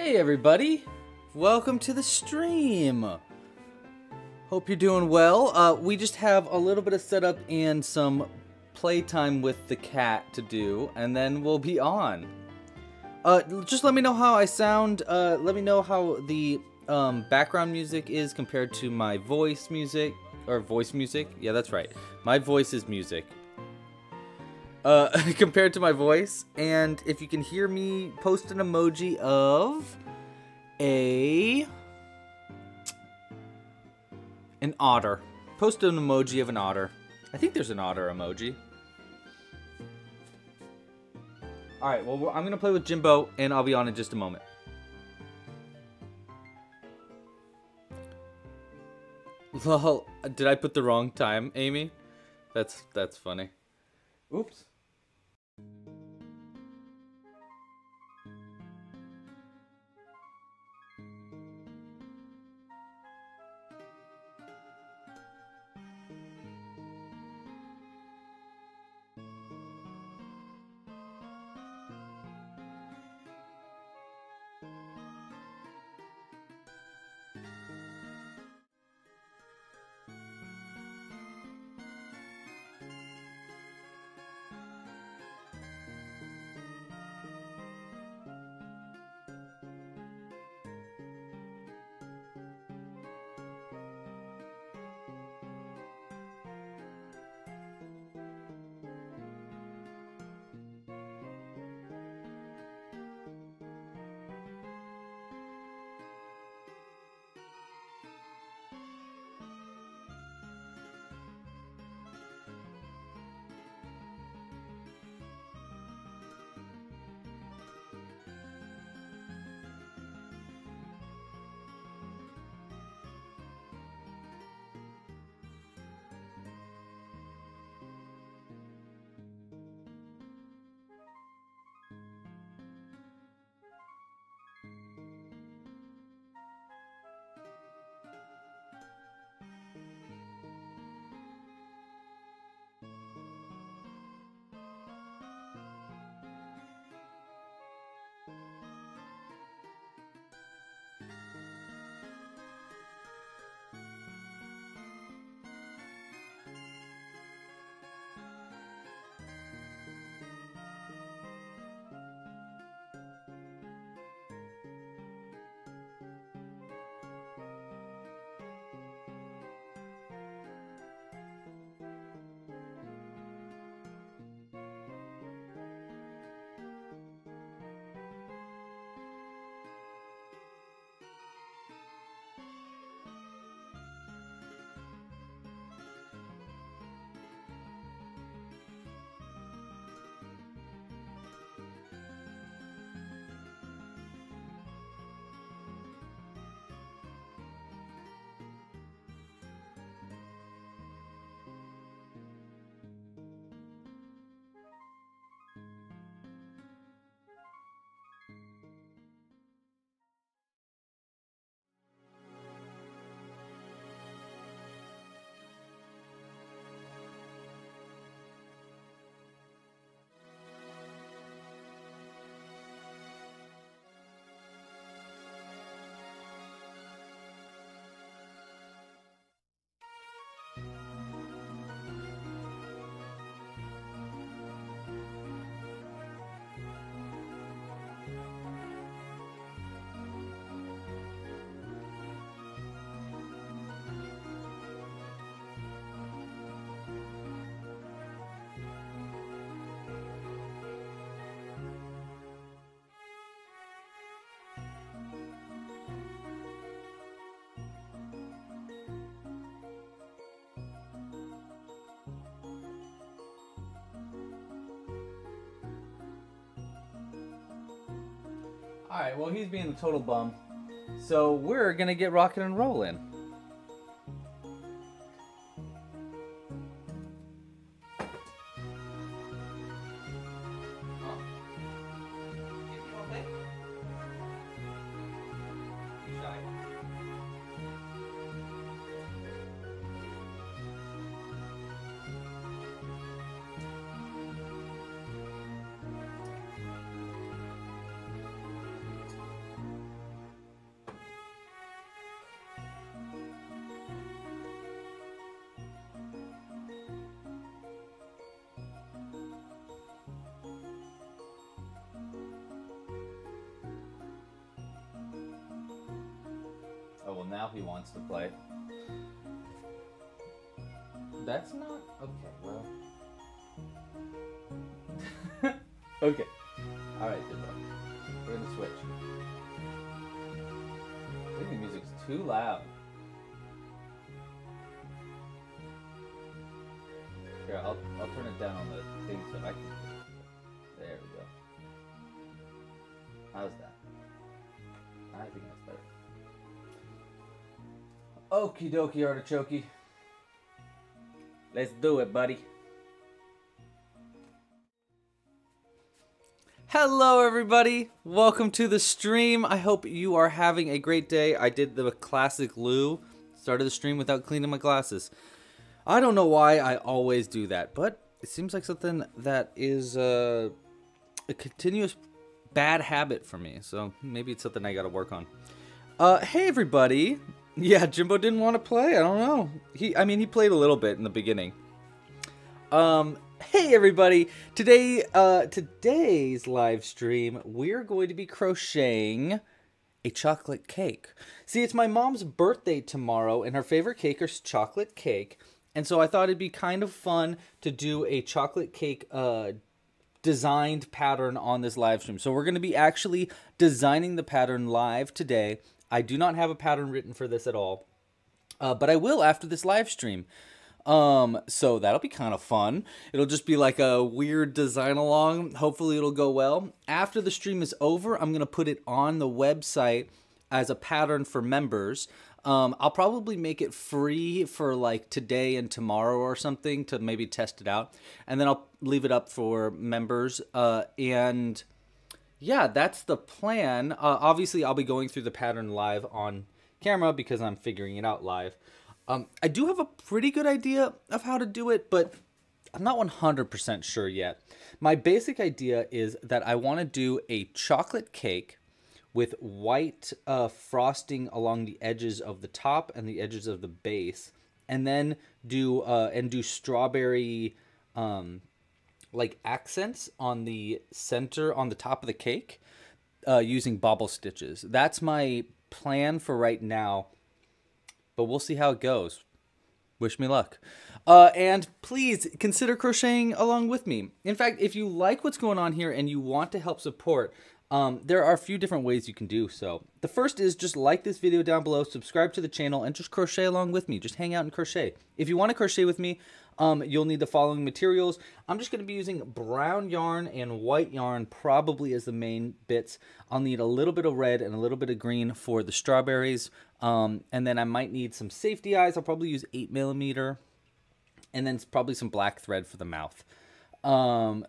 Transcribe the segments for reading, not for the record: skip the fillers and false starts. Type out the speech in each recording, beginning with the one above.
Hey everybody, welcome to the stream. Hope you're doing well. We just have a little bit of setup and some playtime with the cat to do, and then we'll be on. Just let me know how I sound. Let me know how the background music is compared to my voice music, or voice music. Yeah, that's right. My voice is music. Compared to my voice, and if you can hear me, post an emoji of an otter. Post an emoji of an otter. I think there's an otter emoji. Alright, well, I'm gonna play with Jimbo, and I'll be on in just a moment. Lol, did I put the wrong time, Amy? That's funny. Oops. Alright, well, he's being a total bum, so we're gonna get rocking and rolling. now he wants to play. That's not... okay, well... okay. Alright, Jimbo. We're gonna switch. I think the music's too loud. Here, I'll turn it down on the thing so I can... there we go. How's that? I think that's better. Okie dokie, artichokey. Let's do it, buddy. Hello, everybody. Welcome to the stream. I hope you are having a great day. I did the classic Lou. Started the stream without cleaning my glasses. I don't know why I always do that, but it seems like something that is a continuous bad habit for me. So maybe it's something I gotta work on. Hey, everybody. Yeah, Jimbo didn't want to play. I don't know. I mean, he played a little bit in the beginning. Hey everybody. Today, today's live stream, we're going to be crocheting a chocolate cake. See, it's my mom's birthday tomorrow, and her favorite cake is chocolate cake. And so I thought it'd be kind of fun to do a chocolate cake designed pattern on this live stream. So we're going to be actually designing the pattern live today. I do not have a pattern written for this at all, but I will after this live stream. So that'll be kind of fun. It'll just be like a weird design along. Hopefully it'll go well. After the stream is over, I'm going to put it on the website as a pattern for members. I'll probably make it free for like today and tomorrow or something to maybe test it out. And then I'll leave it up for members, and... yeah, that's the plan. Obviously, I'll be going through the pattern live on camera because I'm figuring it out live. I do have a pretty good idea of how to do it, but I'm not 100% sure yet. My basic idea is that I want to do a chocolate cake with white frosting along the edges of the top and the edges of the base, and then do strawberry like accents on the center, on the top of the cake, using bobble stitches. That's my plan for right now, but we'll see how it goes. Wish me luck. And please consider crocheting along with me. In fact, if you like what's going on here and you want to help support, there are a few different ways you can do so. The first is just like this video down below, subscribe to the channel, and just crochet along with me. Just hang out and crochet. If you want to crochet with me, you'll need the following materials. I'm just going to be using brown yarn and white yarn probably as the main bits. I'll need a little bit of red and a little bit of green for the strawberries. And then I might need some safety eyes. I'll probably use 8mm. And then probably some black thread for the mouth. And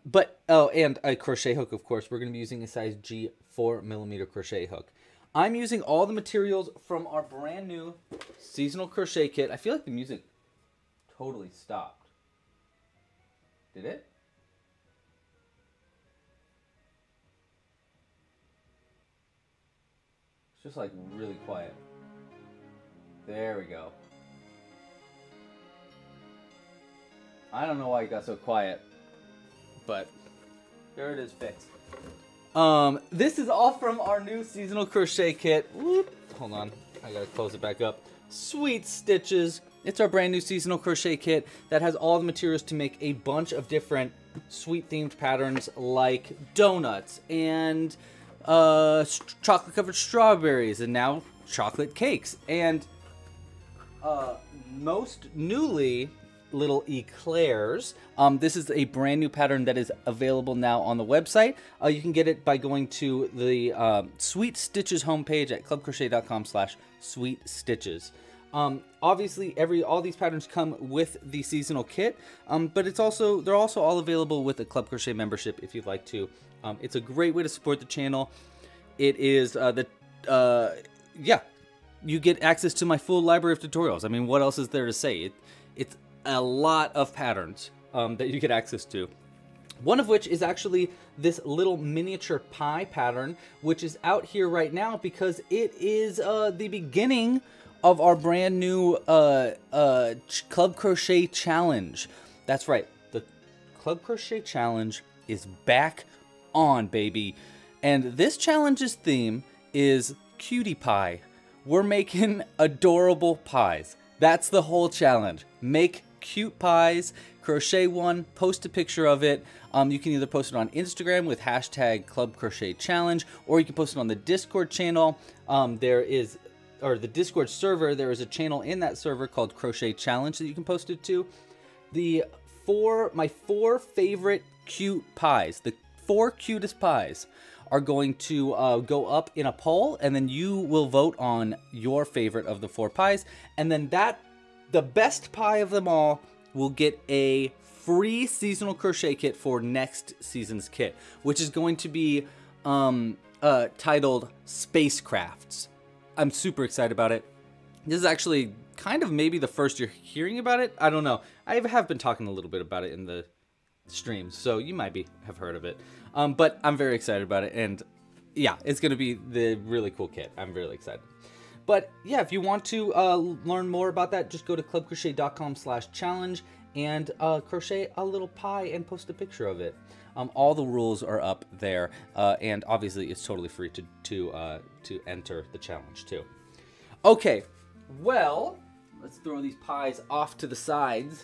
a crochet hook, of course. We're going to be using a size G 4mm crochet hook. I'm using all the materials from our brand new seasonal crochet kit. I feel like the music totally stopped. Did it? It's just like really quiet. There we go. I don't know why it got so quiet, but there it is fixed. This is all from our new seasonal crochet kit. Whoop. Hold on, I gotta close it back up. Sweet Stitches. It's our brand new seasonal crochet kit that has all the materials to make a bunch of different sweet themed patterns like donuts and chocolate covered strawberries and now chocolate cakes and most newly little eclairs. This is a brand new pattern that is available now on the website. You can get it by going to the Sweet Stitches homepage at clubcrochet.com/sweetstitches. Obviously all these patterns come with the seasonal kit, but it's also, they're also all available with a Club Crochet membership if you'd like to. It's a great way to support the channel. It is, yeah, you get access to my full library of tutorials. I mean, what else is there to say? It's a lot of patterns, that you get access to. One of which is actually this little miniature pie pattern, which is out here right now because it is, the beginning of our brand new Club Crochet Challenge. That's right, the Club Crochet Challenge is back on, baby. And this challenge's theme is cutie pie, We're making adorable pies. That's the whole challenge. Make cute pies, crochet one, post a picture of it. You can either post it on Instagram with hashtag Club Crochet Challenge, or you can post it on the Discord channel. The Discord server, there is a channel in that server called Crochet Challenge that you can post it to. My four favorite cute pies, the four cutest pies, are going to go up in a poll, and then you will vote on your favorite of the four pies, and then the best pie of them all will get a free seasonal crochet kit for next season's kit, which is going to be titled Spacecrafts. I'm super excited about it. This is actually kind of maybe the first you're hearing about it. I don't know. I have been talking a little bit about it in the streams, so you might have heard of it. But I'm very excited about it, and yeah, it's going to be the really cool kit. I'm really excited. But yeah, if you want to learn more about that, just go to clubcrochet.com/challenge and crochet a little pie and post a picture of it. All the rules are up there, and obviously it's totally free to enter the challenge too. Okay, well, let's throw these pies off to the sides.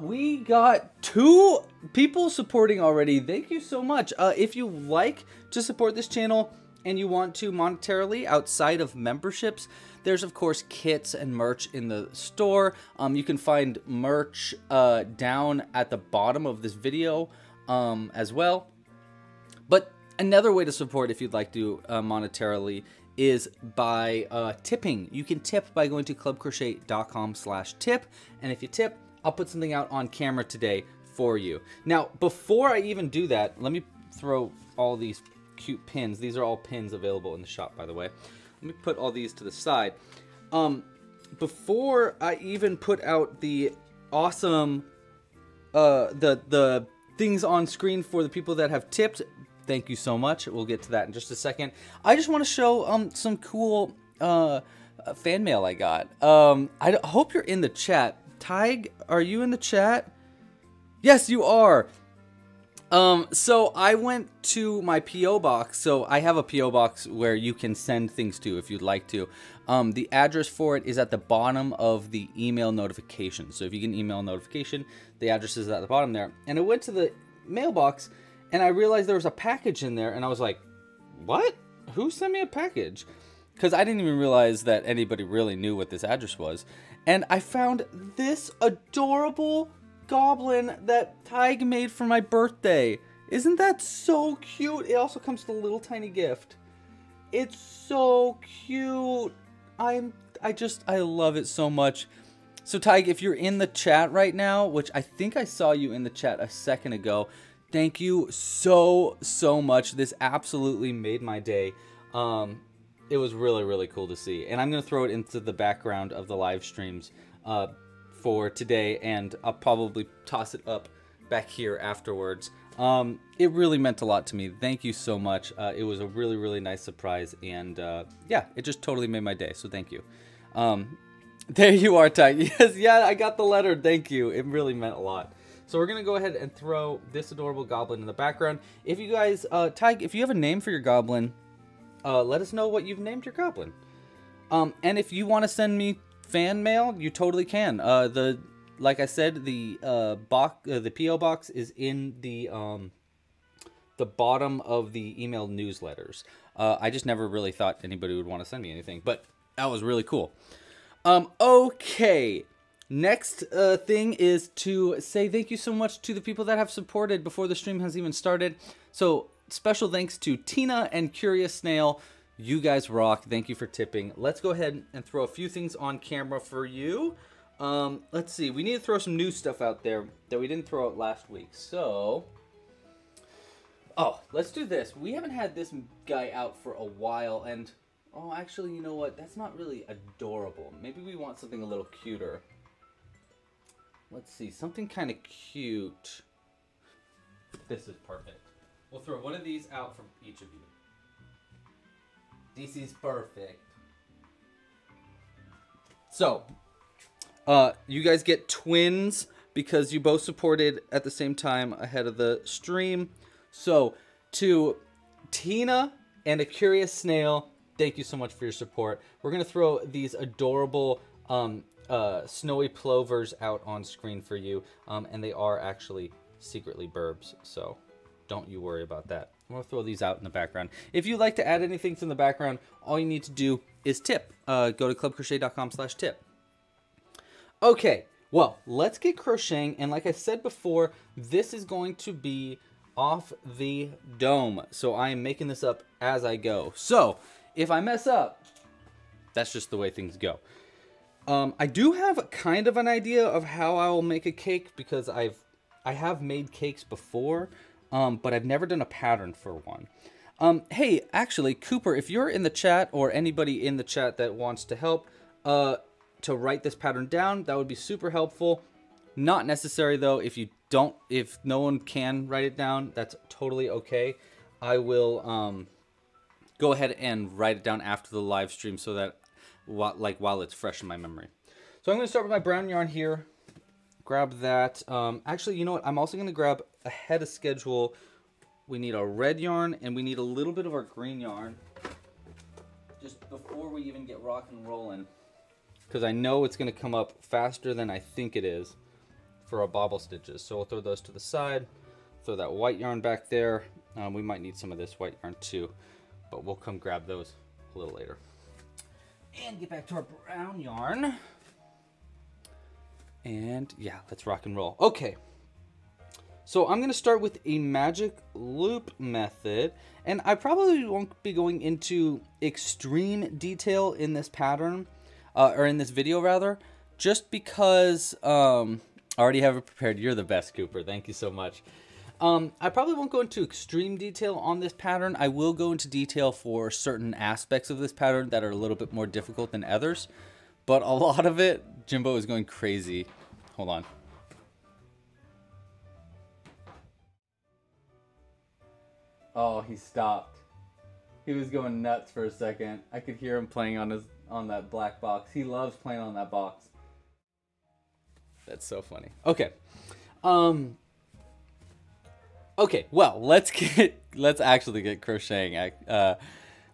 We got 2 people supporting already. Thank you so much. If you like to support this channel and you want to monetarily outside of memberships, there's of course kits and merch in the store. You can find merch down at the bottom of this video as well. But another way to support if you'd like to monetarily is by tipping. You can tip by going to clubcrochet.com/tip, and if you tip, I'll put something out on camera today for you. Now, before I even do that, let me throw all these cute pins. These are all pins available in the shop, by the way. Let me put all these to the side. Before I even put out the awesome the things on screen for the people that have tipped, thank you so much. We'll get to that in just a second. I just want to show some cool fan mail I got. I hope you're in the chat. Tyg, are you in the chat? Yes, you are. So I went to my P.O. box. So I have a P.O. box where you can send things to if you'd like to. The address for it is at the bottom of the email notification. So if you get an email notification, the address is at the bottom there. And I went to the mailbox and I realized there was a package in there, and I was like, what? Who sent me a package? Because I didn't even realize that anybody really knew what this address was. And I found this adorable goblin that Tyg made for my birthday. Isn't that so cute? It also comes with a little tiny gift. It's so cute. I love it so much. So Tyg, if you're in the chat right now, which I think I saw you in the chat a second ago, thank you so, so much. This absolutely made my day. It was really, really cool to see. And I'm going to throw it into the background of the live streams for today, and I'll probably toss it up back here afterwards. It really meant a lot to me. Thank you so much. It was a really, really nice surprise, and yeah, it just totally made my day, so thank you. There you are, Ty. Yes, yeah, I got the letter. Thank you. It really meant a lot. So we're going to go ahead and throw this adorable goblin in the background. If you guys, Tyg, if you have a name for your goblin, let us know what you've named your goblin. And if you want to send me fan mail, you totally can. Like I said, the P.O. box is in the bottom of the email newsletters. I just never really thought anybody would want to send me anything, but that was really cool. Okay. Next thing is to say thank you so much to the people that have supported before the stream has even started. So special thanks to Tina and Curious Snail. You guys rock. Thank you for tipping. Let's go ahead and throw a few things on camera for you. Let's see. We need to throw some new stuff out there that we didn't throw out last week. So, oh, let's do this. We haven't had this guy out for a while, and, oh, actually, you know what? That's not really adorable. Maybe we want something a little cuter. Let's see. Something kind of cute. This is perfect. We'll throw one of these out from each of you. This is perfect. So, you guys get twins because you both supported at the same time ahead of the stream. So, to Tina and a Curious Snail, Thank you so much for your support. We're gonna throw these adorable snowy plovers out on screen for you, and they are actually secretly burbs, so don't you worry about that. I'm gonna throw these out in the background. If you'd like to add anything from the background, all you need to do is tip. Go to clubcrochet.com/tip. Okay, well, let's get crocheting, and like I said before, this is going to be off the dome, so I am making this up as I go. So, if I mess up, that's just the way things go. I do have kind of an idea of how I'll make a cake, because I have made cakes before, but I've never done a pattern for one. Hey, actually, Cooper, if you're in the chat or anybody in the chat that wants to help to write this pattern down, that would be super helpful. Not necessary, though. If no one can write it down, that's totally okay. I will go ahead and write it down after the live stream so that while it's fresh in my memory. So I'm going to start with my brown yarn here. Grab that. Actually, you know what? I'm also going to grab, ahead of schedule, we need our red yarn and we need a little bit of our green yarn just before we even get rock and rolling, because I know it's going to come up faster than I think it is for our bobble stitches. So we'll throw those to the side, throw that white yarn back there. We might need some of this white yarn too, but we'll come grab those a little later. And get back to our brown yarn. And yeah, let's rock and roll. Okay, so I'm gonna start with a magic loop method, and I probably won't be going into extreme detail in this pattern, or in this video rather, just because I already have it prepared. You're the best, Cooper, thank you so much. I probably won't go into extreme detail on this pattern. I will go into detail for certain aspects of this pattern that are a little bit more difficult than others, but a lot of it, Jimbo is going crazy. Hold on. Oh, he stopped. He was going nuts for a second. I could hear him playing on that black box. He loves playing on that box. That's so funny. Okay. Okay, well, let's actually get crocheting.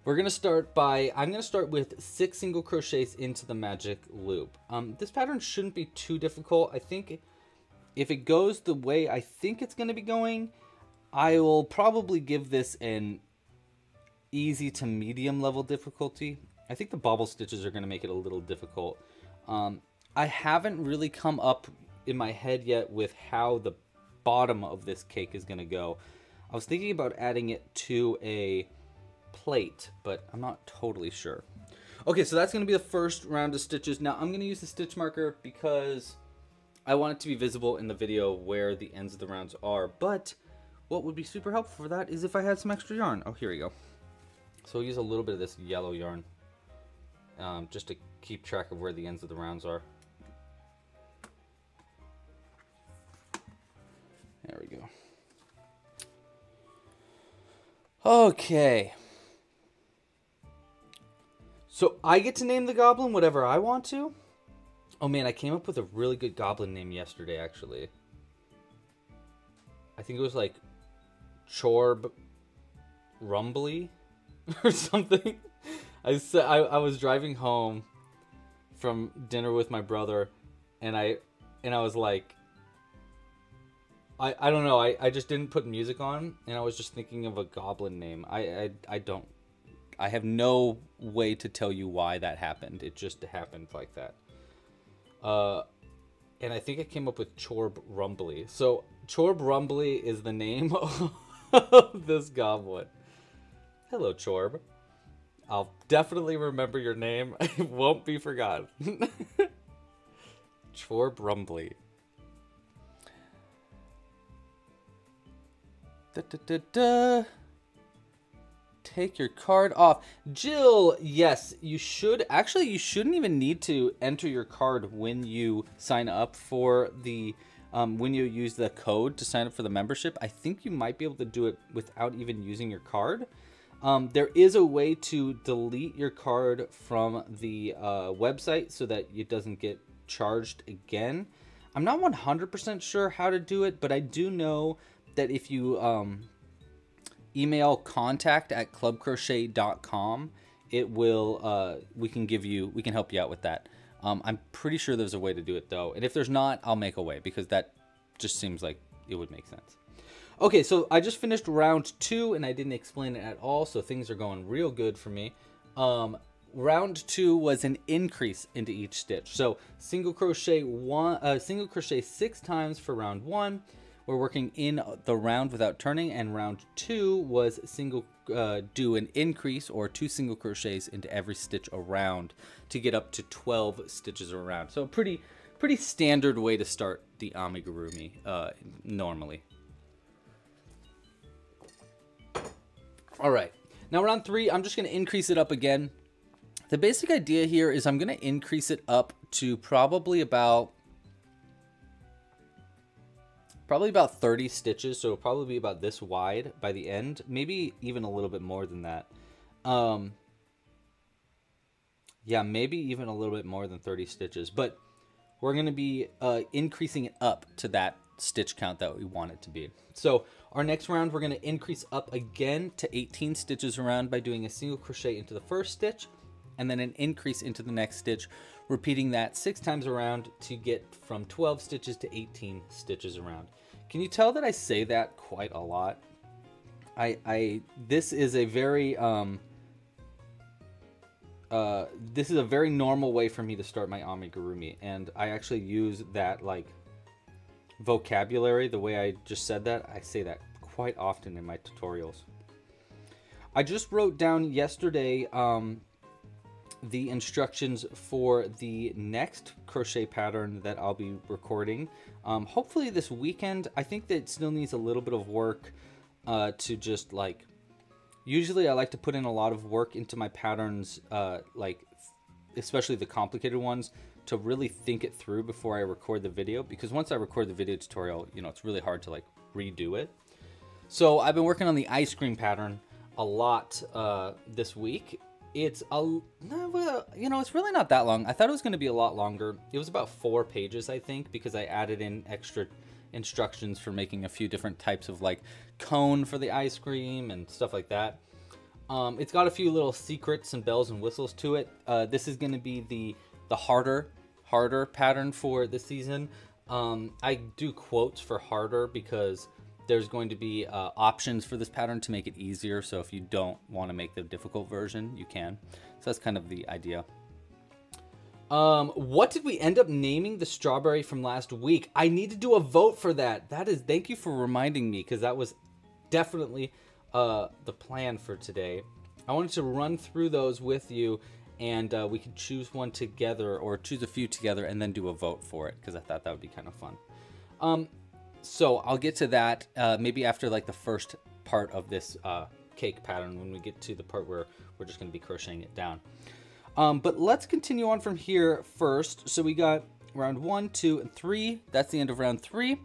We're gonna start by, I'm gonna start with 6 single crochets into the magic loop. This pattern shouldn't be too difficult. I think if it goes the way I think it's gonna be going, I will probably give this an easy to medium level difficulty. I think the bobble stitches are gonna make it a little difficult. I haven't really come up in my head yet with how the bottom of this cake is gonna go. I was thinking about adding it to a plate, but I'm not totally sure. Okay, so that's going to be the first round of stitches. Now I'm going to use the stitch marker because I want it to be visible in the video where the ends of the rounds are, but what would be super helpful for that is if I had some extra yarn. Oh, here we go. So we'll use a little bit of this yellow yarn just to keep track of where the ends of the rounds are. There we go. Okay. So I get to name the goblin whatever I want to. Oh man, I came up with a really good goblin name yesterday, actually. I think it was like Chorb Rumbly or something. I was driving home from dinner with my brother, and I was like, I don't know. I just didn't put music on, and I was just thinking of a goblin name. I have no way to tell you why that happened. It just happened like that. And I think I came up with Chorb Rumbly. So Chorb Rumbly is the name of this goblin. Hello, Chorb. I'll definitely remember your name. It won't be forgotten. Chorb Rumbly. Da, da, da, da. Take your card off. Jill, yes, you should. Actually, you shouldn't even need to enter your card when you sign up for the, when you use the code to sign up for the membership. I think you might be able to do it without even using your card. There is a way to delete your card from the website so that it doesn't get charged again. I'm not 100% sure how to do it, but I do know that if you email contact@clubcrochet.com it will, we can help you out with that. I'm pretty sure there's a way to do it though. And if there's not, I'll make a way because that just seems like it would make sense. Okay, so I just finished round two and I didn't explain it at all. So things are going real good for me. Round two was an increase into each stitch. So single crochet 6 times for round one. We're working in the round without turning, and round two was single do an increase or 2 single crochets into every stitch around to get up to 12 stitches around. So pretty standard way to start the amigurumi normally. All right, now round three, I'm just going to increase it up again. The basic idea here is I'm going to increase it up to probably about 30 stitches, so probably about this wide by the end, maybe even a little bit more than that. Yeah, maybe even a little bit more than 30 stitches, but we're going to be increasing it up to that stitch count that we want it to be. So our next round, we're going to increase up again to 18 stitches around by doing a single crochet into the first stitch, and then an increase into the next stitch, repeating that 6 times around to get from 12 stitches to 18 stitches around. Can you tell that I say that quite a lot? This is a very normal way for me to start my amigurumi, and I actually use that like vocabulary the way I just said that. I say that quite often in my tutorials. I just wrote down yesterday the instructions for the next crochet pattern that I'll be recording. Hopefully this weekend. I think that it still needs a little bit of work to just like, usually I like to put in a lot of work into my patterns, like especially the complicated ones, to really think it through before I record the video, because once I record the video tutorial, you know, it's really hard to like redo it. So I've been working on the ice cream pattern a lot this week. It's really not that long. I thought it was going to be a lot longer. It was about 4 pages, I think, because I added in extra instructions for making a few different types of like cone for the ice cream and stuff like that. It's got a few little secrets and bells and whistles to it. This is going to be the harder pattern for the season. I do quotes for harder because there's going to be options for this pattern to make it easier. So if you don't want to make the difficult version, you can. So that's kind of the idea. What did we end up naming the strawberry from last week? I need to do a vote for that. That is, thank you for reminding me, because that was definitely the plan for today. I wanted to run through those with you, and we could choose one together or choose a few together and then do a vote for it, because I thought that would be kind of fun. So I'll get to that maybe after like the first part of this cake pattern, when we get to the part where we're just going to be crocheting it down. But let's continue on from here first. So we got round 1, 2, and 3. That's the end of round 3.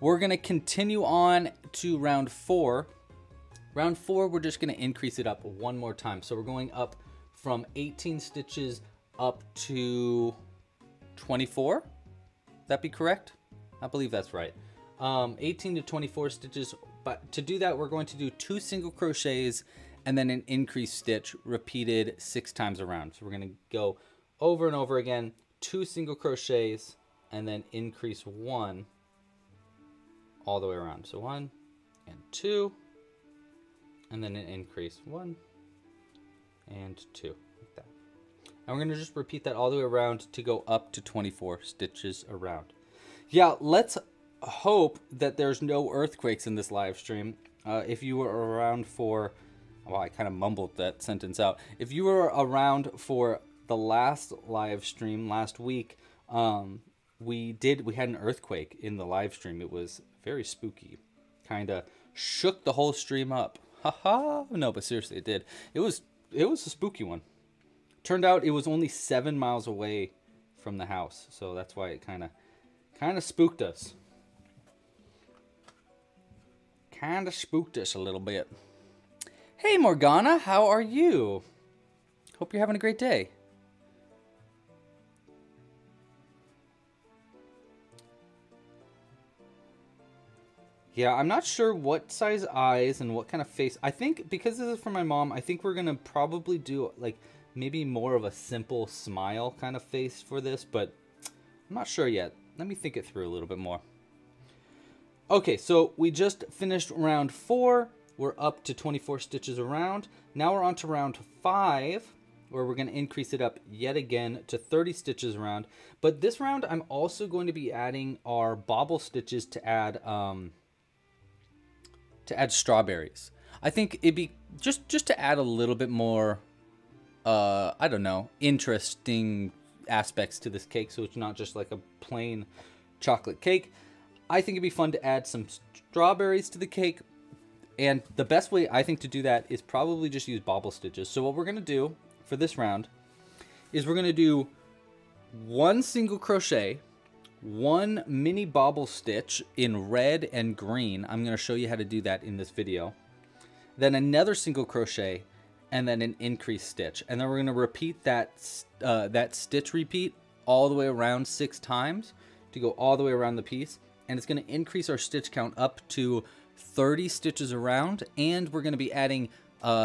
We're going to continue on to round 4. Round 4, we're just going to increase it up one more time. So we're going up from 18 stitches up to 24. Would that be correct? I believe that's right. 18 to 24 stitches, but to do that, we're going to do 2 single crochets and then an increase stitch repeated 6 times around. So we're going to go over and over again, 2 single crochets and then increase 1 all the way around. So 1 and 2, and then an increase, 1 and 2, like that. And we're going to just repeat that all the way around to go up to 24 stitches around. Yeah, let's hope that there's no earthquakes in this live stream. If you were around for, well, I kind of mumbled that sentence out. If you were around for the last live stream last week, we had an earthquake in the live stream. It was very spooky, kind of shook the whole stream up. Haha. No, but seriously, it did. It was a spooky one. Turned out it was only 7 miles away from the house, so that's why it kind of spooked us. Kind of spooked us a little bit. Hey Morgana, how are you? Hope you're having a great day. Yeah, I'm not sure what size eyes and what kind of face. I think because this is for my mom, I think we're going to probably do like maybe more of a simple smile kind of face for this, but I'm not sure yet. Let me think it through a little bit more. Okay, so we just finished round 4. We're up to 24 stitches a round. Now we're on to round 5, where we're going to increase it up yet again to 30 stitches a round. But this round, I'm also going to be adding our bobble stitches to add strawberries. I think it'd be just to add a little bit more, I don't know, interesting aspects to this cake, so it's not just like a plain chocolate cake. I think it'd be fun to add some strawberries to the cake, and the best way I think to do that is probably just use bobble stitches. So what we're going to do for this round is we're going to do one single crochet, one mini bobble stitch in red and green. I'm going to show you how to do that in this video. Then another single crochet, and then an increase stitch. And then we're going to repeat that stitch repeat all the way around 6 times to go all the way around the piece. And it's going to increase our stitch count up to 30 stitches around. And we're going to be adding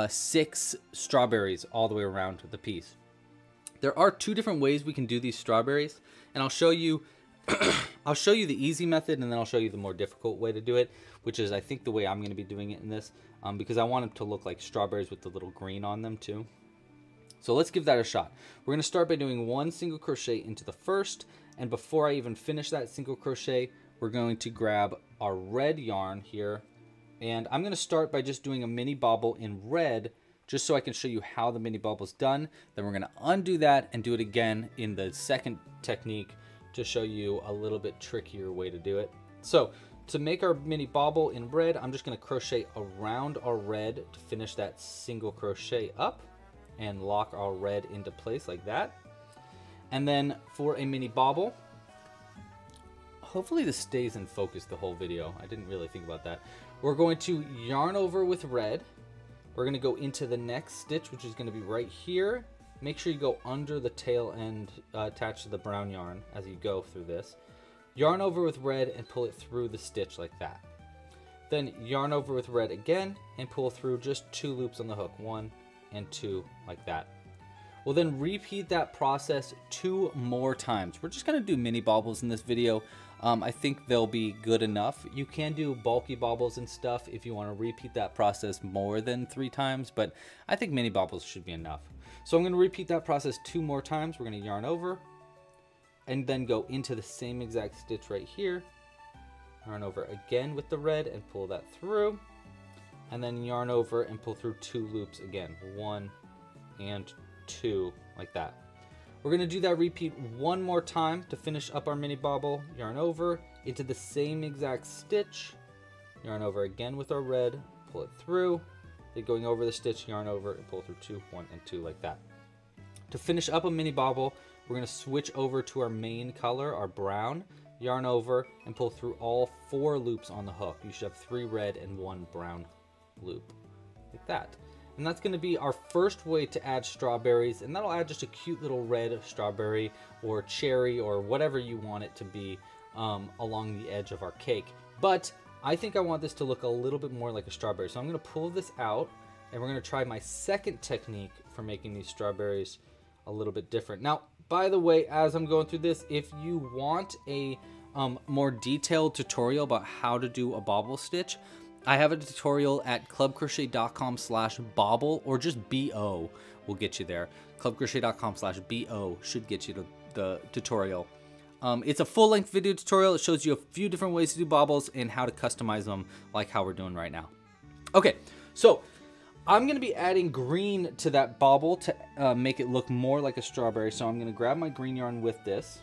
6 strawberries all the way around the piece. There are 2 different ways we can do these strawberries, and I'll show you I'll show you the easy method, and then I'll show you the more difficult way to do it, which is I think the way I'm going to be doing it in this, because I want them to look like strawberries with the little green on them too. So let's give that a shot. We're going to start by doing one single crochet into the first, and before I even finish that single crochet, we're going to grab our red yarn here, and I'm going to start by just doing a mini bobble in red just so I can show you how the mini bobble's done. Then we're going to undo that and do it again in the second technique to show you a little bit trickier way to do it. So to make our mini bobble in red, I'm just going to crochet around our red to finish that single crochet up and lock our red into place like that. And then for a mini bobble, hopefully this stays in focus the whole video. I didn't really think about that. We're going to yarn over with red. We're going to go into the next stitch, which is going to be right here. Make sure you go under the tail end attached to the brown yarn as you go through this. Yarn over with red and pull it through the stitch like that. Then yarn over with red again and pull through just 2 loops on the hook, 1 and 2 like that. We'll then repeat that process 2 more times. We're just going to do mini bobbles in this video. I think they'll be good enough. You can do bulky bobbles and stuff if you want to repeat that process more than 3 times, but I think mini bobbles should be enough. So I'm going to repeat that process 2 more times. We're going to yarn over and then go into the same exact stitch right here. Yarn over again with the red and pull that through, and then yarn over and pull through 2 loops again, 1 and 2 like that. We're going to do that repeat 1 more time to finish up our mini bobble. Yarn over into the same exact stitch, yarn over again with our red, pull it through, then going over the stitch, yarn over and pull through 2, 1 and 2 like that. To finish up a mini bobble, we're going to switch over to our main color, our brown, yarn over and pull through all 4 loops on the hook. You should have 3 red and 1 brown loop like that. And that's going to be our first way to add strawberries, and that'll add just a cute little red strawberry or cherry or whatever you want it to be along the edge of our cake. But I think I want this to look a little bit more like a strawberry, so I'm going to pull this out, and we're going to try my second technique for making these strawberries a little bit different. Now, by the way, as I'm going through this, if you want a more detailed tutorial about how to do a bobble stitch, I have a tutorial at clubcrochet.com/bobble, or just BO will get you there. Clubcrochet.com/BO should get you to the tutorial. It's a full-length video tutorial. It shows you a few different ways to do bobbles and how to customize them like how we're doing right now. Okay, so I'm going to be adding green to that bobble to make it look more like a strawberry. So I'm going to grab my green yarn with this,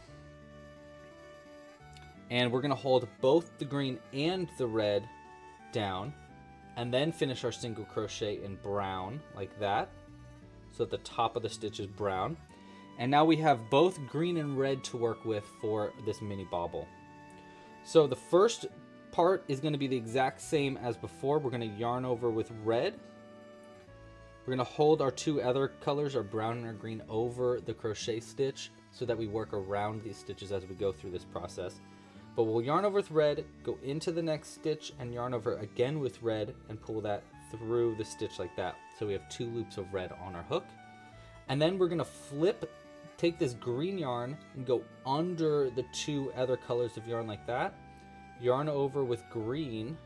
and we're going to hold both the green and the red down, and then finish our single crochet in brown like that, so that the top of the stitch is brown. And now we have both green and red to work with for this mini bobble. So the first part is going to be the exact same as before. We're going to yarn over with red. We're going to hold our 2 other colors, our brown and our green, over the crochet stitch so that we work around these stitches as we go through this process. but we'll yarn over with red, go into the next stitch and yarn over again with red and pull that through the stitch like that. So we have two loops of red on our hook. And then we're gonna flip, take this green yarn and go under the two other colors of yarn like that, yarn over with green,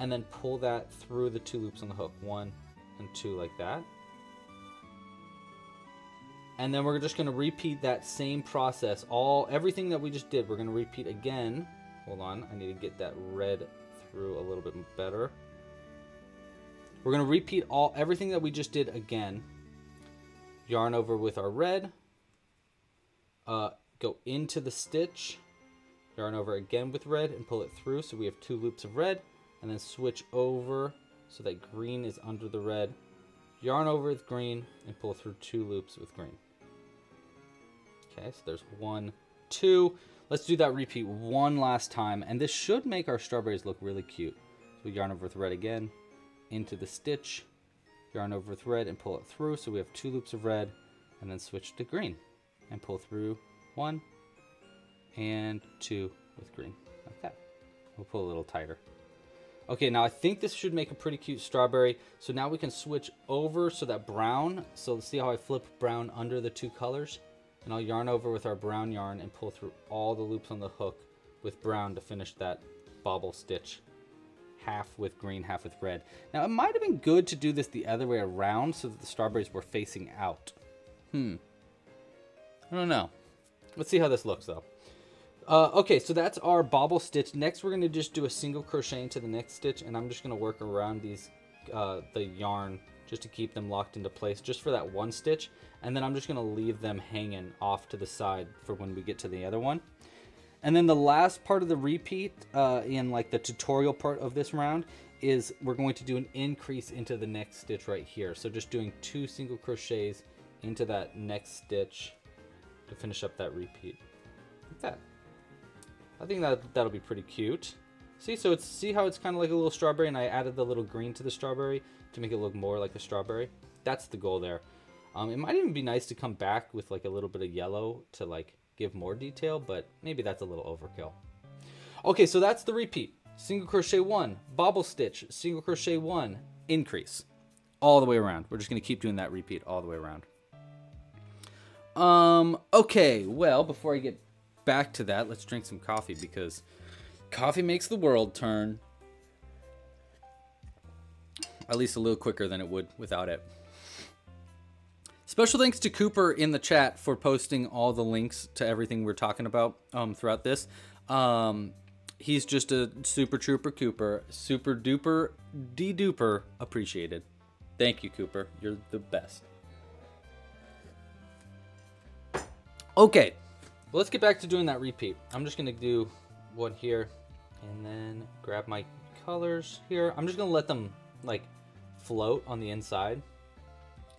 and then pull that through the two loops on the hook, one and two like that. And then we're just gonna repeat that same process. Everything that we just did, we're gonna repeat again. Hold on, I need to get that red through a little bit better. We're gonna repeat everything that we just did again. Yarn over with our red, go into the stitch, yarn over again with red and pull it through so we have two loops of red, and then switch over so that green is under the red, yarn over with green and pull through two loops with green. Okay, so there's 1, 2. Let's do that repeat one last time, and this should make our strawberries look really cute. So we yarn over with red again, into the stitch, yarn over with red and pull it through so we have two loops of red, and then switch to green and pull through 1 and 2 with green like that. We'll pull a little tighter. Okay, now I think this should make a pretty cute strawberry. So now we can switch over so that brown, so see how I flip brown under the two colors, and I'll yarn over with our brown yarn and pull through all the loops on the hook with brown to finish that bobble stitch. Half with green, half with red. Now it might have been good to do this the other way around so that the strawberries were facing out. I don't know. Let's see how this looks though. Okay, so that's our bobble stitch. Next we're going to just do a single crochet into the next stitch, and I'm just going to work around these the yarn just to keep them locked into place just for that one stitch, and then I'm just going to leave them hanging off to the side for when we get to the other one. And then the last part of the repeat in like the tutorial part of this round is we're going to do an increase into the next stitch right here. So just doing two single crochets into that next stitch to finish up that repeat like that. I think that'll be pretty cute. See, so it's, see how it's kind of like a little strawberry, and I added the little green to the strawberry to make it look more like a strawberry. That's the goal there. It might even be nice to come back with like a little bit of yellow to like give more detail, but maybe that's a little overkill. Okay, so that's the repeat. Single crochet one, bobble stitch, single crochet one, increase. All the way around. We're just gonna keep doing that repeat all the way around. Okay, well, before I get back to that, let's drink some coffee because coffee makes the world turn. At least a little quicker than it would without it. Special thanks to Cooper in the chat for posting all the links to everything we're talking about throughout this. He's just a super trooper, Cooper. Super duper, de-duper appreciated. Thank you, Cooper. You're the best. Okay, well, let's get back to doing that repeat. I'm just going to do one here and then grab my colors here. I'm just going to let them like float on the inside.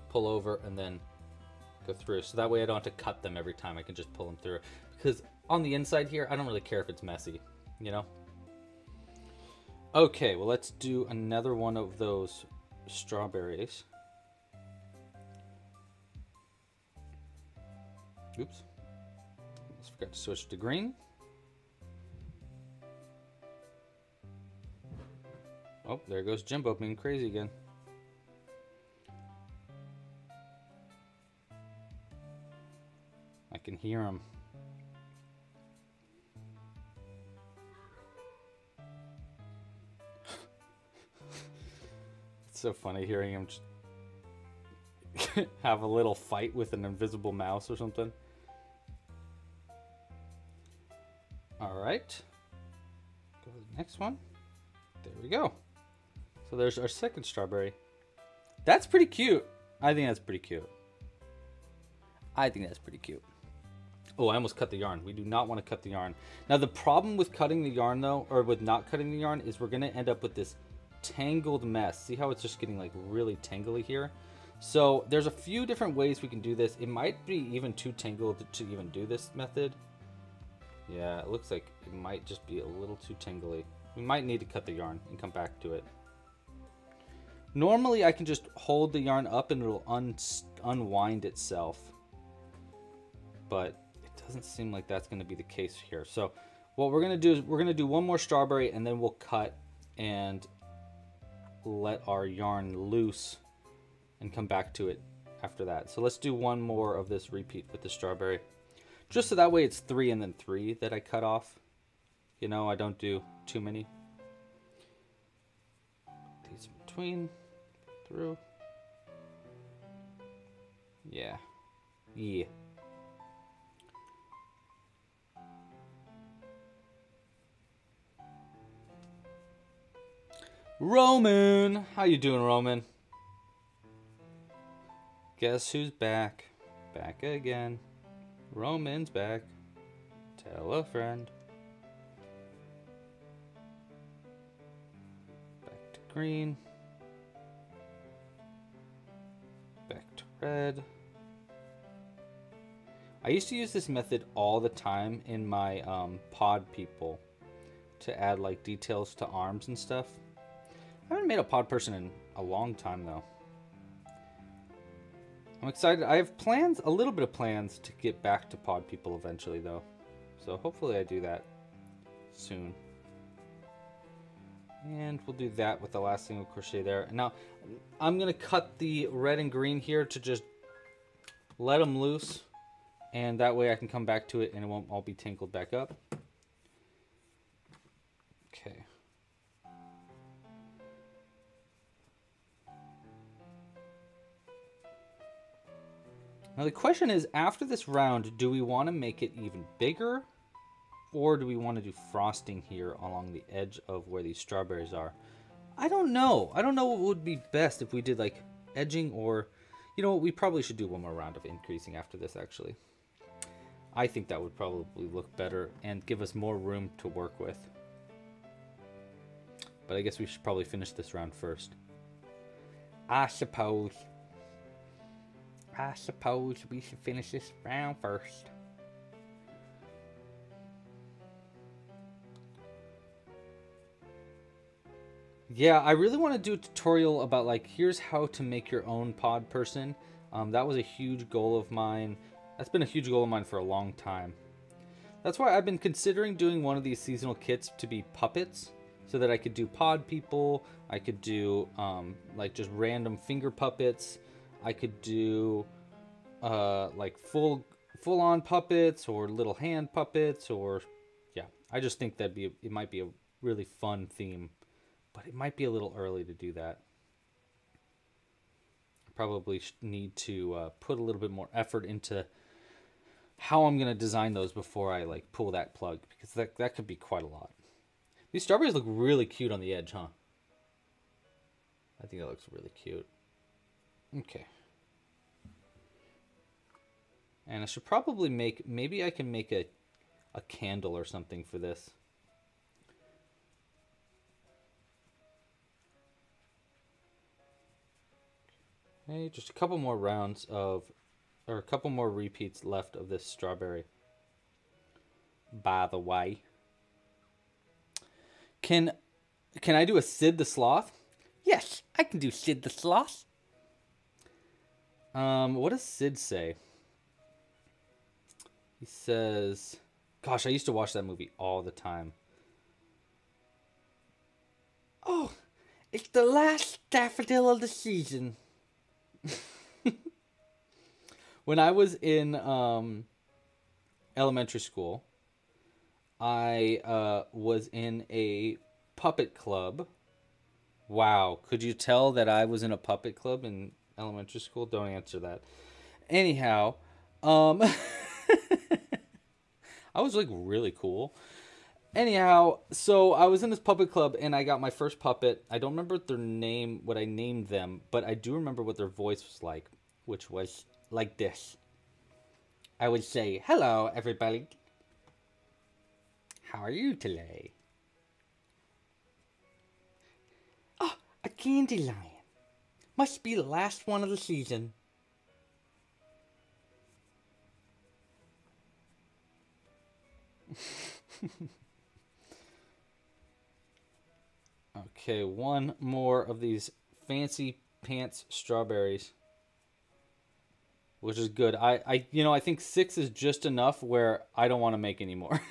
Pull over and then go through, so that way I don't have to cut them every time. I can just pull them through, because on the inside here I don't really care if it's messy, you know. Okay, well, let's do another one of those strawberries. Oops, just forgot to switch to green. Oh, there goes Jimbo being crazy again. I can hear him. It's so funny hearing him just have a little fight with an invisible mouse or something. All right, go to the next one. There we go. So there's our second strawberry. That's pretty cute. I think that's pretty cute. I think that's pretty cute. Oh, I almost cut the yarn. We do not want to cut the yarn. Now, the problem with cutting the yarn, though, or with not cutting the yarn, is we're going to end up with this tangled mess. See how it's just getting, like, really tangly here? So there's a few different ways we can do this. It might be even too tangled to even do this method. Yeah, it looks like it might just be a little too tangly. We might need to cut the yarn and come back to it. Normally, I can just hold the yarn up and it'll unwind itself. But it doesn't seem like that's going to be the case here. So What we're gonna do is we're gonna do one more strawberry and then we'll cut and let our yarn loose and come back to it after that. So let's do one more of this repeat with the strawberry. Just so that way it's three and then three that I cut off. You know, I don't do too many. These in between, through. Yeah. Yeah. Roman! How you doing, Roman? Guess who's back? Back again. Roman's back. Tell a friend. Back to green. Back to red. I used to use this method all the time in my pod people to add like details to arms and stuff. I haven't made a pod person in a long time though. I'm excited. I have plans, a little bit of plans to get back to pod people eventually though. So hopefully I do that soon. And we'll do that with the last single crochet there. Now I'm gonna cut the red and green here to just let them loose. And that way I can come back to it and it won't all be tangled back up. Okay. Now the question is, after this round, do we want to make it even bigger? Or do we want to do frosting here along the edge of where these strawberries are? I don't know. I don't know what would be best if we did like edging or... You know what, we probably should do one more round of increasing after this actually. I think that would probably look better and give us more room to work with. But I guess we should probably finish this round first. I suppose we should finish this round first. Yeah, I really want to do a tutorial about like, here's how to make your own pod person. That was a huge goal of mine. That's been a huge goal of mine for a long time. That's why I've been considering doing one of these seasonal kits to be puppets so that I could do pod people. I could do like just random finger puppets. I could do like full-on puppets or little hand puppets or yeah, I just think that'd be, it might be a really fun theme. But it might be a little early to do that. I probably need to put a little bit more effort into how I'm gonna design those before I like pull that plug, because that could be quite a lot. These strawberries look really cute on the edge, huh? I think that looks really cute. Okay. And I should probably make, maybe I can make a candle or something for this. Hey, just a couple more rounds of, or a couple more repeats left of this strawberry. By the way, can I do a Sid the Sloth? Yes, I can do Sid the Sloth. What does Sid say? He says, "Gosh, I used to watch that movie all the time." Oh, it's the last daffodil of the season. When I was in elementary school, I was in a puppet club. Wow, could you tell that I was in a puppet club in elementary school? Don't answer that. Anyhow, I was like really cool. Anyhow, so I was in this puppet club and I got my first puppet. I don't remember their name, what I named them, but I do remember what their voice was like, which was like this. I would say, "Hello, everybody. How are you today? Oh, a dandelion. Must be the last one of the season." Okay, one more of these fancy pants strawberries, which is good. I think six is just enough where I don't want to make any more.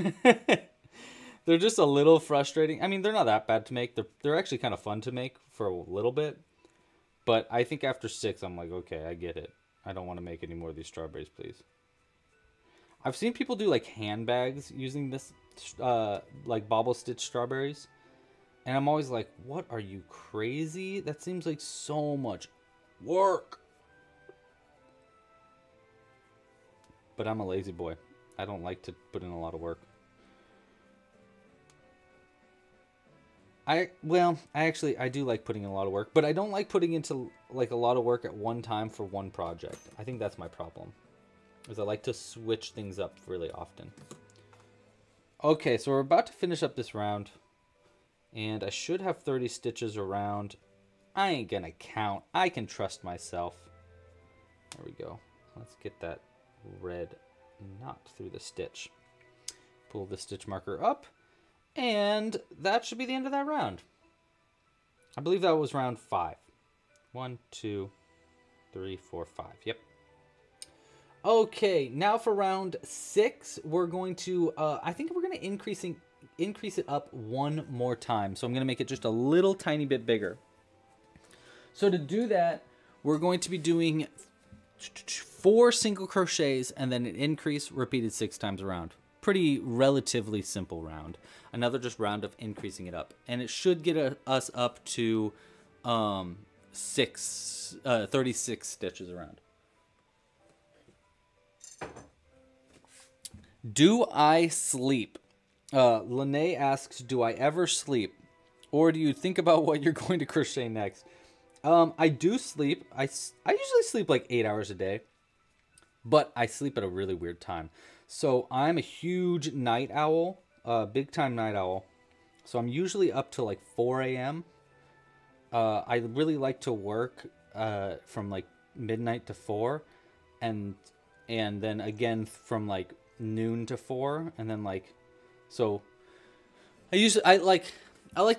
They're just a little frustrating. I mean, they're not that bad to make. They're actually kind of fun to make for a little bit. But I think after 6, I'm like, okay, I get it. I don't want to make any more of these strawberries, please. I've seen people do, like, handbags using this, like, bobble stitch strawberries. And I'm always like, what, are you crazy? That seems like so much work. But I'm a lazy boy. I don't like to put in a lot of work. I do like putting in a lot of work, but I don't like putting into like a lot of work at one time for one project. I think that's my problem, is I like to switch things up really often. Okay, so we're about to finish up this round, and I should have 30 stitches around. I ain't gonna count. I can trust myself. There we go. Let's get that red knot through the stitch. Pull the stitch marker up. And that should be the end of that round. I believe that was round 5. 1, 2, 3, 4, 5. Yep. Okay, now for round 6, we're going to, I think we're going to increase it up one more time. So I'm going to make it just a little tiny bit bigger. So to do that, we're going to be doing 4 single crochets and then an increase repeated 6 times around. Pretty relatively simple round. Another just round of increasing it up. And it should get us up to 36 stitches around. Do I sleep? Linnea asks, do I ever sleep? Or do you think about what you're going to crochet next? I do sleep. I usually sleep like 8 hours a day. But I sleep at a really weird time. So I'm a huge night owl, big time night owl. So I'm usually up to like 4 a.m. I really like to work from like midnight to 4, and then again from like noon to 4, and then like, so I like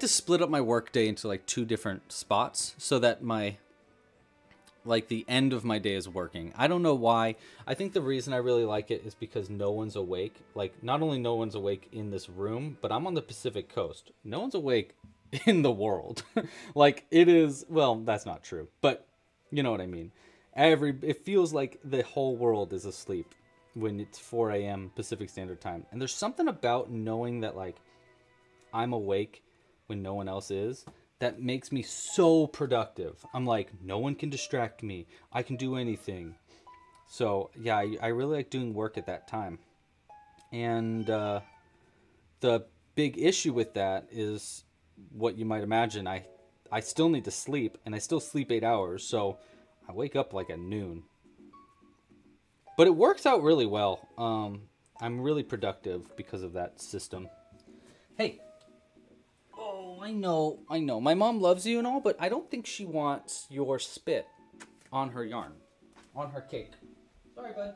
to split up my work day into like 2 different spots so that my, like, the end of my day is working. I don't know why. I think the reason I really like it is because no one's awake. Like, not only no one's awake in this room, but I'm on the Pacific Coast. No one's awake in the world. Like, it is... Well, that's not true. But you know what I mean. It feels like the whole world is asleep when it's 4 a.m. Pacific Standard Time. And there's something about knowing that, like, I'm awake when no one else is. That makes me so productive. I'm like, no one can distract me. I can do anything. So yeah, I really like doing work at that time. And the big issue with that is what you might imagine. I still need to sleep, and I still sleep 8 hours. So I wake up like at noon. But it works out really well. I'm really productive because of that system. Hey. I know. My mom loves you and all, but I don't think she wants your spit on her yarn, on her cake. Sorry, bud.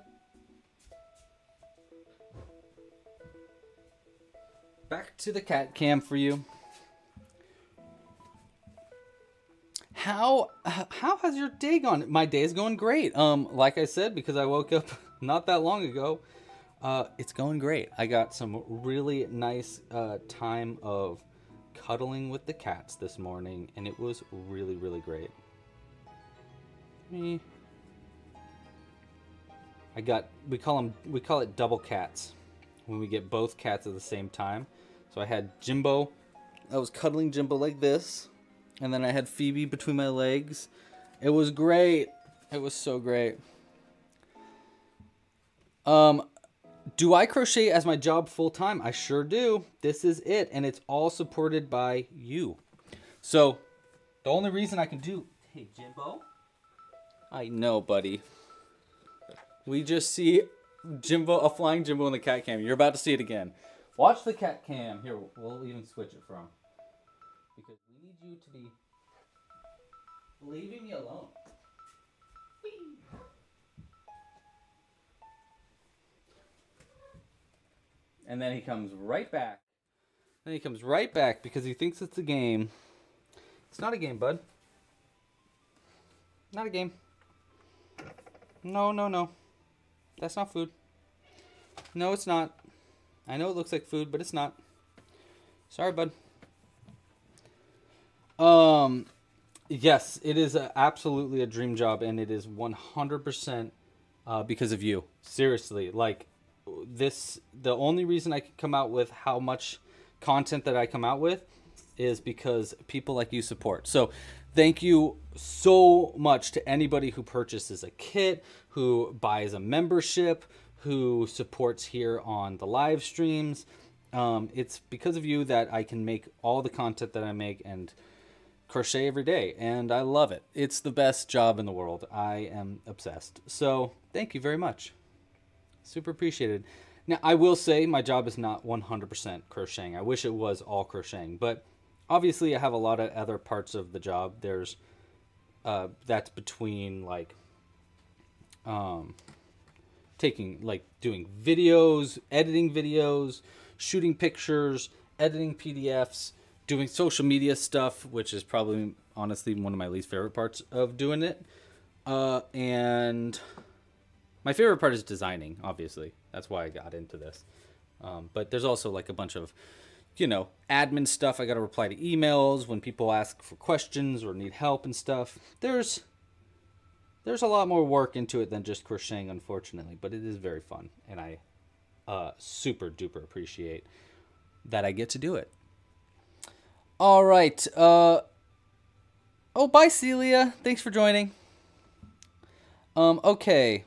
Back to the cat cam for you. How has your day gone? My day's going great. Like I said, because I woke up not that long ago. It's going great. I got some really nice time of cuddling with the cats this morning, and it was really, really great. I got, we call it double cats when we get both cats at the same time. So I had Jimbo, I was cuddling Jimbo like this, and then I had Phoebe between my legs. It was great. It was so great. Do I crochet as my job full-time? I sure do. This is it, and it's all supported by you. So, the only reason I can do... Hey, Jimbo. I know, buddy. We just see Jimbo, a flying Jimbo in the cat cam. You're about to see it again. Watch the cat cam. Here, we'll even switch it from. Because we need you to be leaving me alone. Whee! And then he comes right back. Then he comes right back because he thinks it's a game. It's not a game, bud. Not a game. No, no, no. That's not food. No, it's not. I know it looks like food, but it's not. Sorry, bud. Yes, it is absolutely a dream job, and it is 100% because of you. Seriously, like this, the only reason I could come out with how much content that I come out with is because people like you support. So thank you so much to anybody who purchases a kit, who buys a membership, who supports here on the live streams. It's because of you that I can make all the content that I make and crochet every day, and I love it. It's the best job in the world. I am obsessed. So thank you very much. Super appreciated. Now, I will say my job is not 100% crocheting. I wish it was all crocheting, but obviously I have a lot of other parts of the job. There's, that's between like, doing videos, editing videos, shooting pictures, editing PDFs, doing social media stuff, which is probably honestly one of my least favorite parts of doing it. And my favorite part is designing, obviously. That's why I got into this. But there's also like a bunch of, you know, admin stuff. I got to reply to emails when people ask for questions or need help and stuff. There's a lot more work into it than just crocheting, unfortunately, but it is very fun. And I super duper appreciate that I get to do it. All right. Oh, bye, Celia. Thanks for joining. Okay.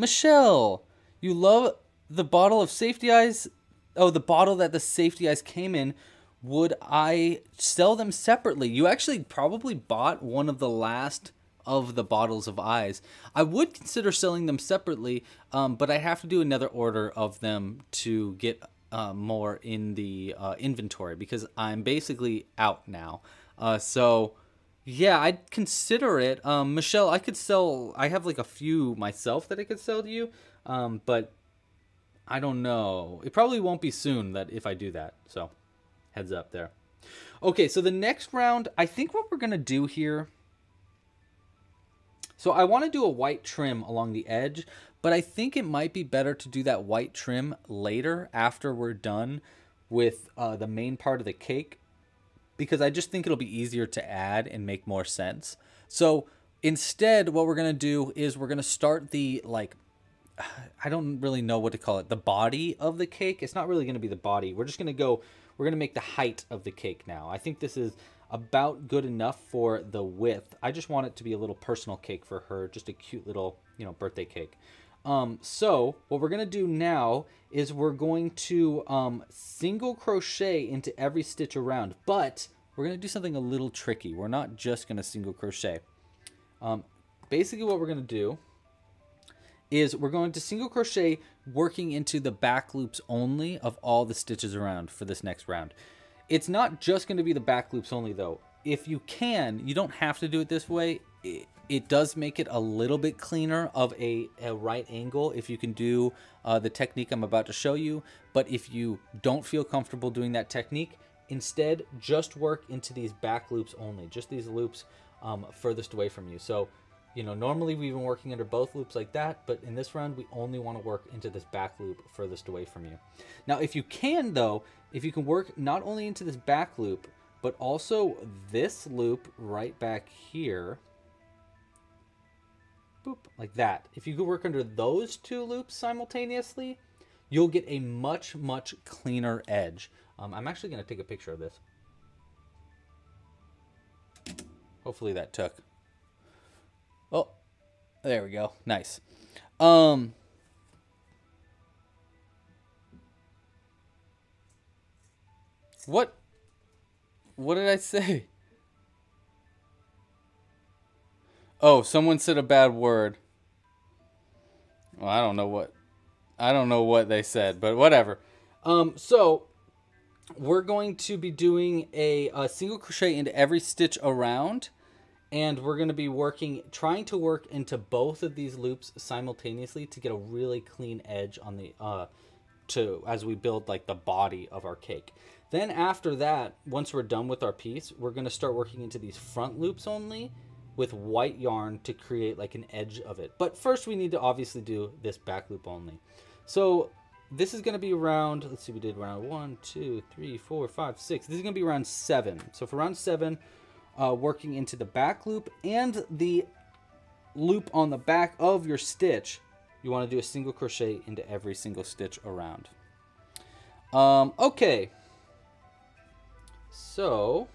Michelle, you love the bottle of safety eyes. Oh, the bottle that the safety eyes came in. Would I sell them separately? You actually probably bought one of the last of the bottles of eyes. I would consider selling them separately, but I have to do another order of them to get more in the inventory because I'm basically out now. So yeah, I'd consider it. Michelle, I could sell, I have like a few myself that I could sell to you, but I don't know. It probably won't be soon that if I do that, so heads up there. Okay, so the next round, I think what we're gonna do here, so I wanna do a white trim along the edge, but I think it might be better to do that white trim later after we're done with the main part of the cake, because I just think it'll be easier to add and make more sense. So instead, what we're gonna do is we're gonna start the, like, I don't really know what to call it, the body of the cake. It's not really gonna be the body. We're just gonna go, we're gonna make the height of the cake now. I think this is about good enough for the width. I just want it to be a little personal cake for her, just a cute little, you know, birthday cake. So what we're gonna do now is we're going to single crochet into every stitch around, but we're gonna do something a little tricky. We're not just gonna single crochet. Basically what we're gonna do is we're going to single crochet working into the back loops only of all the stitches around for this next round. It's not just gonna be the back loops only though. If you can, you don't have to do it this way. It does make it a little bit cleaner of a right angle if you can do the technique I'm about to show you. But if you don't feel comfortable doing that technique, instead just work into these back loops only, just these loops furthest away from you. So, you know, normally we've been working under both loops like that, but in this round, we only want to work into this back loop furthest away from you. Now, if you can though, if you can work not only into this back loop, but also this loop right back here, like that. If you could work under those two loops simultaneously, you'll get a much, much cleaner edge. I'm actually going to take a picture of this. Hopefully that took. Oh, there we go. Nice. What did I say? Oh, someone said a bad word. Well, I don't know what they said, but whatever. So we're going to be doing a single crochet into every stitch around, and we're going to be trying to work into both of these loops simultaneously to get a really clean edge on the as we build like the body of our cake. Then after that, once we're done with our piece, we're going to start working into these front loops only with white yarn to create like an edge of it. But first we need to obviously do this back loop only. So This is going to be round, let's see, we did round 1, 2, 3, 4, 5, 6. This is going to be round 7. So for round 7, working into the back loop and the loop on the back of your stitch, you want to do a single crochet into every single stitch around. Okay. So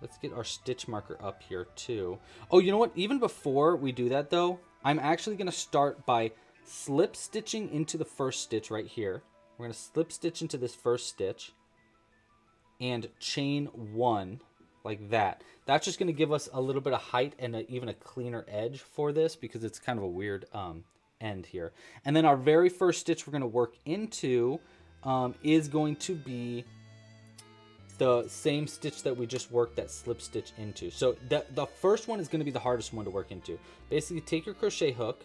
let's get our stitch marker up here too. Oh, you know what? Even before we do that though, I'm actually going to start by slip stitching into the first stitch right here. We're going to slip stitch into this first stitch and chain one like that. That's just going to give us a little bit of height and even a cleaner edge for this, because it's kind of a weird end here. And then our very first stitch we're going to work into is going to be the same stitch that we just worked that slip stitch into. So the first one is going to be the hardest one to work into. Basically, take your crochet hook,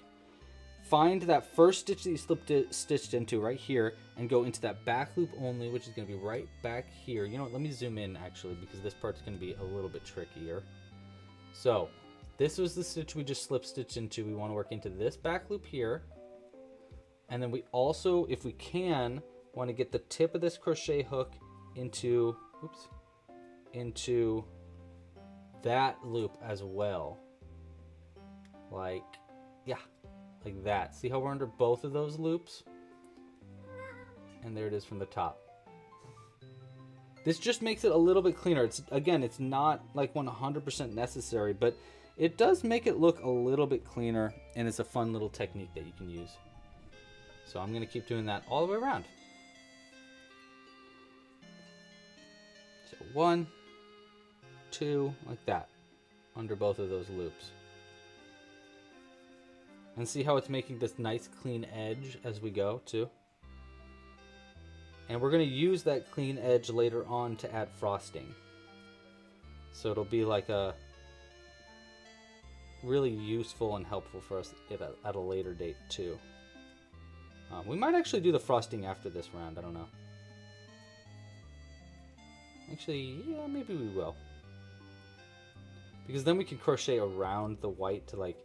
find that first stitch that you slip stitched into right here, and go into that back loop only, which is going to be right back here. You know what? Let me zoom in actually, because this part's going to be a little bit trickier. So this was the stitch we just slip stitched into. We want to work into this back loop here, and then we also, if we can, want to get the tip of this crochet hook into into that loop as well. Like, yeah, like that. See how we're under both of those loops? And there it is from the top. This just makes it a little bit cleaner. It's, again, it's not like 100% necessary, but it does make it look a little bit cleaner, and it's a fun little technique that you can use. So I'm gonna keep doing that all the way around. One, two, like that, under both of those loops. And see how it's making this nice clean edge as we go too? And we're gonna use that clean edge later on to add frosting. So it'll be like a really useful and helpful for us at a later date too. We might actually do the frosting after this round, I don't know. Actually, yeah, maybe we will. Because then we can crochet around the white to like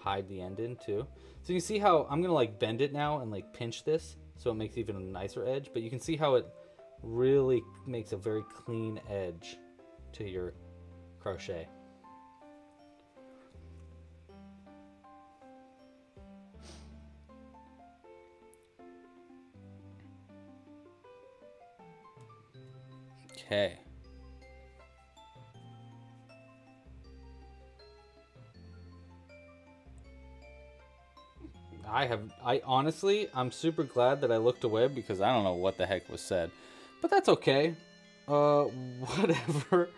hide the end in too. So you can see how I'm gonna like bend it now and like pinch this so it makes even a nicer edge, but you can see how it really makes a very clean edge to your crochet. Okay. I'm super glad that I looked away, because I don't know what the heck was said, but that's okay. Whatever.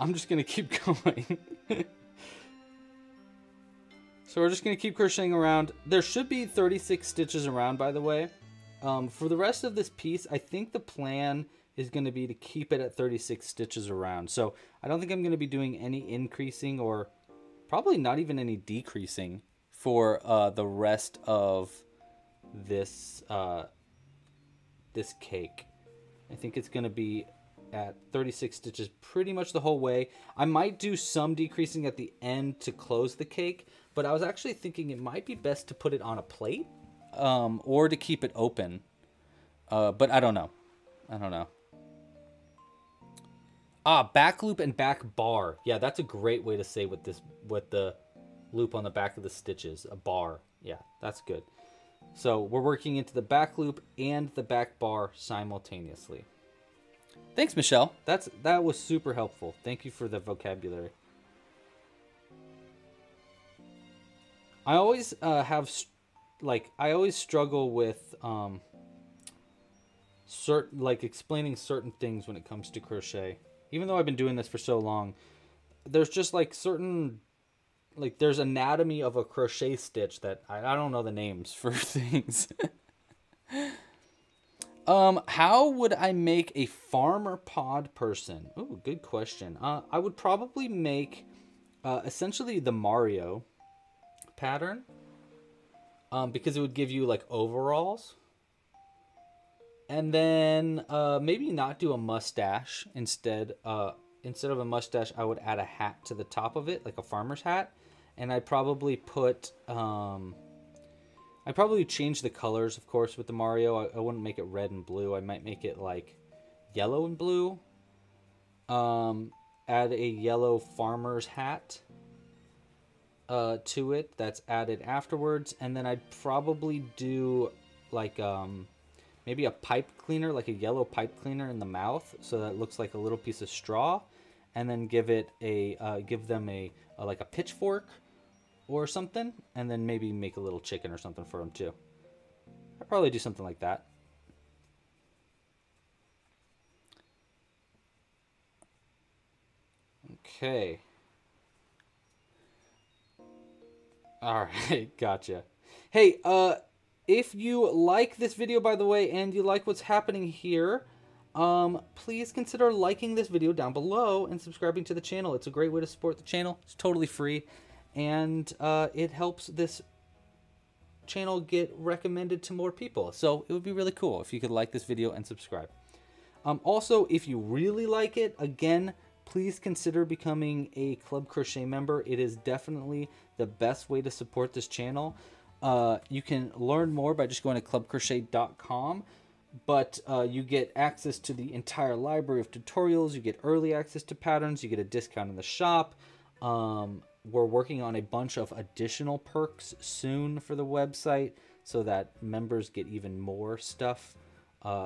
I'm just gonna keep going. So we're just gonna keep crocheting around. There should be 36 stitches around, by the way. For the rest of this piece, I think the plan is going to be to keep it at 36 stitches around. So I don't think I'm going to be doing any increasing, or probably not even any decreasing for the rest of this this cake. I think it's going to be at 36 stitches pretty much the whole way. I might do some decreasing at the end to close the cake, but I was actually thinking it might be best to put it on a plate. Or to keep it open, but I don't know. Ah, back loop and back bar. Yeah, that's a great way to say what the loop on the back of the stitch is, a bar. Yeah, that's good. So we're working into the back loop and the back bar simultaneously. Thanks, Michelle. That was super helpful. Thank you for the vocabulary. I always always struggle with explaining certain things when it comes to crochet. Even though I've been doing this for so long, there's just like certain, like there's anatomy of a crochet stitch that I don't know the names for things. How would I make a farmer pod person? Ooh, good question. I would probably make essentially the Mario pattern. Because it would give you like overalls, and then maybe not do a mustache, instead instead of a mustache, I would add a hat to the top of it, like a farmer's hat. And I probably put, I probably change the colors, of course, with the Mario. I wouldn't make it red and blue. I might make it like yellow and blue. Add a yellow farmer's hat to it. That's added afterwards. And then I'd probably do like maybe a pipe cleaner, like a yellow pipe cleaner in the mouth, so that it looks like a little piece of straw. And then give it a give them like a pitchfork or something, and then maybe make a little chicken or something for them too. I'd probably do something like that. Okay. All right, gotcha. Hey, if you like this video, by the way, and you like what's happening here, please consider liking this video down below and subscribing to the channel. It's a great way to support the channel. It's totally free. And it helps this channel get recommended to more people. So it would be really cool if you could like this video and subscribe. Also, if you really like it, again, please consider becoming a Club Crochet member. It is definitely the best way to support this channel. You can learn more by just going to clubcrochet.com. But you get access to the entire library of tutorials. You get early access to patterns. You get a discount in the shop. We're working on a bunch of additional perks soon for the website so that members get even more stuff.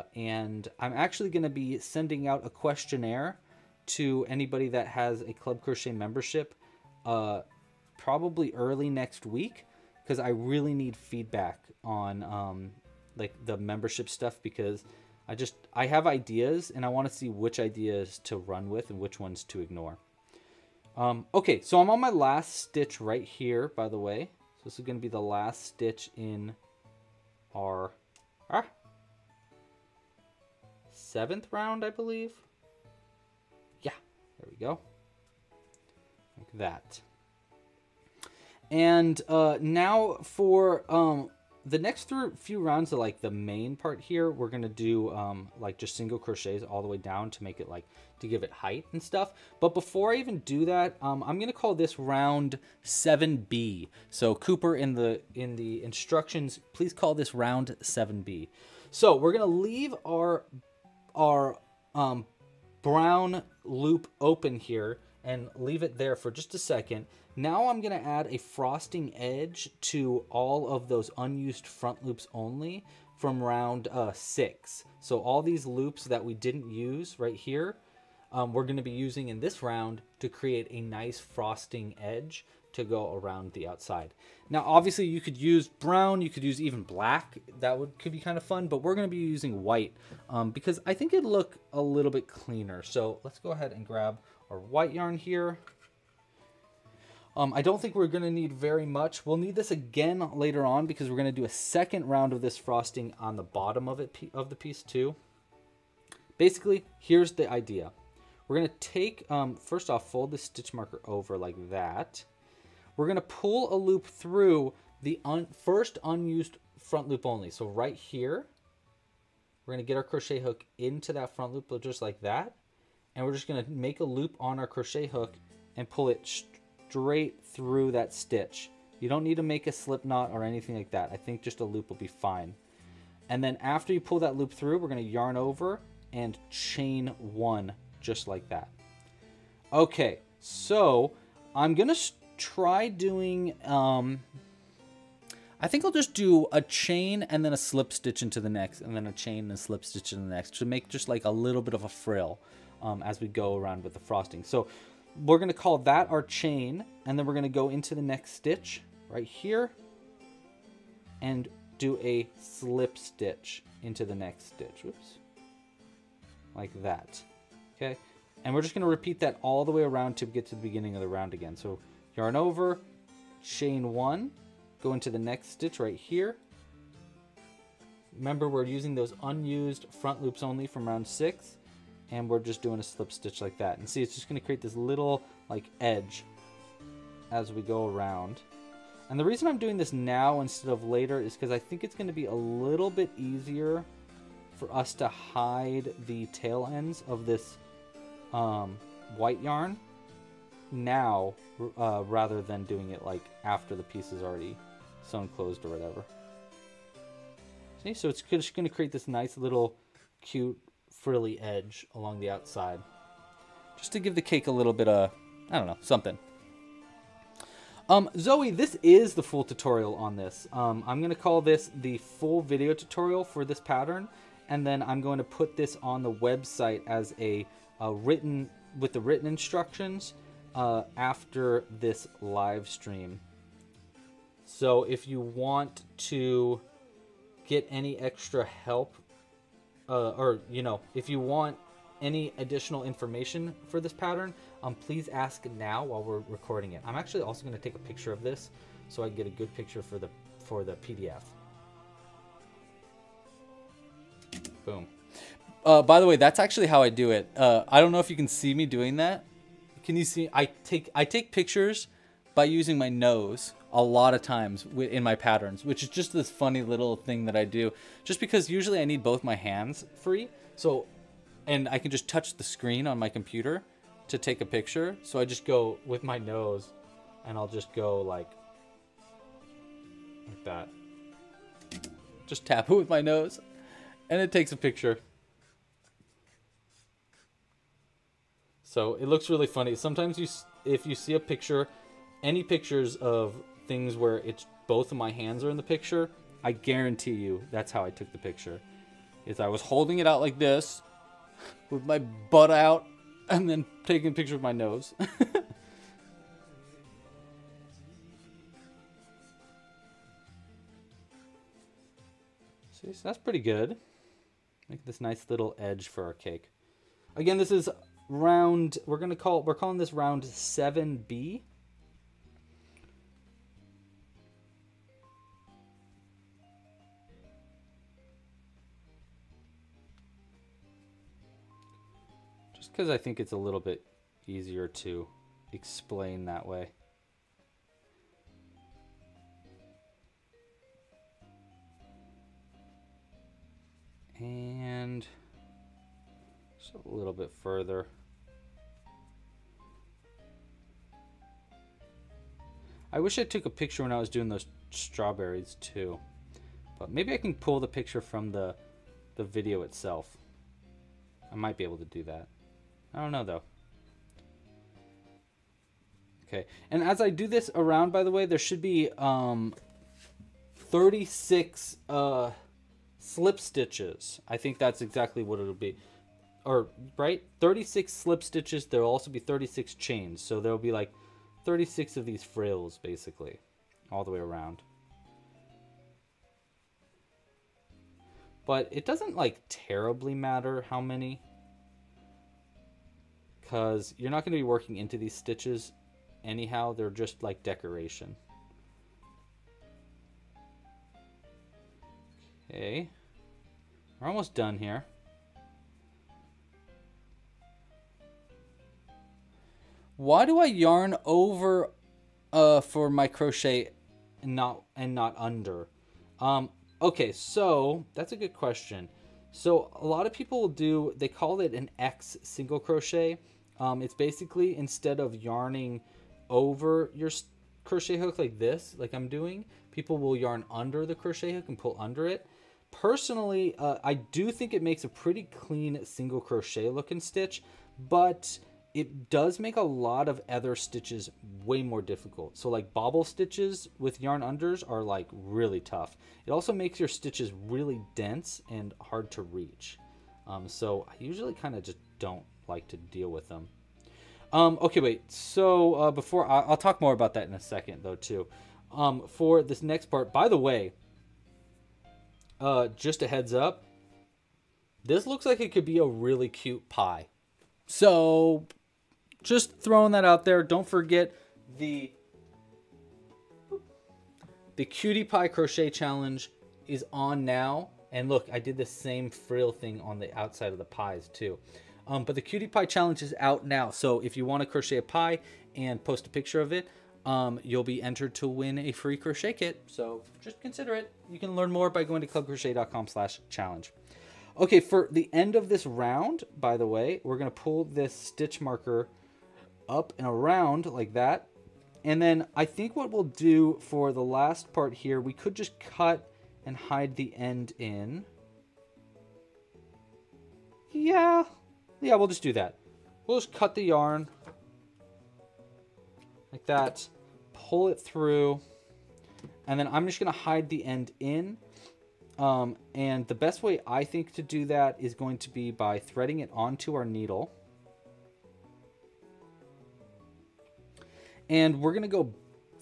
And I'm actually going to be sending out a questionnaire to anybody that has a Club Crochet membership probably early next week, because I really need feedback on like the membership stuff, because I have ideas and I want to see which ideas to run with and which ones to ignore. Okay, so I'm on my last stitch right here, by the way. So this is going to be the last stitch in our 7th round, I believe. Yeah, there we go. Like that. And now for the next few rounds of like the main part here, we're going to do like just single crochets all the way down to make it like, to give it height and stuff. But before I even do that, I'm going to call this round 7B. So Cooper, in the instructions, please call this round 7B. So we're going to leave our brown loop open here and leave it there for just a second. Now I'm gonna add a frosting edge to all of those unused front loops only from round 6. So all these loops that we didn't use right here, we're gonna be using in this round to create a nice frosting edge to go around the outside. Now, obviously you could use brown, you could use even black. That could be kind of fun, but we're gonna be using white because I think it'd look a little bit cleaner. So let's go ahead and grab our white yarn here. I don't think we're going to need very much. We'll need this again later on because we're going to do a second round of this frosting on the bottom of it, of the piece too. Basically, here's the idea. We're going to take, first off, fold the stitch marker over like that. We're going to pull a loop through the first unused front loop only. So right here, we're going to get our crochet hook into that front loop just like that. And we're just going to make a loop on our crochet hook and pull it straight through that stitch. You don't need to make a slip knot or anything like that. I think just a loop will be fine. And then after you pull that loop through, we're going to yarn over and chain one just like that. Okay, so I'm going to try doing, I think I'll just do a chain and then a slip stitch into the next, and then a chain and a slip stitch into the next to make just like a little bit of a frill as we go around with the frosting. So we're going to call that our chain, and then we're going to go into the next stitch right here and do a slip stitch into the next stitch. Oops. Like that. Okay. And we're just going to repeat that all the way around to get to the beginning of the round again. So yarn over, chain one, go into the next stitch right here. Remember, we're using those unused front loops only from round 6. And we're just doing a slip stitch like that. And see, it's just going to create this little like edge as we go around. And the reason I'm doing this now instead of later is because I think it's going to be a little bit easier for us to hide the tail ends of this white yarn now rather than doing it like after the piece is already sewn closed or whatever. See, so it's just going to create this nice little cute frilly edge along the outside, just to give the cake a little bit of, I don't know, something. Zoe, this is the full tutorial on this. I'm going to call this the full video tutorial for this pattern, and then I'm going to put this on the website as a written, with the written instructions after this live stream. So if you want to get any extra help, or, you know, if you want any additional information for this pattern, please ask now while we're recording it. I'm actually also going to take a picture of this so I can get a good picture for the PDF. Boom. By the way, that's actually how I do it. I don't know if you can see me doing that. Can you see? I take pictures by using my nose a lot of times in my patterns, which is just this funny little thing that I do, just because usually I need both my hands free. So, and I can just touch the screen on my computer to take a picture. So I just go with my nose and I'll just go like that. Just tap it with my nose and it takes a picture. So it looks really funny. Sometimes you, if you see a picture, any pictures of things where it's both of my hands are in the picture, I guarantee you that's how I took the picture. Is I was holding it out like this with my butt out and then taking a picture with my nose. See, so that's pretty good. Make this nice little edge for our cake. Again, this is round, we're calling this round 7B. Because I think it's a little bit easier to explain that way. And just a little bit further. I wish I took a picture when I was doing those strawberries too, but maybe I can pull the picture from the video itself. I might be able to do that. I don't know though. Okay, and as I do this around, by the way, there should be 36 slip stitches. I think that's exactly what it'll be. Or, right? 36 slip stitches. There'll also be 36 chains. So there'll be like 36 of these frills, basically, all the way around. But it doesn't like terribly matter how many, because you're not going to be working into these stitches anyhow. They're just like decoration. Okay, we're almost done here. Why do I yarn over for my crochet and not under? Okay, so that's a good question. So a lot of people do, they call it an X single crochet. It's basically instead of yarning over your crochet hook like this, like I'm doing, people will yarn under the crochet hook and pull under it. Personally, I do think it makes a pretty clean single crochet looking stitch, but it does make a lot of other stitches way more difficult. So like bobble stitches with yarn unders are like really tough. It also makes your stitches really dense and hard to reach. So I usually kind of just don't like to deal with them. Okay, wait, so before, I'll talk more about that in a second though too. For this next part, by the way, just a heads up, this looks like it could be a really cute pie. So just throwing that out there, don't forget the Cutie Pie Crochet Challenge is on now. And look, I did the same frill thing on the outside of the pies too. But the Cutie Pie Challenge is out now. So if you want to crochet a pie and post a picture of it, you'll be entered to win a free crochet kit. So just consider it. You can learn more by going to clubcrochet.com/challenge. Okay, for the end of this round, by the way, we're going to pull this stitch marker up and around like that. And then I think what we'll do for the last part here, we could just cut and hide the end in. Yeah, we'll just do that. We'll just cut the yarn like that, pull it through, and then I'm just going to hide the end in. And the best way I think to do that is going to be by threading it onto our needle. And we're going to go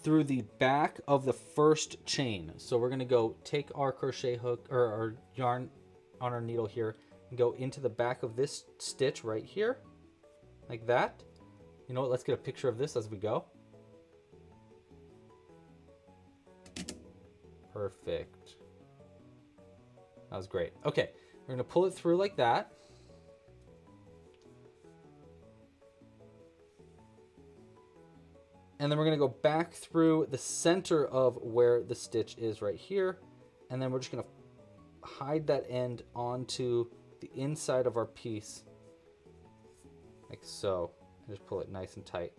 through the back of the first chain. So we're going to go take our crochet hook or our yarn on our needle here and go into the back of this stitch right here like that. You know what? Let's get a picture of this as we go. Perfect. That was great. Okay, we're going to pull it through like that. And then we're going to go back through the center of where the stitch is right here. And then we're just going to hide that end onto the inside of our piece, like so. And just pull it nice and tight.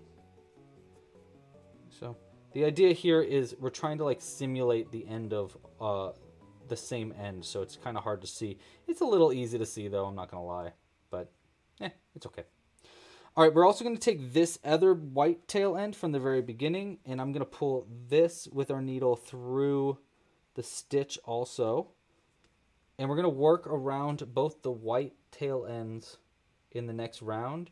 So the idea here is we're trying to like simulate the end of the same end, so it's kind of hard to see. It's a little easy to see though, I'm not gonna lie, but it's okay. All right, we're also going to take this other white tail end from the very beginning, and I'm going to pull this with our needle through the stitch also, and we're going to work around both the white tail ends in the next round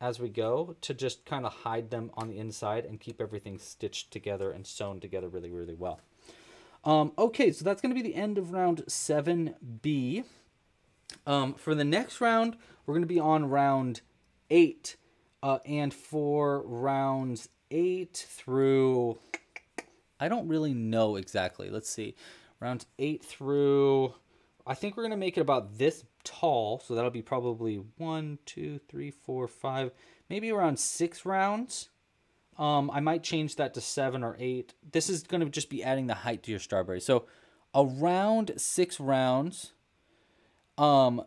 as we go to just kind of hide them on the inside and keep everything stitched together and sewn together really, really well. Okay, so that's going to be the end of round 7B. For the next round, we're going to be on round 8. And for rounds 8 through... I don't really know exactly. Let's see. Rounds 8 through... I think we're going to make it about this tall. So that'll be probably 1, 2, 3, 4, 5... Maybe around 6 rounds. I might change that to 7 or 8. This is going to just be adding the height to your Starberry. So around 6 rounds of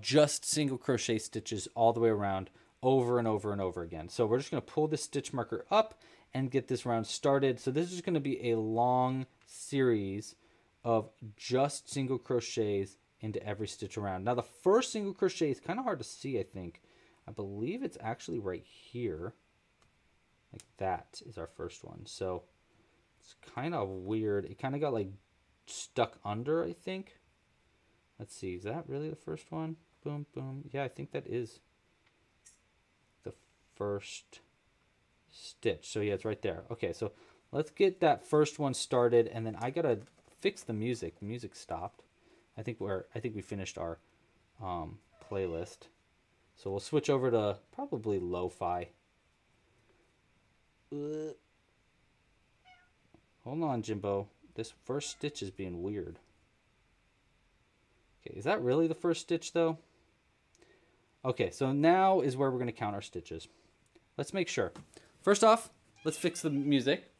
just single crochet stitches all the way around, over and over and over again. So we're just going to pull this stitch marker up and get this round started. So this is going to be a long series of just single crochets into every stitch around. Now the first single crochet is kind of hard to see, I think. I believe it's actually right here. Like that is our first one. So it's kind of weird. It kind of got like stuck under, I think. Let's see, is that really the first one? Boom, boom. Yeah, I think that is the first stitch. So yeah, it's right there. Okay, so let's get that first one started, and then I gotta fix the music. The music stopped. I think we finished our playlist. So we'll switch over to probably lo-fi. Hold on, Jimbo. This first stitch is being weird. Okay, is that really the first stitch, though? Okay, so now is where we're going to count our stitches. Let's make sure. First off, let's fix the music.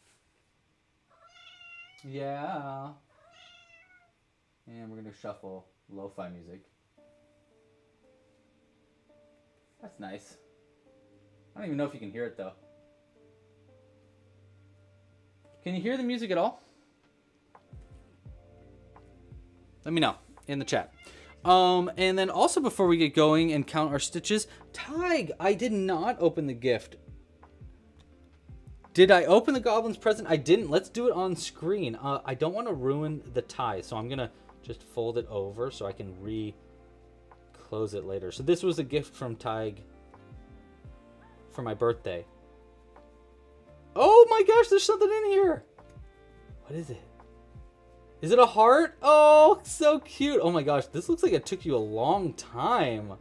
Yeah. And we're going to shuffle lo-fi music. That's nice. I don't even know if you can hear it, though. Can you hear the music at all? Let me know in the chat. And then also before we get going and count our stitches, Tyg, I did not open the gift. Did I open the Goblin's present? I didn't. Let's do it on screen. I don't want to ruin the tie, so I'm going to just fold it over so I can re-close it later. So this was a gift from Tyg for my birthday. Oh my gosh, there's something in here. What is it? Is it a heart? Oh, so cute. Oh my gosh, this looks like it took you a long time.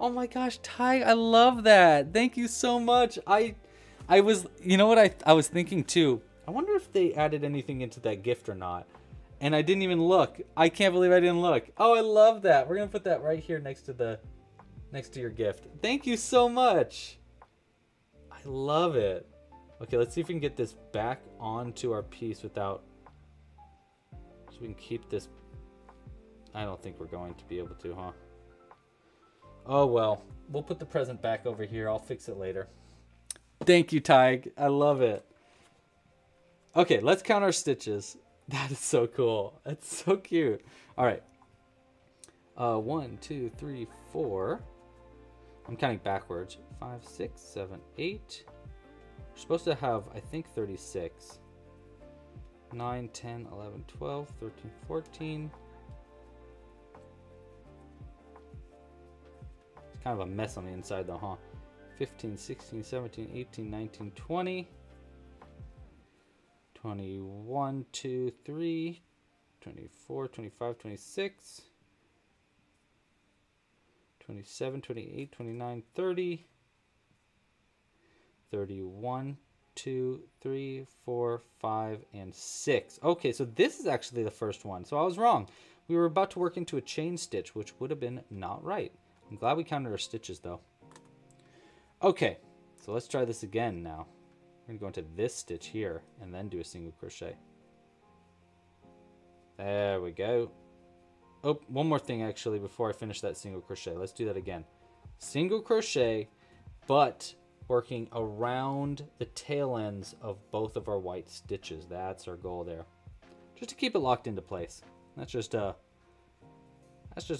Oh my gosh, Tyg, I love that. Thank you so much. I was, you know what I was thinking too? I wonder if they added anything into that gift or not. And I didn't even look. I can't believe I didn't look. Oh, I love that. We're gonna put that right here next to your gift. Thank you so much. I love it. Okay, let's see if we can get this back onto our piece without... So we can keep this I don't think we're going to be able to, huh? Oh, well. We'll put the present back over here. I'll fix it later. Thank you, Tyg. I love it. Okay, let's count our stitches. That is so cool. That's so cute. All right. 1, 2, 3, 4. I'm counting backwards. 5, 6, 7, 8. We're supposed to have, I think, 36. 9, 10, 11, 12, 13, 14. It's kind of a mess on the inside though, huh? 15, 16, 17, 18, 19, 20. 21, 2, 3, 24, 25, 26. 27, 28, 29, 30. 31, 2, 3, 4, 5, and 6. Okay, so this is actually the first one. So I was wrong. We were about to work into a chain stitch, which would have been not right. I'm glad we counted our stitches, though. Okay, so let's try this again now. We're going to go into this stitch here and then do a single crochet. There we go. Oh, one more thing, actually, before I finish that single crochet. Let's do that again. Single crochet, but working around the tail ends of both of our white stitches. That's our goal there. Just to keep it locked into place. That's just a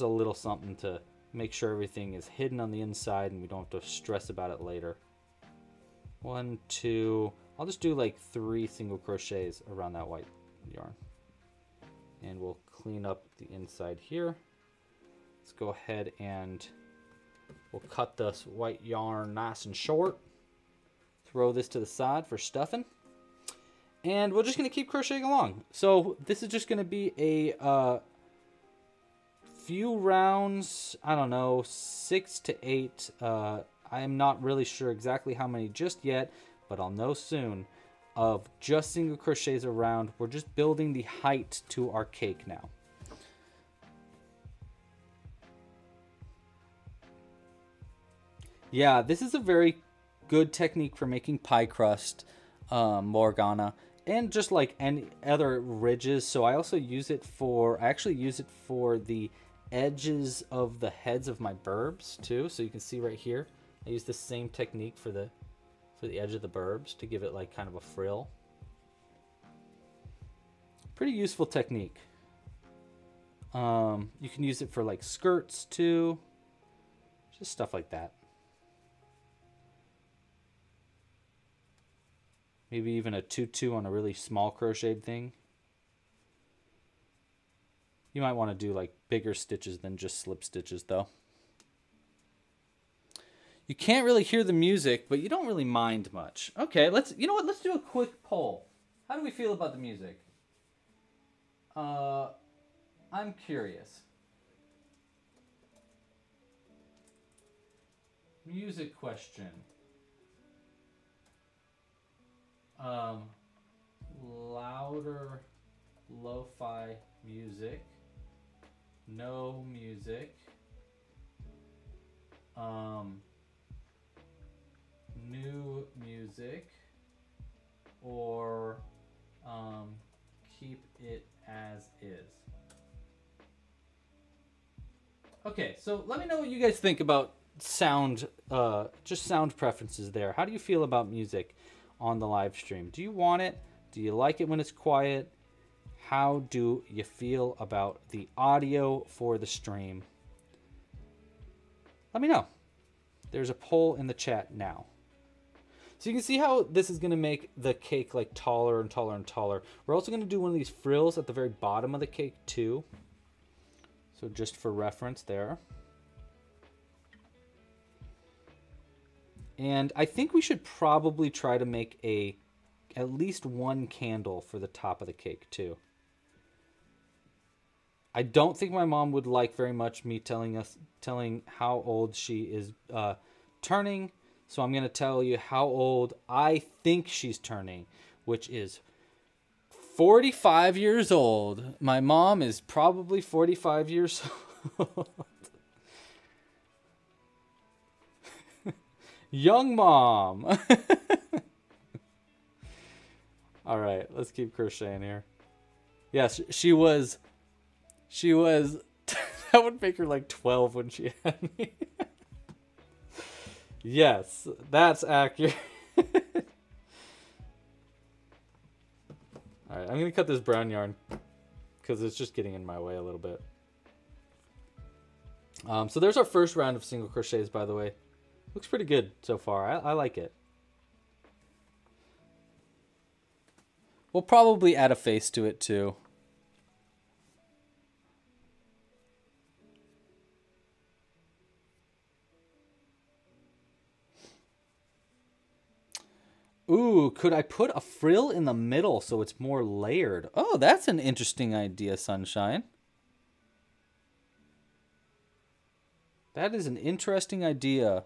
little something to make sure everything is hidden on the inside and we don't have to stress about it later. 1, 2, I'll just do like 3 single crochets around that white yarn. And we'll clean up the inside here. Let's go ahead and we'll cut this white yarn nice and short. Throw this to the side for stuffing. And we're just going to keep crocheting along. So this is just going to be a few rounds, I don't know, 6 to 8. I'm not really sure exactly how many just yet, but I'll know soon, of just single crochets around. We're just building the height to our cake now. Yeah, this is a very good technique for making pie crust, Morgana, and just like any other ridges. So I also use it for, I actually use it for the edges of the heads of my burbs too. So you can see right here, I use the same technique for the edge of the burbs to give it like kind of a frill. Pretty useful technique. You can use it for like skirts too, just stuff like that. Maybe even a tutu on a really small crocheted thing. You might want to do like bigger stitches than just slip stitches though. You can't really hear the music, but you don't really mind much. Okay, let's, you know what, let's do a quick poll. How do we feel about the music? I'm curious. Music question. Louder lo-fi music, no music, new music, or keep it as is. Okay, so let me know what you guys think about sound, just sound preferences there. How do you feel about music on the live stream? Do you want it? Do you like it when it's quiet? How do you feel about the audio for the stream? Let me know. There's a poll in the chat now. So you can see how this is going to make the cake like taller and taller and taller. We're also going to do one of these frills at the very bottom of the cake too. So just for reference there. And I think we should probably try to make at least one candle for the top of the cake too. I don't think my mom would like very much me telling how old she is turning. So I'm going to tell you how old I think she's turning, which is 45 years old. My mom is probably 45 years old. Young mom. All right, let's keep crocheting here. Yes, she was That would make her like 12 when she had me. Yes, that's accurate. Alright, I'm going to cut this brown yarn because it's just getting in my way a little bit. So there's our first round of single crochets, by the way. Looks pretty good so far. I like it. We'll probably add a face to it too. Ooh, could I put a frill in the middle so it's more layered? Oh, that's an interesting idea, Sunshine. That is an interesting idea.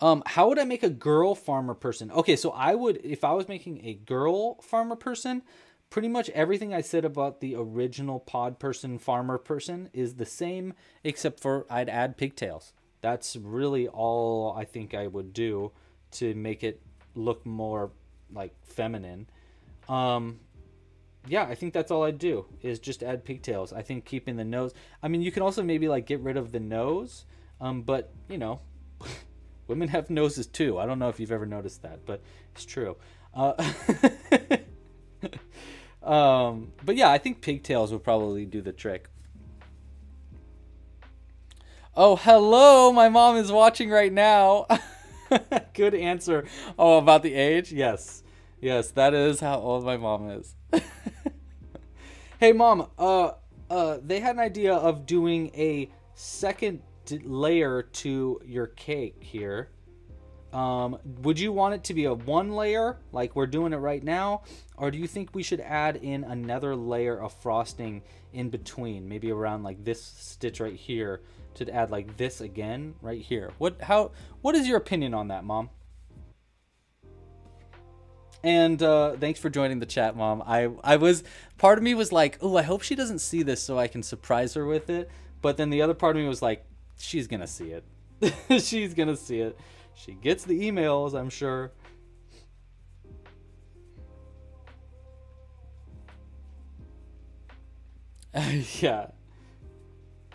How would I make a girl farmer person? Okay, so I would, if I was making a girl farmer person, pretty much everything I said about the original pod person, farmer person is the same, except for I'd add pigtails. That's really all I think I would do to make it look more like feminine. Yeah, I think that's all I do is just add pigtails. I think keeping the nose, I mean, you can also maybe like get rid of the nose, but you know, women have noses too. I don't know if you've ever noticed that, but it's true. But yeah, I think pigtails will probably do the trick. Oh, hello, my mom is watching right now. Good answer. Oh, about the age? Yes. Yes, that is how old my mom is. Hey, Mom, they had an idea of doing a second layer to your cake here. Would you want it to be a one layer, like we're doing it right now? Or do you think we should add in another layer of frosting in between, maybe around like this stitch right here? To add like this again right here. What is your opinion on that, Mom? And thanks for joining the chat, Mom. I was, part of me was like, oh, I hope she doesn't see this so I can surprise her with it. But then the other part of me was like, she's gonna see it. She's gonna see it. She gets the emails, I'm sure. Yeah.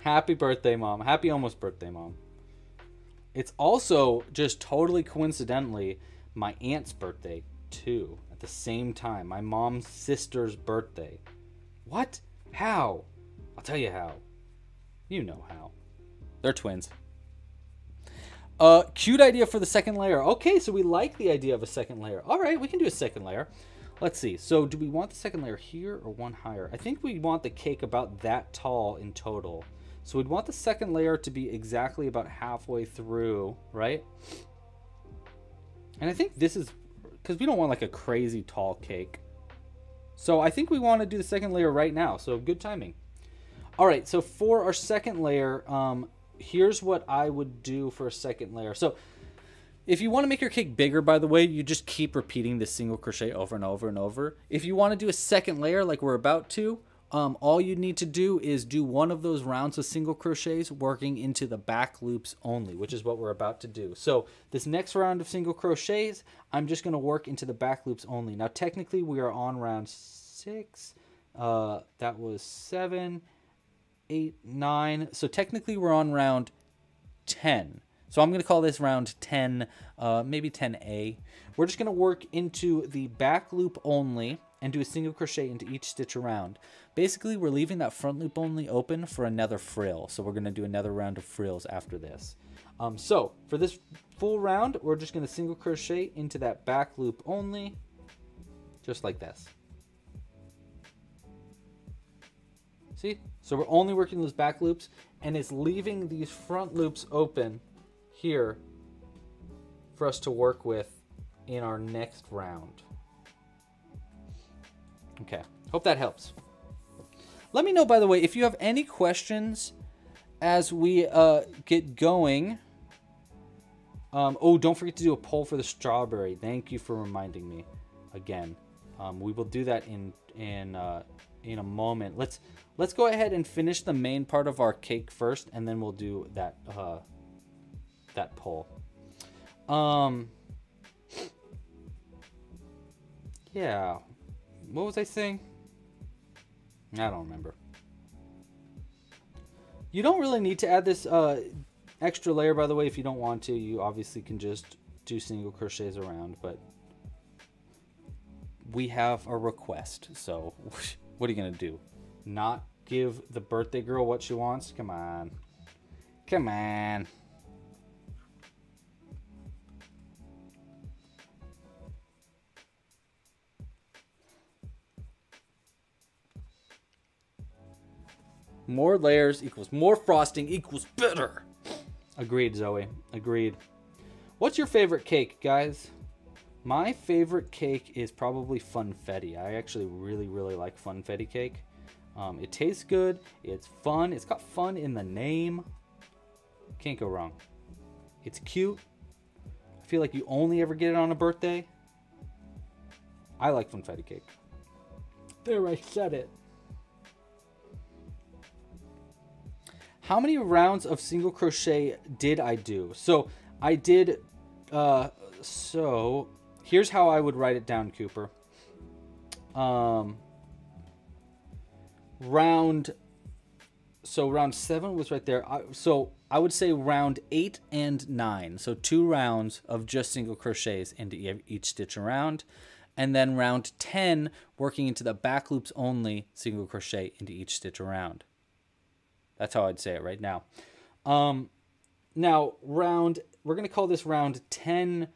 Happy birthday, Mom. Happy almost birthday, Mom. It's also just totally coincidentally my aunt's birthday too at the same time. My mom's sister's birthday. What? How? I'll tell you how. You know how. They're twins. Cute idea for the second layer. Okay, so we like the idea of a second layer. All right, we can do a second layer. Let's see. So do we want the second layer here or one higher? I think we want the cake about that tall in total. So we'd want the second layer to be exactly about halfway through, right? And I think this is, because we don't want like a crazy tall cake. So I think we want to do the second layer right now. So good timing. All right, so for our second layer, here's what I would do for a second layer. So if you want to make your cake bigger, by the way, you just keep repeating this single crochet over and over and over. If you want to do a second layer like we're about to, all you need to do is do one of those rounds of single crochets working into the back loops only, which is what we're about to do. So this next round of single crochets, I'm just going to work into the back loops only. Now, technically, we are on round 6. That was 7, 8, 9. So technically, we're on round 10. So I'm going to call this round 10, maybe 10A. We're just going to work into the back loop only and do a single crochet into each stitch around. Basically, we're leaving that front loop only open for another frill. So we're going to do another round of frills after this. So for this full round, we're just going to single crochet into that back loop only, just like this. See? So we're only working those back loops, and it's leaving these front loops open here for us to work with in our next round. Okay, hope that helps. Let me know, by the way, if you have any questions as we get going. Oh, don't forget to do a poll for the strawberry. Thank you for reminding me again. We will do that in a moment. Let's go ahead and finish the main part of our cake first, and then we'll do that that poll. Yeah, what was I saying? I don't remember. You don't really need to add this extra layer, by the way. If you don't want to, you obviously can just do single crochets around, but we have a request, so what are you gonna do? Not give the birthday girl what she wants? Come on, come on. More layers equals more frosting equals better. Agreed, Zoe. Agreed. What's your favorite cake, guys? My favorite cake is probably funfetti. I actually really like funfetti cake. It tastes good. It's fun. It's got fun in the name. Can't go wrong. It's cute. I feel like you only ever get it on a birthday. I like funfetti cake. There, I said it. How many rounds of single crochet did I do? So I did, so here's how I would write it down, Cooper. Round 7 was right there. So I would say round 8 and 9. So 2 rounds of just single crochets into each stitch around. And then round 10, working into the back loops only, single crochet into each stitch around. That's how I'd say it right now. Now, we're going to call this round 10B.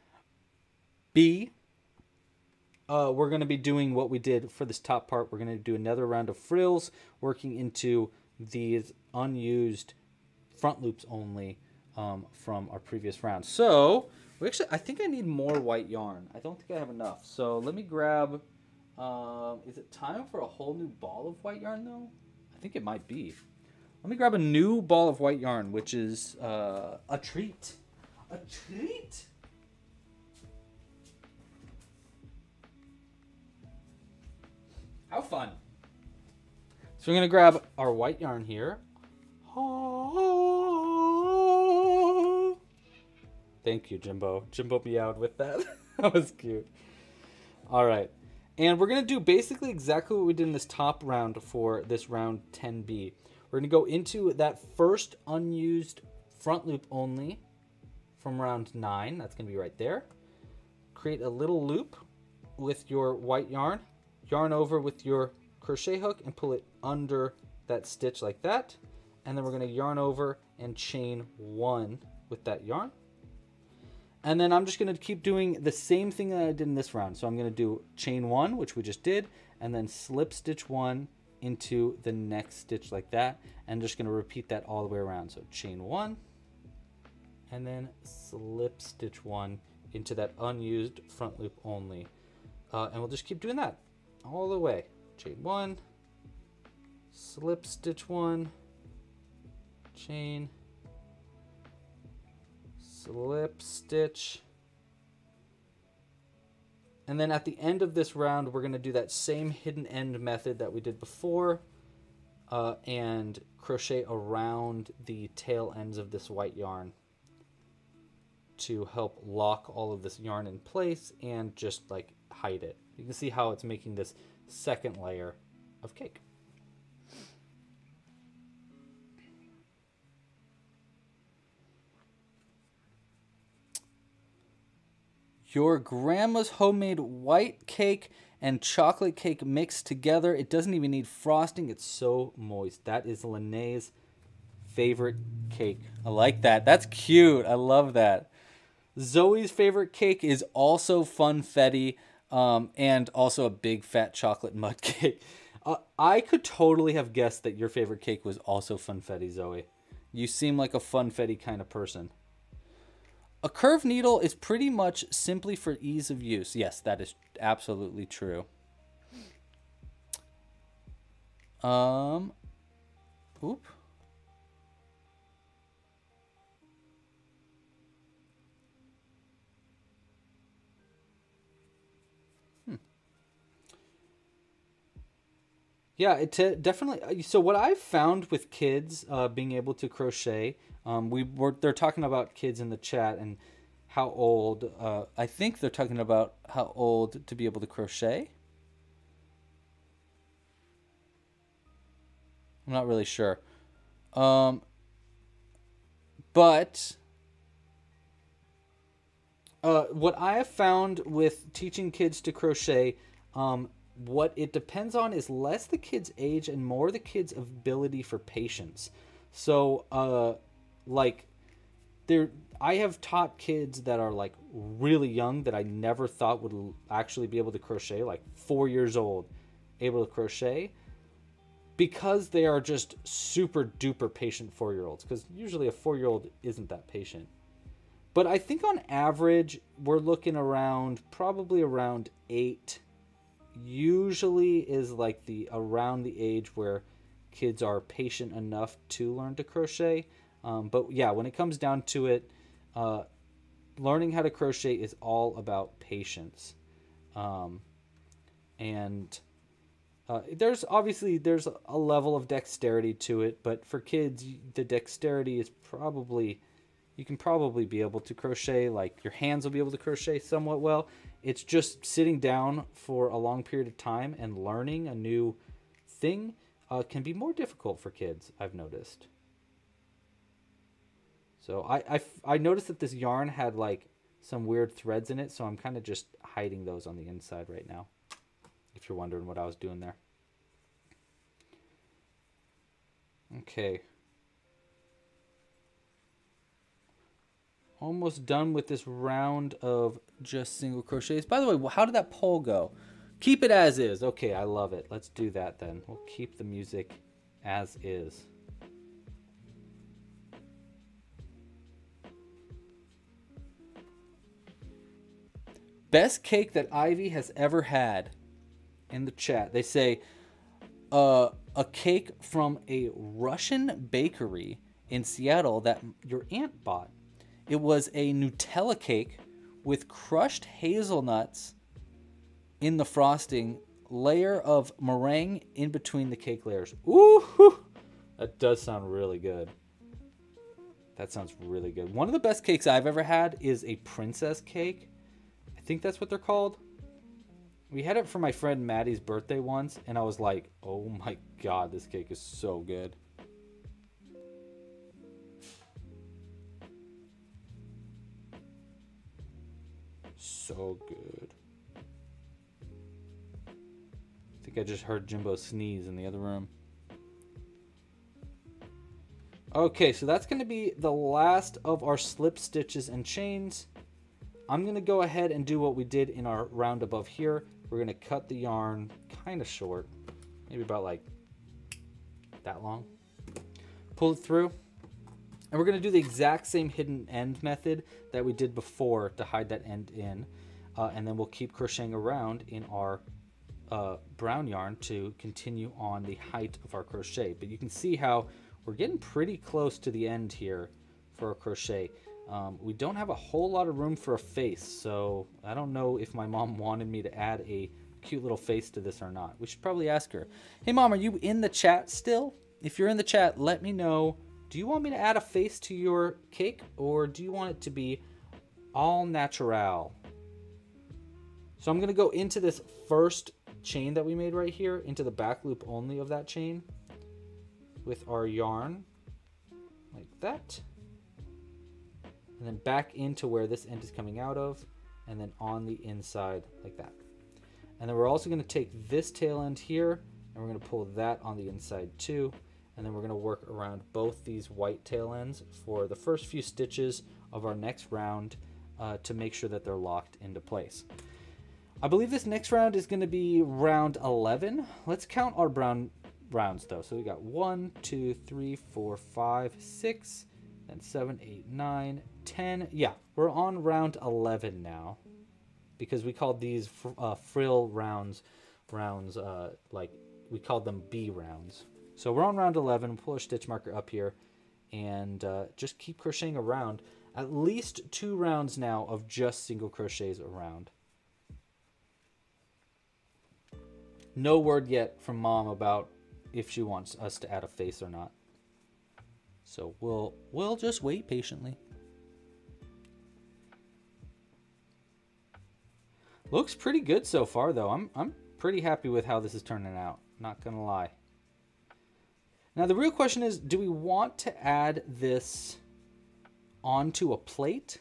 We're going to be doing what we did for this top part. We're going to do another round of frills, working into these unused front loops only from our previous round. So, I think I need more white yarn. I don't think I have enough. So, let me grab... is it time for a whole new ball of white yarn, though? I think it might be. Let me grab a new ball of white yarn, which is a treat. A treat? How fun. So we're going to grab our white yarn here. Oh. Thank you, Jimbo. Jimbo meowed with that. That was cute. All right. And we're going to do basically exactly what we did in this top round for this round 10B. We're going to go into that first unused front loop only from round 9. That's going to be right there. Create a little loop with your white yarn. Yarn over with your crochet hook and pull it under that stitch like that. And then we're going to yarn over and chain 1 with that yarn. And then I'm just going to keep doing the same thing that I did in this round. So I'm going to do chain 1, which we just did, and then slip stitch 1 into the next stitch like that, and just going to repeat that all the way around. So chain 1 and then slip stitch 1 into that unused front loop only, and we'll just keep doing that all the way. Chain 1, slip stitch 1, chain, slip stitch. And then at the end of this round, we're going to do that same hidden end method that we did before, and crochet around the tail ends of this white yarn to help lock all of this yarn in place and just like hide it. You can see how it's making this second layer of cake. Your grandma's homemade white cake and chocolate cake mixed together. It doesn't even need frosting. It's so moist. That is Linnea's favorite cake. I like that. That's cute. I love that. Zoe's favorite cake is also funfetti, and also a big fat chocolate mud cake. I could totally have guessed that your favorite cake was also funfetti, Zoe. You seem like a funfetti kind of person. A curved needle is pretty much simply for ease of use. Yes, that is absolutely true. Oop. Yeah, it definitely. So what I've found with kids being able to crochet, they're talking about kids in the chat and how old. I think they're talking about how old to be able to crochet. I'm not really sure. But what I have found with teaching kids to crochet, what it depends on is less the kid's age and more the kid's ability for patience. So, like, I have taught kids that are, like, really young that I never thought would actually be able to crochet, like 4 years old, able to crochet, because they are just super duper patient 4-year-olds, because usually a 4-year-old isn't that patient. But I think on average, we're looking around, probably around 8, usually is like the around the age where kids are patient enough to learn to crochet. But yeah, when it comes down to it, learning how to crochet is all about patience. There's obviously, there's a level of dexterity to it, but for kids, the dexterity is probably, you can probably be able to crochet, like your hands will be able to crochet somewhat well. It's just sitting down for a long period of time and learning a new thing can be more difficult for kids, I've noticed. So I noticed that this yarn had like some weird threads in it, so I'm kind of just hiding those on the inside right now, if you're wondering what I was doing there. Okay. Almost done with this round of just single crochets. By the way, how did that poll go? Keep it as is. Okay, I love it. Let's do that then. We'll keep the music as is. Best cake that Ivy has ever had. In the chat, they say a cake from a Russian bakery in Seattle that your aunt bought. It was a Nutella cake with crushed hazelnuts in the frosting, layer of meringue in between the cake layers. Ooh, that does sound really good. That sounds really good. One of the best cakes I've ever had is a princess cake. I think that's what they're called. We had it for my friend Maddie's birthday once, and I was like, oh my God, this cake is so good. So good. I think I just heard Jimbo sneeze in the other room. Okay, so that's gonna be the last of our slip stitches and chains. I'm gonna go ahead and do what we did in our round above here. We're gonna cut the yarn kind of short, maybe about like that long. Pull it through, and we're gonna do the exact same hidden end method that we did before to hide that end in, and then we'll keep crocheting around in our brown yarn to continue on the height of our crochet. But you can see how we're getting pretty close to the end here for our crochet. We don't have a whole lot of room for a face, so I don't know if my mom wanted me to add a cute little face to this or not. We should probably ask her. Hey mom, are you in the chat still? If you're in the chat, let me know. Do you want me to add a face to your cake, or do you want it to be all natural? So I'm gonna go into this first chain that we made right here, into the back loop only of that chain with our yarn like that. And then back into where this end is coming out of, and then on the inside like that. And then we're also going to take this tail end here, and we're going to pull that on the inside too. And then we're going to work around both these white tail ends for the first few stitches of our next round to make sure that they're locked into place. I believe this next round is going to be round 11. Let's count our brown rounds though. So we got 1, 2, 3, 4, 5, 6, then 7, 8, 9, 10. Yeah, we're on round 11 now, because we called these frill rounds like we called them B rounds. So we're on round 11. Pull our stitch marker up here, and just keep crocheting around. At least 2 rounds now of just single crochets around. No word yet from mom about if she wants us to add a face or not. So we'll just wait patiently. Looks pretty good so far though. I'm pretty happy with how this is turning out, not gonna lie. Now the real question is, do we want to add this onto a plate,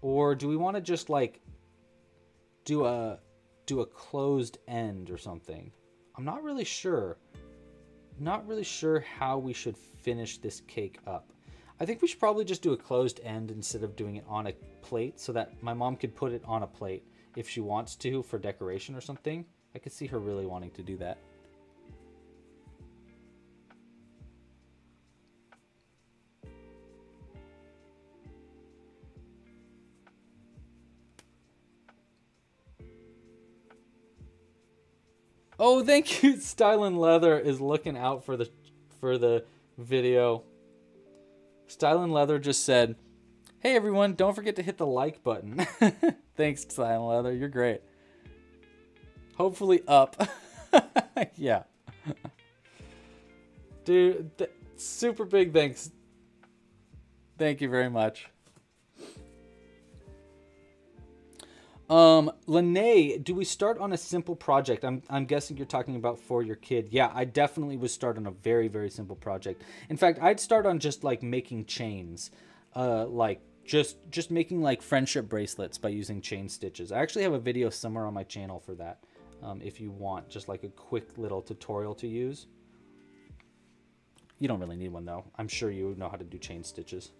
or do we want to just like do a closed end or something? I'm not really sure. Not really sure how we should finish this cake up. I think we should probably just do a closed end instead of doing it on a plate, so that my mom could put it on a plate if she wants to for decoration or something. I could see her really wanting to do that. Oh, thank you. Stylin Leather is looking out for the video. Stylin Leather just said, "Hey everyone, don't forget to hit the like button." Thanks, Stylin Leather. You're great. Hopefully up. Yeah. Dude, super big thanks. Thank you very much. Linnea, do we start on a simple project? I'm guessing you're talking about for your kid. Yeah, I definitely would start on a very, very simple project. In fact, I'd start on just like making chains, like just making like friendship bracelets by using chain stitches. I actually have a video somewhere on my channel for that. If you want just like a quick little tutorial to use. You don't really need one though. I'm sure you know how to do chain stitches.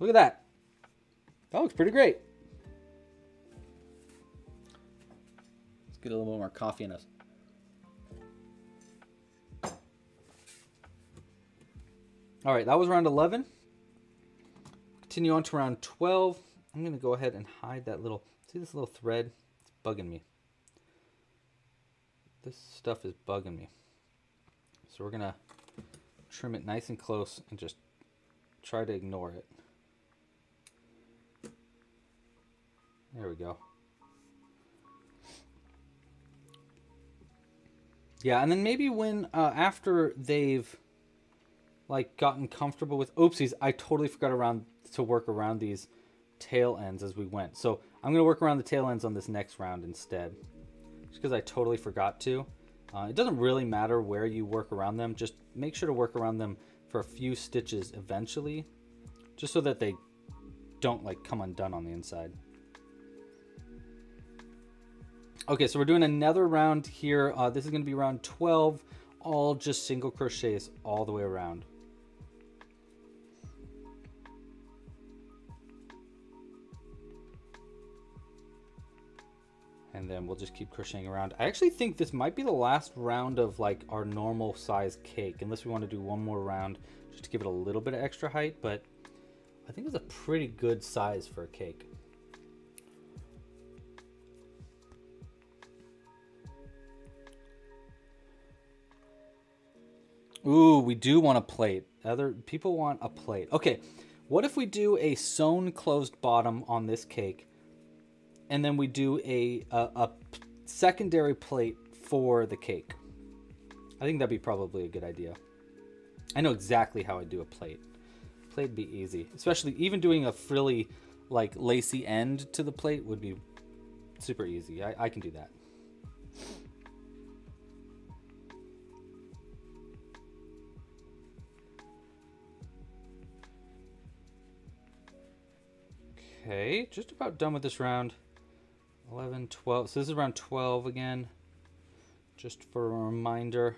Look at that. That looks pretty great. Let's get a little bit more coffee in us. All right, that was round 11. Continue on to round 12. I'm gonna go ahead and hide that little, see this little thread? It's bugging me. This stuff is bugging me. So we're gonna trim it nice and close and just try to ignore it. There we go. Yeah, and then maybe when, after they've like gotten comfortable with, oopsies, I totally forgot to work around these tail ends as we went. So I'm gonna work around the tail ends on this next round instead, just because I totally forgot to. It doesn't really matter where you work around them, just make sure to work around them for a few stitches eventually, just so that they don't like come undone on the inside. Okay, so we're doing another round here. This is gonna be round 12, all just single crochets all the way around. And then we'll just keep crocheting around. I actually think this might be the last round of like our normal size cake, unless we wanna do one more round just to give it a little bit of extra height, but I think it's a pretty good size for a cake. Ooh, we do want a plate. Other people want a plate. Okay, what if we do a sewn closed bottom on this cake, and then we do a secondary plate for the cake? I think that'd be probably a good idea. I know exactly how I do a plate. Plate'd be easy, especially even doing a frilly, like lacy end to the plate would be super easy. I can do that. Okay, just about done with this round. 11, 12. So this is round 12 again, just for a reminder.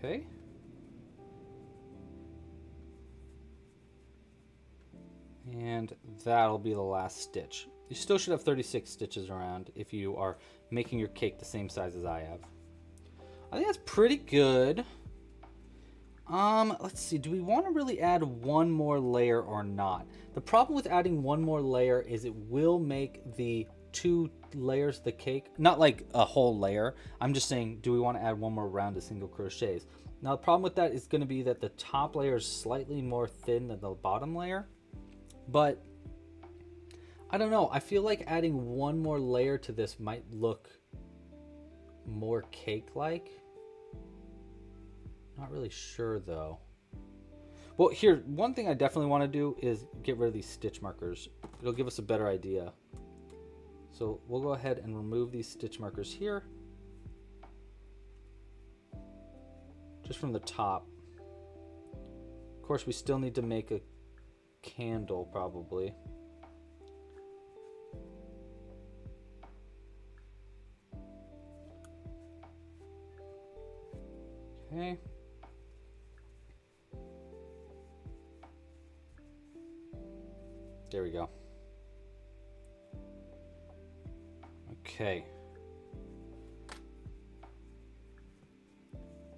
Okay. And that'll be the last stitch. You still should have 36 stitches around if you are making your cake the same size as I have. I think that's pretty good. Let's see, do we want to really add one more layer or not? The problem with adding one more layer is it will make the two layers of the cake, not like a whole layer. I'm just saying, do we want to add one more round of single crochets? Now the problem with that is going to be that the top layer is slightly more thin than the bottom layer, but I don't know. I feel like adding one more layer to this might look more cake-like. Not really sure though. Well, here, one thing I definitely want to do is get rid of these stitch markers. It'll give us a better idea. So we'll go ahead and remove these stitch markers here, just from the top. Of course, we still need to make a candle probably. Okay. There we go. Okay.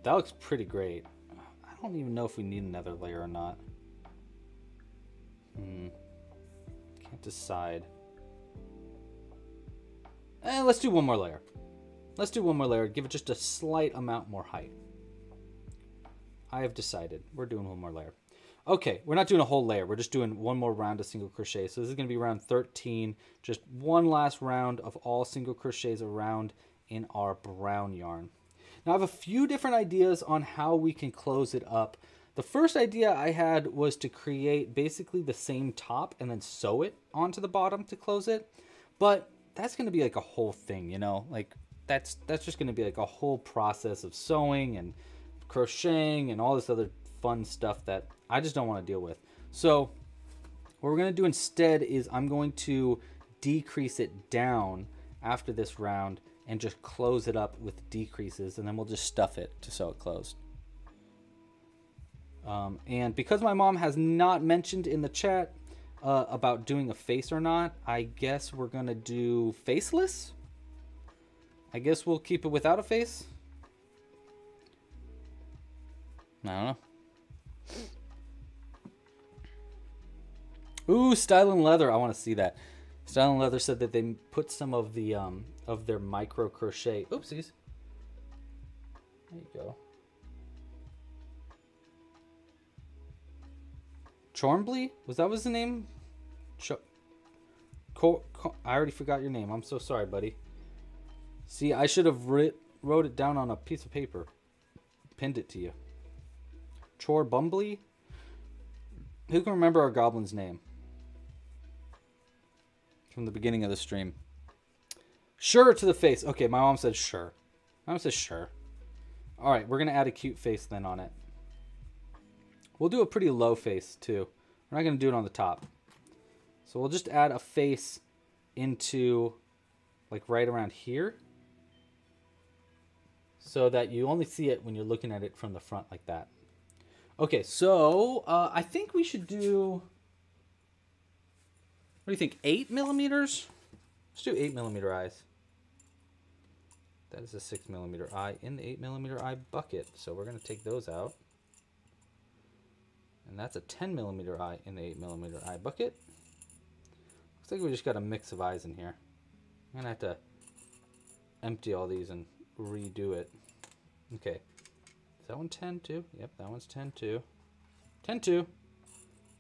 That looks pretty great. I don't even know if we need another layer or not. Can't decide. And let's do one more layer. Let's do one more layer. Give it just a slight amount more height. I have decided we're doing one more layer. Okay, we're not doing a whole layer. We're just doing one more round of single crochet. So this is going to be round 13. Just one last round of all single crochets around in our brown yarn. Now I have a few different ideas on how we can close it up. The first idea I had was to create basically the same top and then sew it onto the bottom to close it. But that's going to be like a whole thing, you know, like that's just going to be like a whole process of sewing and crocheting and all this other fun stuff that I just don't want to deal with. So what we're going to do instead is I'm going to decrease it down after this round and just close it up with decreases, and then we'll just stuff it to sew it closed. And because my mom has not mentioned in the chat about doing a face or not, I guess we're gonna do faceless. I guess we'll keep it without a face. I don't know. Ooh, Stylin Leather, I want to see that. Stylin Leather said that they put some of the of their micro crochet. Oopsies. There you go. Chormbly? Was the name? I already forgot your name. I'm so sorry, buddy. See, I should have wrote it down on a piece of paper. Pinned it to you. Chorb Rumbly? Who can remember our goblin's name? From the beginning of the stream. Sure to the face. Okay, my mom said sure. My mom says sure. All right, we're going to add a cute face then on it. We'll do a pretty low face too. We're not going to do it on the top. So we'll just add a face into like right around here, so that you only see it when you're looking at it from the front like that. Okay, so I think we should do, what do you think, 8 millimeters? Let's do 8 millimeter eyes. That is a 6 millimeter eye in the 8 millimeter eye bucket. So we're going to take those out. And that's a 10 millimeter eye in the 8 millimeter eye bucket. Looks like we just got a mix of eyes in here. I'm going to have to empty all these and redo it. Okay. Is that one 10 too? Yep, that one's 10 too. 10 too.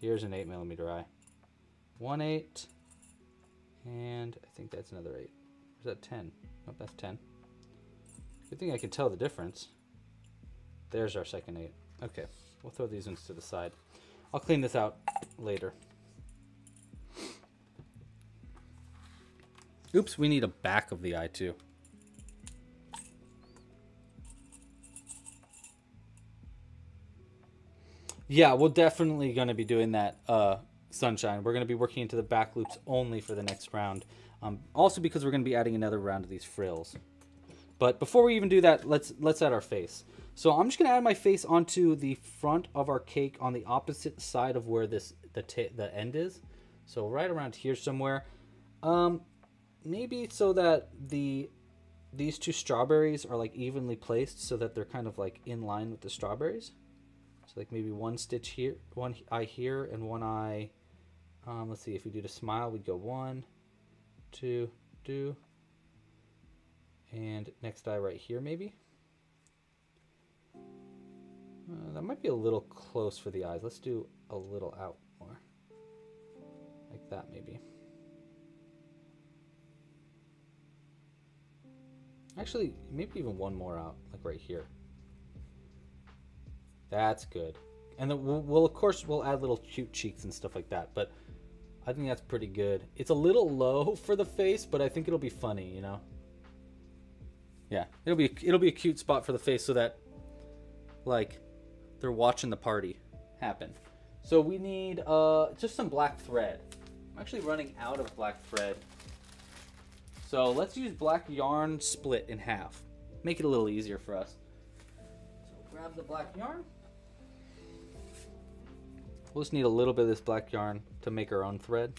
Here's an 8 millimeter eye. 1 8. And I think that's another 8. Is that 10? Nope, that's 10. Good thing I can tell the difference. There's our second 8. Okay. We'll throw these ones to the side. I'll clean this out later. Oops, we need a back of the eye too. Yeah, we're definitely going to be doing that, Sunshine. We're going to be working into the back loops only for the next round. Also because we're going to be adding another round of these frills. But before we even do that, let's add our face. So I'm just going to add my face onto the front of our cake on the opposite side of where this the end is. So right around here somewhere. Maybe so that these two strawberries are like evenly placed, so that they're kind of like in line with the strawberries. So like maybe one stitch here, one eye here, and one eye. Let's see, if we did a smile, we'd go 1, 2, 2. And next eye right here maybe. That might be a little close for the eyes. Let's do a little out more. Like that, maybe. Actually, maybe even one more out, like right here. That's good. And then we'll of course we'll add little cute cheeks and stuff like that, but I think that's pretty good. It's a little low for the face, but I think it'll be funny, you know? Yeah, it'll be a cute spot for the face so that like they're watching the party happen. So we need just some black thread. I'm actually running out of black thread. So let's use black yarn split in half. Make it a little easier for us. So grab the black yarn. We'll just need a little bit of this black yarn to make our own thread.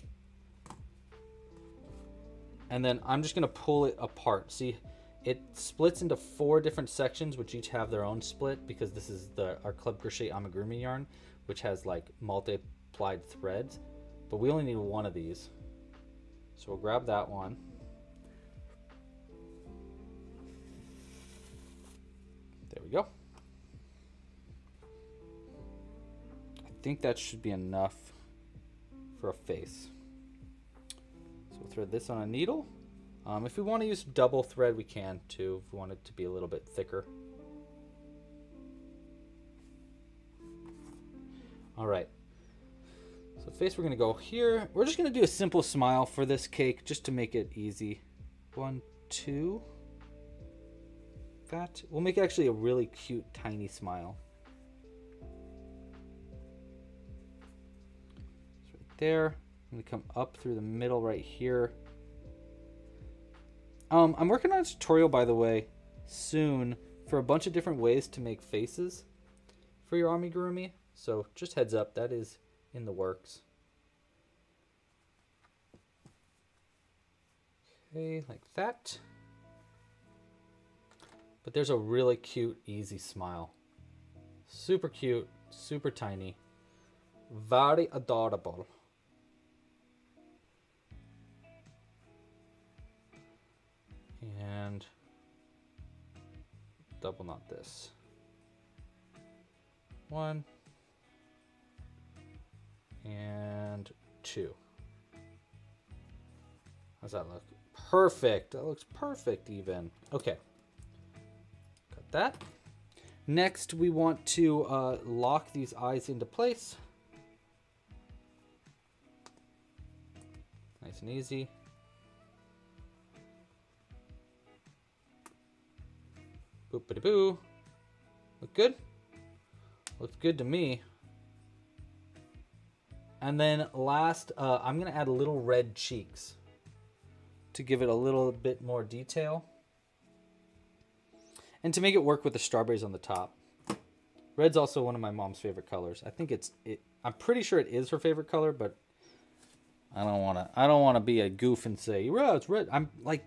And then I'm just gonna pull it apart. See, it splits into 4 different sections, which each have their own split because this is our Club Crochet amigurumi yarn, which has like multiplied threads, but we only need one of these. So we'll grab that one. There we go. I think that should be enough for a face. So we'll thread this on a needle. If we want to use double thread, we can too, if we want it to be a little bit thicker. All right, so face, we're gonna go here. We're just gonna do a simple smile for this cake just to make it easy. 1, 2, that. We'll make actually a really cute, tiny smile. It's right there. I'm gonna come up through the middle right here. I'm working on a tutorial, by the way, soon for a bunch of different ways to make faces for your amigurumi. So just heads up, that is in the works. Okay, like that. But there's a really cute, easy smile. Super cute, super tiny. Very adorable. And double knot this. 1 and 2. How's that look? Perfect. That looks perfect even. Okay. Cut that. Next, we want to lock these eyes into place. Nice and easy. Boop-a-da-boo. Look good? Looks good to me. And then last, I'm gonna add little red cheeks to give it a little bit more detail and to make it work with the strawberries on the top. Red's also one of my mom's favorite colors. I think I'm pretty sure it is her favorite color, but I don't wanna be a goof and say, yeah, it's red. I'm like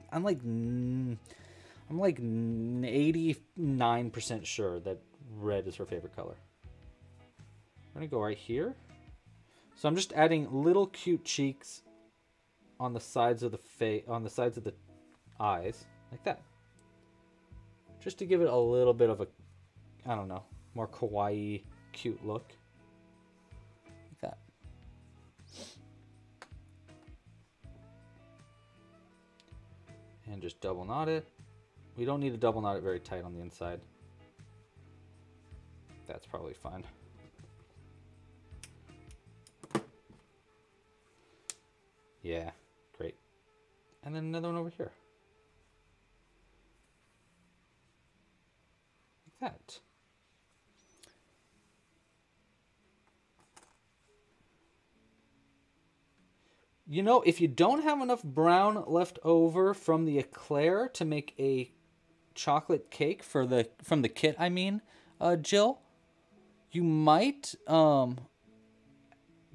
89% sure that red is her favorite color. We're gonna go right here. So I'm just adding little cute cheeks on the sides of the face, on the sides of the eyes, like that. Just to give it a little bit of a, I don't know, more kawaii, cute look. Like that. And just double knot it. We don't need to double knot it very tight on the inside. That's probably fine. Yeah, great. And then another one over here. Like that. You know, if you don't have enough brown left over from the eclair to make a chocolate cake from the kit, I mean, Jill, you might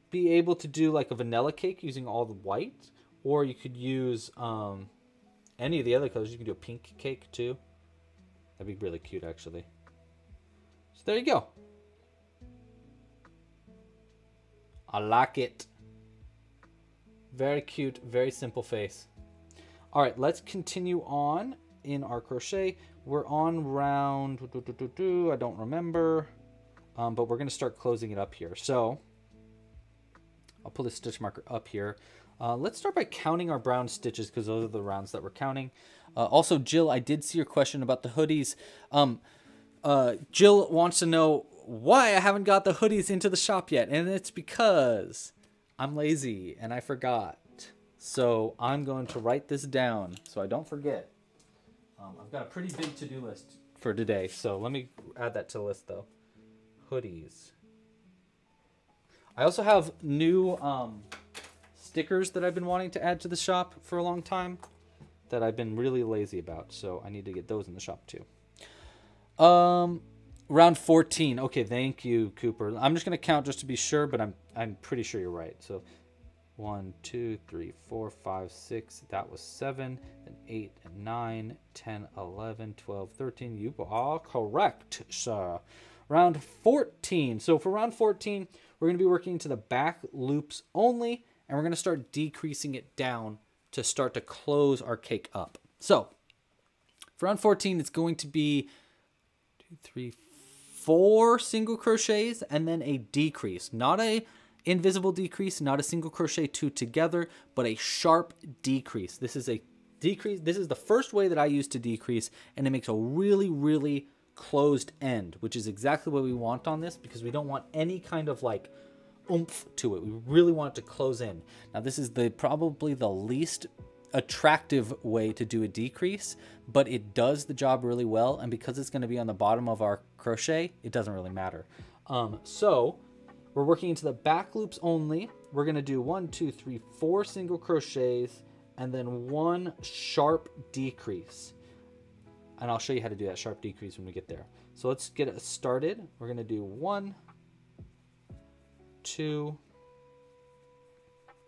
be able to do like a vanilla cake using all the white, or you could use any of the other colors. You can do a pink cake too. That'd be really cute actually. So there you go. I like it. Very cute, very simple face. All right, let's continue on in our crochet. We're on round, I don't remember, but we're gonna start closing it up here. So I'll pull this stitch marker up here. Let's start by counting our brown stitches because those are the rounds that we're counting. Also, Jill, I did see your question about the hoodies. Jill wants to know why I haven't got the hoodies into the shop yet, and it's because I'm lazy and I forgot. So I'm going to write this down so I don't forget. I've got a pretty big to-do list for today, so let me add that to the list though. Hoodies. I also have new stickers that I've been wanting to add to the shop for a long time that I've been really lazy about, so I need to get those in the shop too. Round 14. Okay, thank you, Cooper. I'm just gonna count just to be sure, but I'm pretty sure you're right. So 1, 2, 3, 4, 5, 6, that was 7, and 8, and 9, 10, 11, 12, 13. You are correct, sir. Round 14. So for round 14, we're gonna be working to the back loops only, and we're gonna start decreasing it down to start to close our cake up. So for round 14, it's going to be 2, 3, 4 single crochets and then a decrease, not a invisible decrease, not a single crochet two together, but a sharp decrease. This is a decrease. This is the first way that I use to decrease, and it makes a really closed end, which is exactly what we want on this, because we don't want any kind of like oomph to it. We really want it to close in. Now this is the probably the least attractive way to do a decrease, but it does the job really well, and because it's going to be on the bottom of our crochet, it doesn't really matter. So we're working into the back loops only. We're going to do 1, 2, 3, 4 single crochets and then one sharp decrease, and I'll show you how to do that sharp decrease when we get there. So let's get it started. We're going to do 1, 2,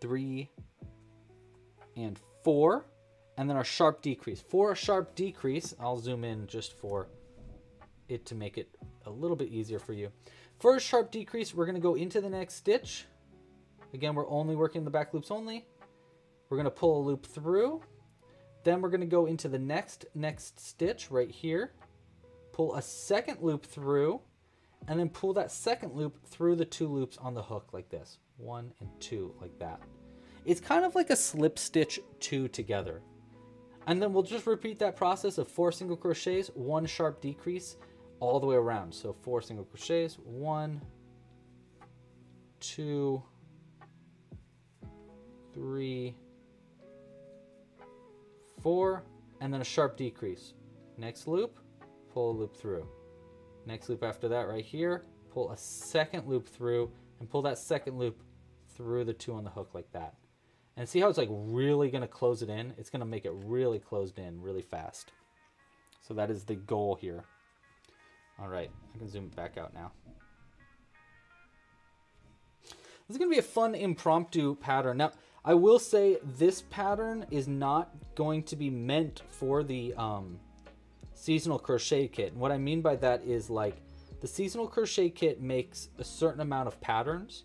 3, and 4, and then our sharp decrease. For a sharp decrease, I'll zoom in just for it to make it a little bit easier for you. For a sharp decrease, we're gonna go into the next stitch. Again, we're only working the back loops only. We're gonna pull a loop through. Then we're gonna go into the next stitch right here, pull a second loop through, and then pull that second loop through the two loops on the hook like this. 1 and 2 like that. It's kind of like a slip stitch two together. And then we'll just repeat that process of 4 single crochets, 1 sharp decrease all the way around. So 4 single crochets, 1, 2, 3, 4, and then a sharp decrease. Next loop, pull a loop through. Next loop after that right here, pull a second loop through and pull that second loop through the two on the hook like that. And see how it's like really gonna close it in? It's gonna make it really closed in really fast. So that is the goal here. All right, I can zoom it back out now. This is gonna be a fun impromptu pattern. Now, I will say this pattern is not going to be meant for the seasonal crochet kit. And what I mean by that is like the seasonal crochet kit makes a certain amount of patterns,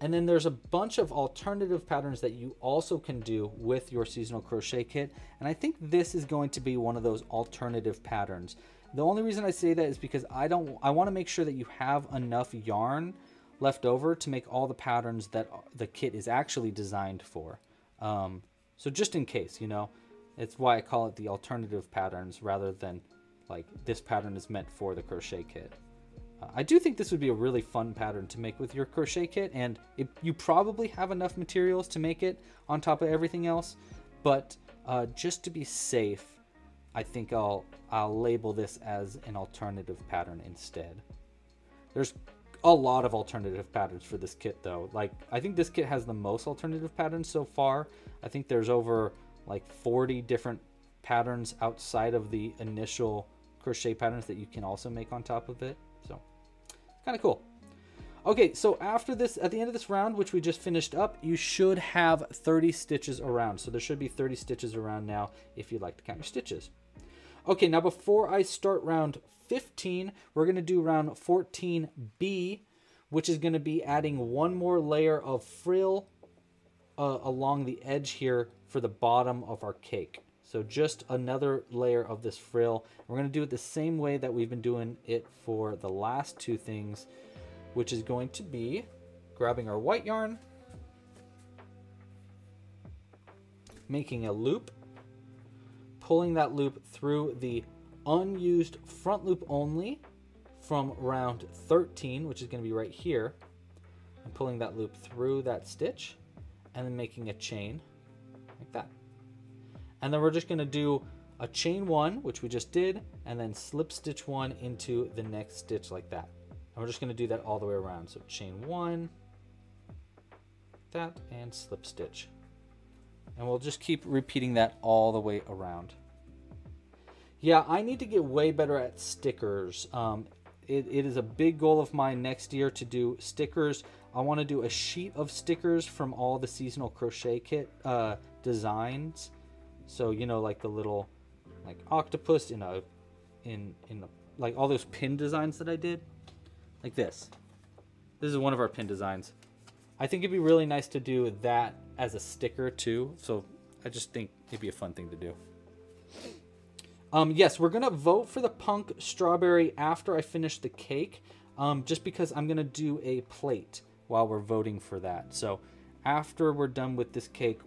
and then there's a bunch of alternative patterns that you also can do with your seasonal crochet kit. And I think this is going to be one of those alternative patterns. The only reason I say that is because I want to make sure that you have enough yarn left over to make all the patterns that the kit is actually designed for. So just in case, you know, it's why I call it the alternative patterns rather than like this pattern is meant for the crochet kit. I do think this would be a really fun pattern to make with your crochet kit, and you probably have enough materials to make it on top of everything else, but just to be safe, I think I'll label this as an alternative pattern instead. There's a lot of alternative patterns for this kit though. Like, I think this kit has the most alternative patterns so far. I think there's over like 40 different patterns outside of the initial crochet patterns that you can also make on top of it. So kind of cool. Okay, so after this, at the end of this round, which we just finished up, you should have 30 stitches around. So there should be 30 stitches around now if you'd like to count your stitches. Okay, now before I start round 15, we're going to do round 14B, which is going to be adding one more layer of frill along the edge here for the bottom of our cake. So just another layer of this frill. We're going to do it the same way that we've been doing it for the last two things, which is going to be grabbing our white yarn, making a loop, pulling that loop through the unused front loop only from round 13, which is going to be right here. I'm pulling that loop through that stitch and then making a chain like that. And then we're just going to do a chain one, which we just did, and then slip stitch one into the next stitch like that. And we're just going to do that all the way around. So chain one, that, and slip stitch. And we'll just keep repeating that all the way around. Yeah, I need to get way better at stickers. It is a big goal of mine next year to do stickers. I want to do a sheet of stickers from all the seasonal crochet kit designs. So, you know, like the little like octopus in like all those pin designs that I did, like this. This is one of our pin designs. I think it'd be really nice to do that as a sticker too. So I just think it'd be a fun thing to do. Yes, we're going to vote for the punk strawberry after I finish the cake, just because I'm going to do a plate while we're voting for that. So after we're done with this cake,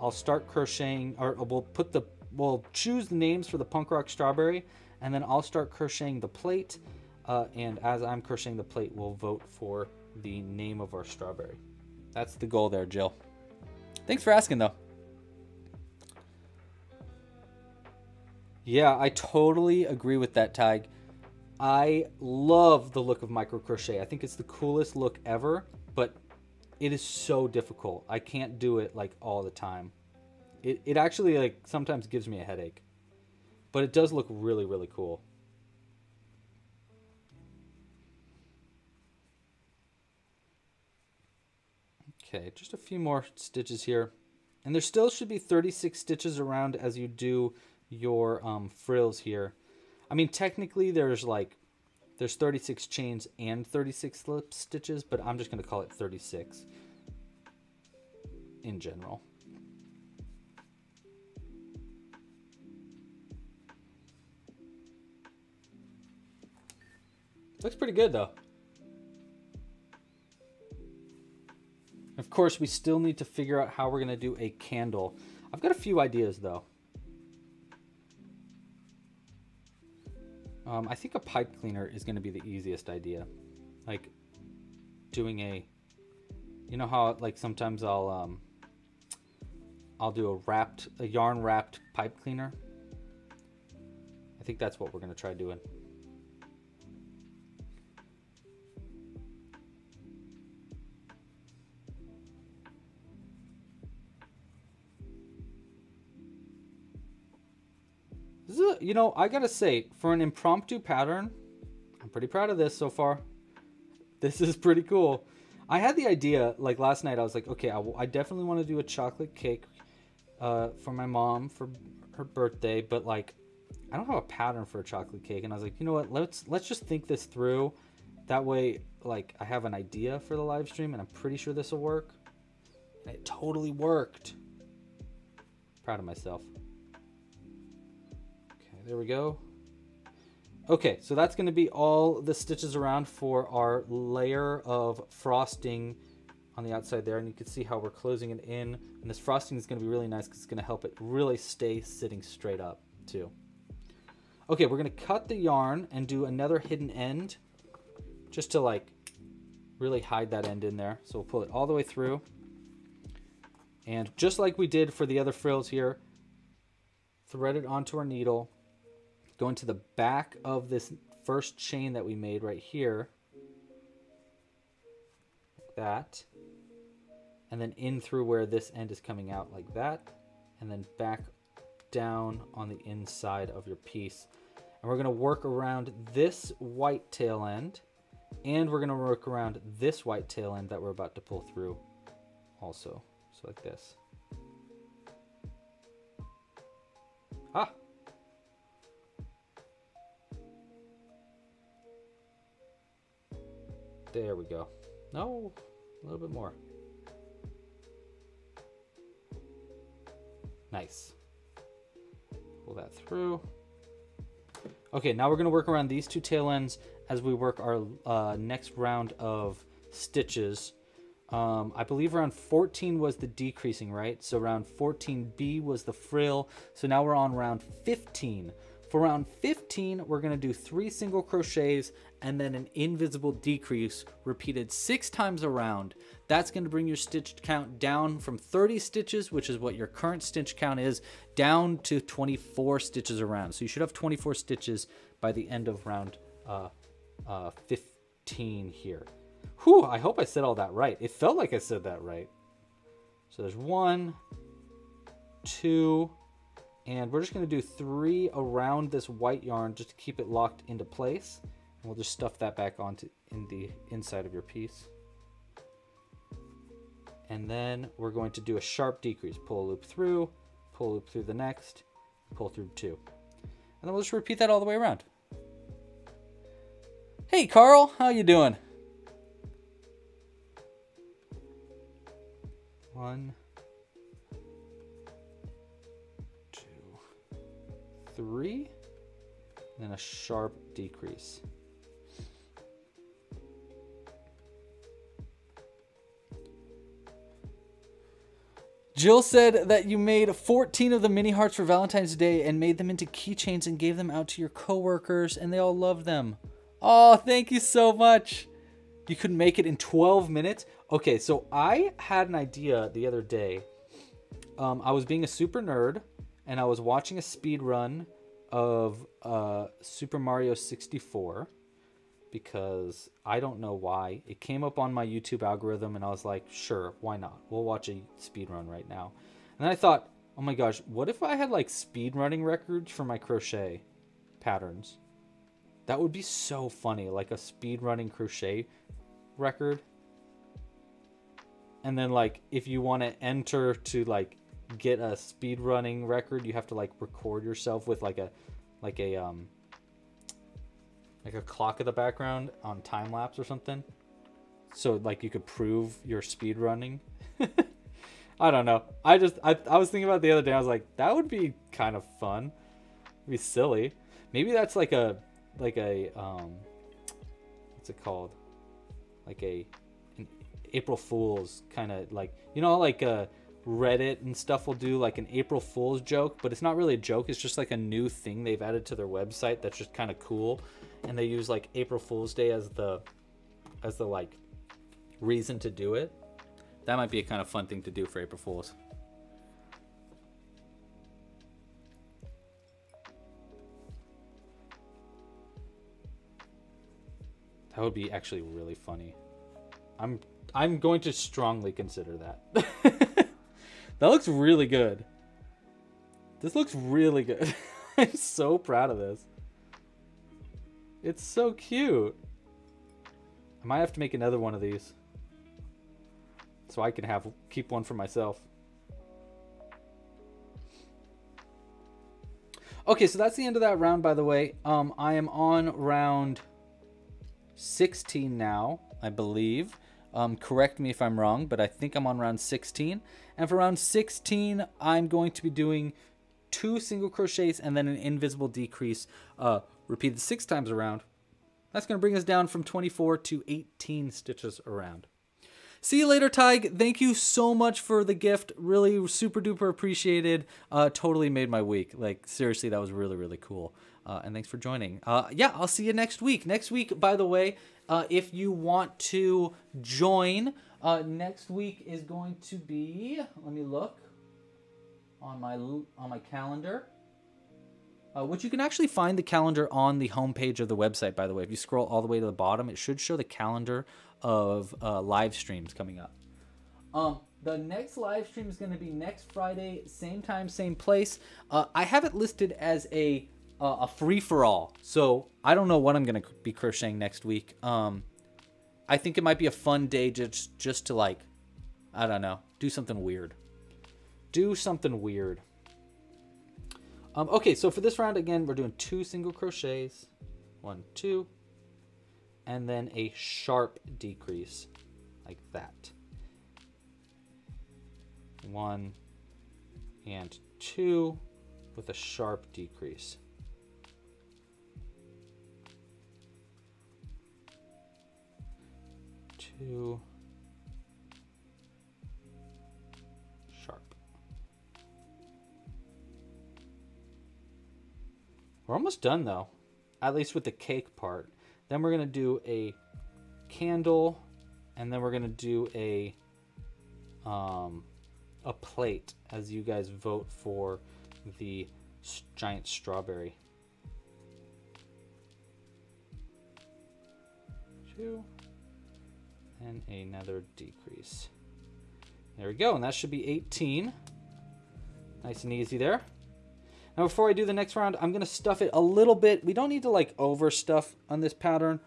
I'll start crocheting, or we'll choose the names for the punk rock strawberry, and then I'll start crocheting the plate. And as I'm crocheting the plate, we'll vote for the name of our strawberry. That's the goal there, Jill. Thanks for asking though. Yeah, I totally agree with that, Tyg. I love the look of micro crochet. I think it's the coolest look ever, but it is so difficult. I can't do it like all the time. It actually like sometimes gives me a headache, but it does look really, really cool. Okay, just a few more stitches here. And there still should be 36 stitches around as you do your frills here. I mean, technically there's 36 chains and 36 slip stitches, but I'm just going to call it 36 in general. Looks pretty good though. Of course, we still need to figure out how we're going to do a candle. I've got a few ideas though. I think a pipe cleaner is going to be the easiest idea. Like doing a, you know how like sometimes I'll do a yarn wrapped pipe cleaner. I think that's what we're going to try doing. You know, I gotta say, for an impromptu pattern, I'm pretty proud of this so far. This is pretty cool. I had the idea, like last night, I was like, okay, I definitely want to do a chocolate cake for my mom for her birthday, but like, I don't have a pattern for a chocolate cake. And I was like, you know what, let's just think this through. That way, like, I have an idea for the live stream, and I'm pretty sure this will work. And it totally worked. Proud of myself. There we go. Okay, so that's going to be all the stitches around for our layer of frosting on the outside there. And you can see how we're closing it in. And this frosting is going to be really nice because it's going to help it really stay sitting straight up too. Okay, we're going to cut the yarn and do another hidden end just to like really hide that end in there. So we'll pull it all the way through. And just like we did for the other frills here, thread it onto our needle. Go into the back of this first chain that we made right here, like that, and then in through where this end is coming out like that, and then back down on the inside of your piece. And we're going to work around this white tail end, and we're going to work around this white tail end that we're about to pull through also, so like this. Ah! There we go. No, a little bit more. Nice. Pull that through. Okay, now we're going to work around these two tail ends as we work our next round of stitches. I believe round 14 was the decreasing, right? So round 14B was the frill. So now we're on round 15. For round 15, we're gonna do 3 single crochets and then an invisible decrease repeated 6 times around. That's gonna bring your stitch count down from 30 stitches, which is what your current stitch count is, down to 24 stitches around. So you should have 24 stitches by the end of round 15 here. Whew, I hope I said all that right. It felt like I said that right. So there's 1, 2, and we're just gonna do 3 around this white yarn just to keep it locked into place. And we'll just stuff that back onto in the inside of your piece. And then we're going to do a sharp decrease. Pull a loop through the next, pull through 2. And then we'll just repeat that all the way around. Hey Carl, how you doing? 1, 2, 3, and then a sharp decrease. Jill said that you made 14 of the mini hearts for Valentine's Day and made them into keychains and gave them out to your coworkers, and they all loved them. Oh, thank you so much. You could make it in 12 minutes. Okay, so I had an idea the other day. I was being a super nerd, and I was watching a speed run of Super Mario 64 because I don't know why. It came up on my YouTube algorithm, and I was like, sure, why not? We'll watch a speed run right now. And then I thought, oh my gosh, what if I had like speed running records for my crochet patterns? That would be so funny, like a speed running crochet record. And then like, if you want to enter to like get a speed running record, you have to like record yourself with like a clock in the background on time lapse or something. So like you could prove your speed running. I don't know. I was thinking about it the other day. I was like, that would be kind of fun. It'd be silly. Maybe that's like a what's it called? Like an April Fool's kind of like, you know, like Reddit and stuff will do like an April Fool's joke, but it's not really a joke. It's just like a new thing they've added to their website that's just kind of cool, and they use like April Fool's Day as the like reason to do it. That might be a kind of fun thing to do for April Fool's. That would be actually really funny. I'm going to strongly consider that. That looks really good. This looks really good. I'm so proud of this. It's so cute. I might have to make another one of these so I can keep one for myself. Okay, so that's the end of that round, by the way. I am on round 16 now, I believe. Correct me if I'm wrong, but I think I'm on round 16. And for round 16, I'm going to be doing 2 single crochets and then an invisible decrease, repeated 6 times around. That's going to bring us down from 24 to 18 stitches around. See you later, Tyg. Thank you so much for the gift. Really super duper appreciated. Totally made my week. Like, seriously, that was really, really cool. And thanks for joining. Yeah, I'll see you next week. Next week, by the way, if you want to join, next week is going to be, let me look on my calendar, which you can actually find the calendar on the homepage of the website, by the way. If you scroll all the way to the bottom, it should show the calendar of live streams coming up. The next live stream is going to be next Friday, same time, same place. I have it listed as a free-for-all, so I don't know what I'm gonna be crocheting next week. I think it might be a fun day just to, like, I don't know, do something weird. Okay, so for this round, again, we're doing 2 single crochets. 1, 2. And then a sharp decrease, like that. 1 and 2 with a sharp decrease. Sharp. We're almost done though, at least with the cake part. Then we're gonna do a candle, and then we're gonna do a plate as you guys vote for the giant strawberry. Two, and another decrease. There we go, and that should be 18. Nice and easy there. Now before I do the next round, I'm gonna stuff it a little bit. We don't need to like overstuff on this pattern,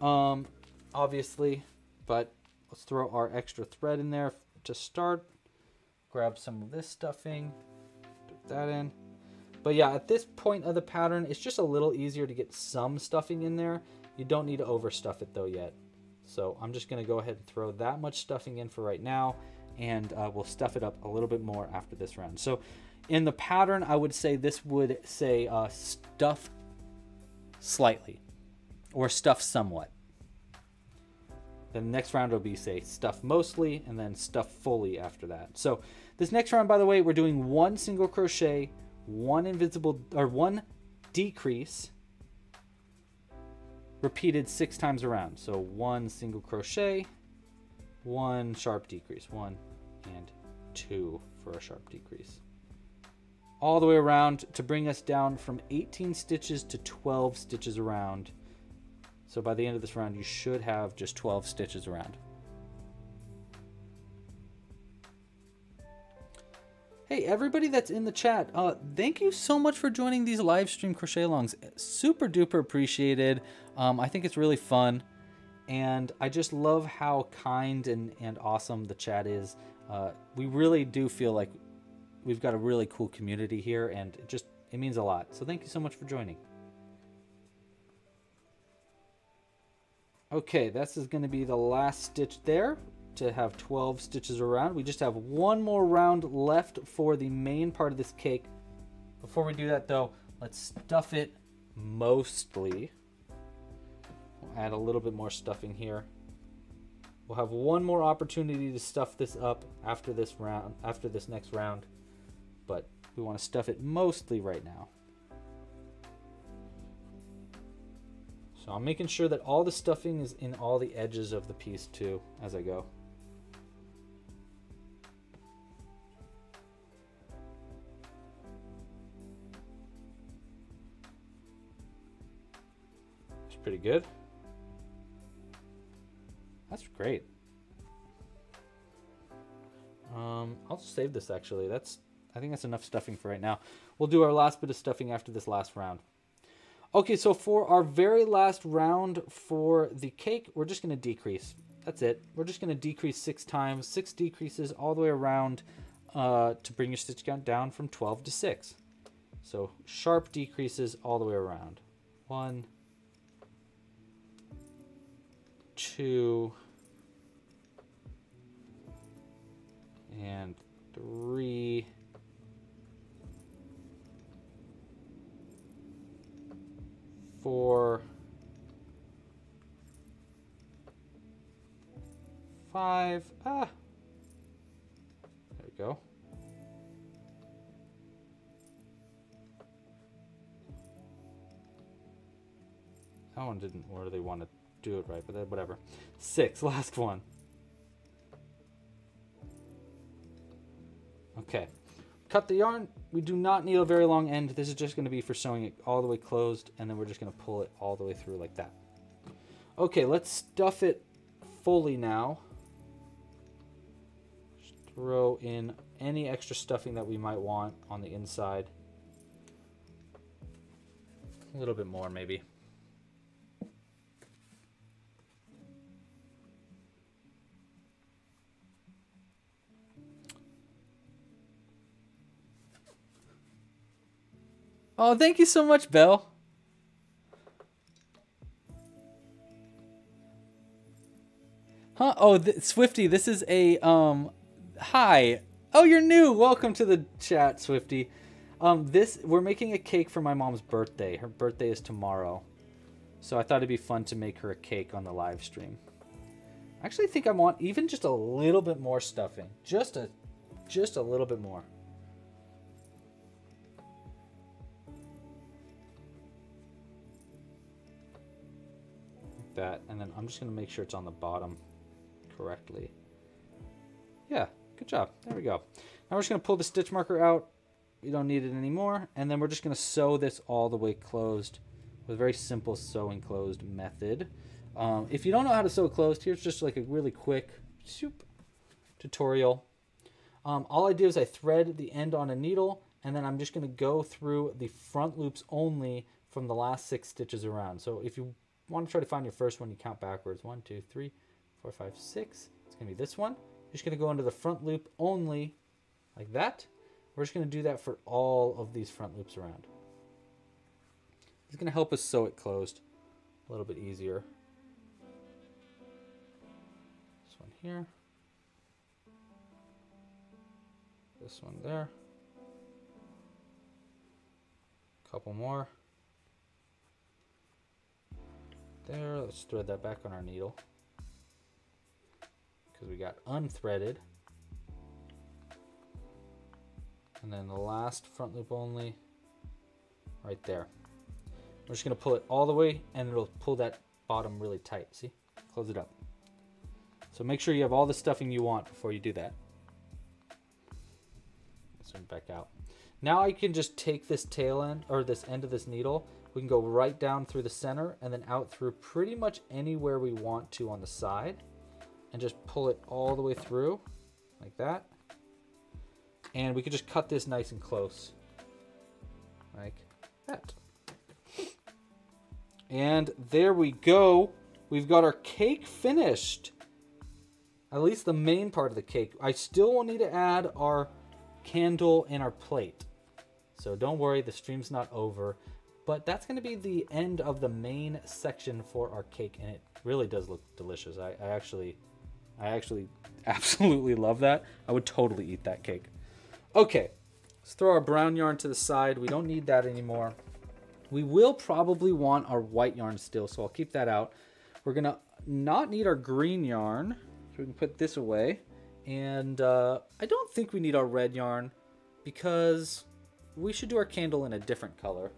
obviously, but let's throw our extra thread in there to start. Grab some of this stuffing, put that in. But yeah, at this point of the pattern, it's just a little easier to get some stuffing in there. You don't need to overstuff it though yet. So I'm just gonna go ahead and throw that much stuffing in for right now, and we'll stuff it up a little bit more after this round. So in the pattern, I would say this would say stuff slightly or stuff somewhat. Then the next round will be say stuff mostly, and then stuff fully after that. So this next round, by the way, we're doing one single crochet, one invisible or one decrease, repeated 6 times around. So one single crochet, one sharp decrease, 1 and 2 for a sharp decrease, all the way around to bring us down from 18 stitches to 12 stitches around. So by the end of this round, you should have just 12 stitches around. Hey, everybody that's in the chat, thank you so much for joining these live stream crochet alongs. Super duper appreciated. I think it's really fun, and I just love how kind and awesome the chat is. We really do feel like we've got a really cool community here, and it means a lot. So thank you so much for joining. Okay, this is gonna be the last stitch there to have 12 stitches around. We just have one more round left for the main part of this cake. Before we do that though, let's stuff it mostly. We'll add a little bit more stuffing here. We'll have one more opportunity to stuff this up after this round, after this next round, but we want to stuff it mostly right now. So I'm making sure that all the stuffing is in all the edges of the piece too as I go. It's pretty good. That's great. I'll save this actually. I think that's enough stuffing for right now. We'll do our last bit of stuffing after this last round. Okay, so for our very last round for the cake, we're just gonna decrease. That's it. We're just gonna decrease 6 times, 6 decreases all the way around to bring your stitch count down from 12 to 6. So sharp decreases all the way around. 1, 2, and 3. Four, 5, there we go. That one didn't really want to do it right, but then whatever. 6, last one. Okay. Cut the yarn. We do not need a very long end. This is just going to be for sewing it all the way closed, and then we're just going to pull it all the way through like that. Okay, let's stuff it fully now. Just throw in any extra stuffing that we might want on the inside. A little bit more maybe. Oh, thank you so much, Belle. Huh? Oh, Swifty, this is a, hi. Oh, you're new. Welcome to the chat, Swifty. We're making a cake for my mom's birthday. Her birthday is tomorrow. So I thought it'd be fun to make her a cake on the live stream. I actually think I want even just a little bit more stuffing. Just a little bit more. like that, and then I'm just gonna make sure it's on the bottom correctly. Yeah, good job, there we go. Now we're just gonna pull the stitch marker out, we don't need it anymore, and then we're just gonna sew this all the way closed with a very simple sewing closed method. If you don't know how to sew closed, here's just like a really quick tutorial. All I do is I thread the end on a needle, and then I'm just gonna go through the front loops only from the last 6 stitches around. So if you want to try to find your first one, you count backwards. 1, 2, 3, 4, 5, 6. It's gonna be this one. You're just gonna go into the front loop only, like that. We're just gonna do that for all of these front loops around. It's gonna help us sew it closed a little bit easier. This one here. This one there. A couple more. There, let's thread that back on our needle because we got unthreaded. And then the last front loop only, right there. We're just gonna pull it all the way, and it'll pull that bottom really tight, see? Close it up. So make sure you have all the stuffing you want before you do that. Let's move back out. Now I can just take this tail end, or this end of this needle, we can go right down through the center and then out through pretty much anywhere we want to on the side and just pull it all the way through like that. And we could just cut this nice and close like that. And there we go. We've got our cake finished. At least the main part of the cake. I still will need to add our candle and our plate. So don't worry, the stream's not over. But that's gonna be the end of the main section for our cake, and it really does look delicious. I actually absolutely love that. I would totally eat that cake. Okay, let's throw our brown yarn to the side. We don't need that anymore. We will probably want our white yarn still, so I'll keep that out. We're gonna not need our green yarn, so we can put this away. And I don't think we need our red yarn because we should do our candle in a different color.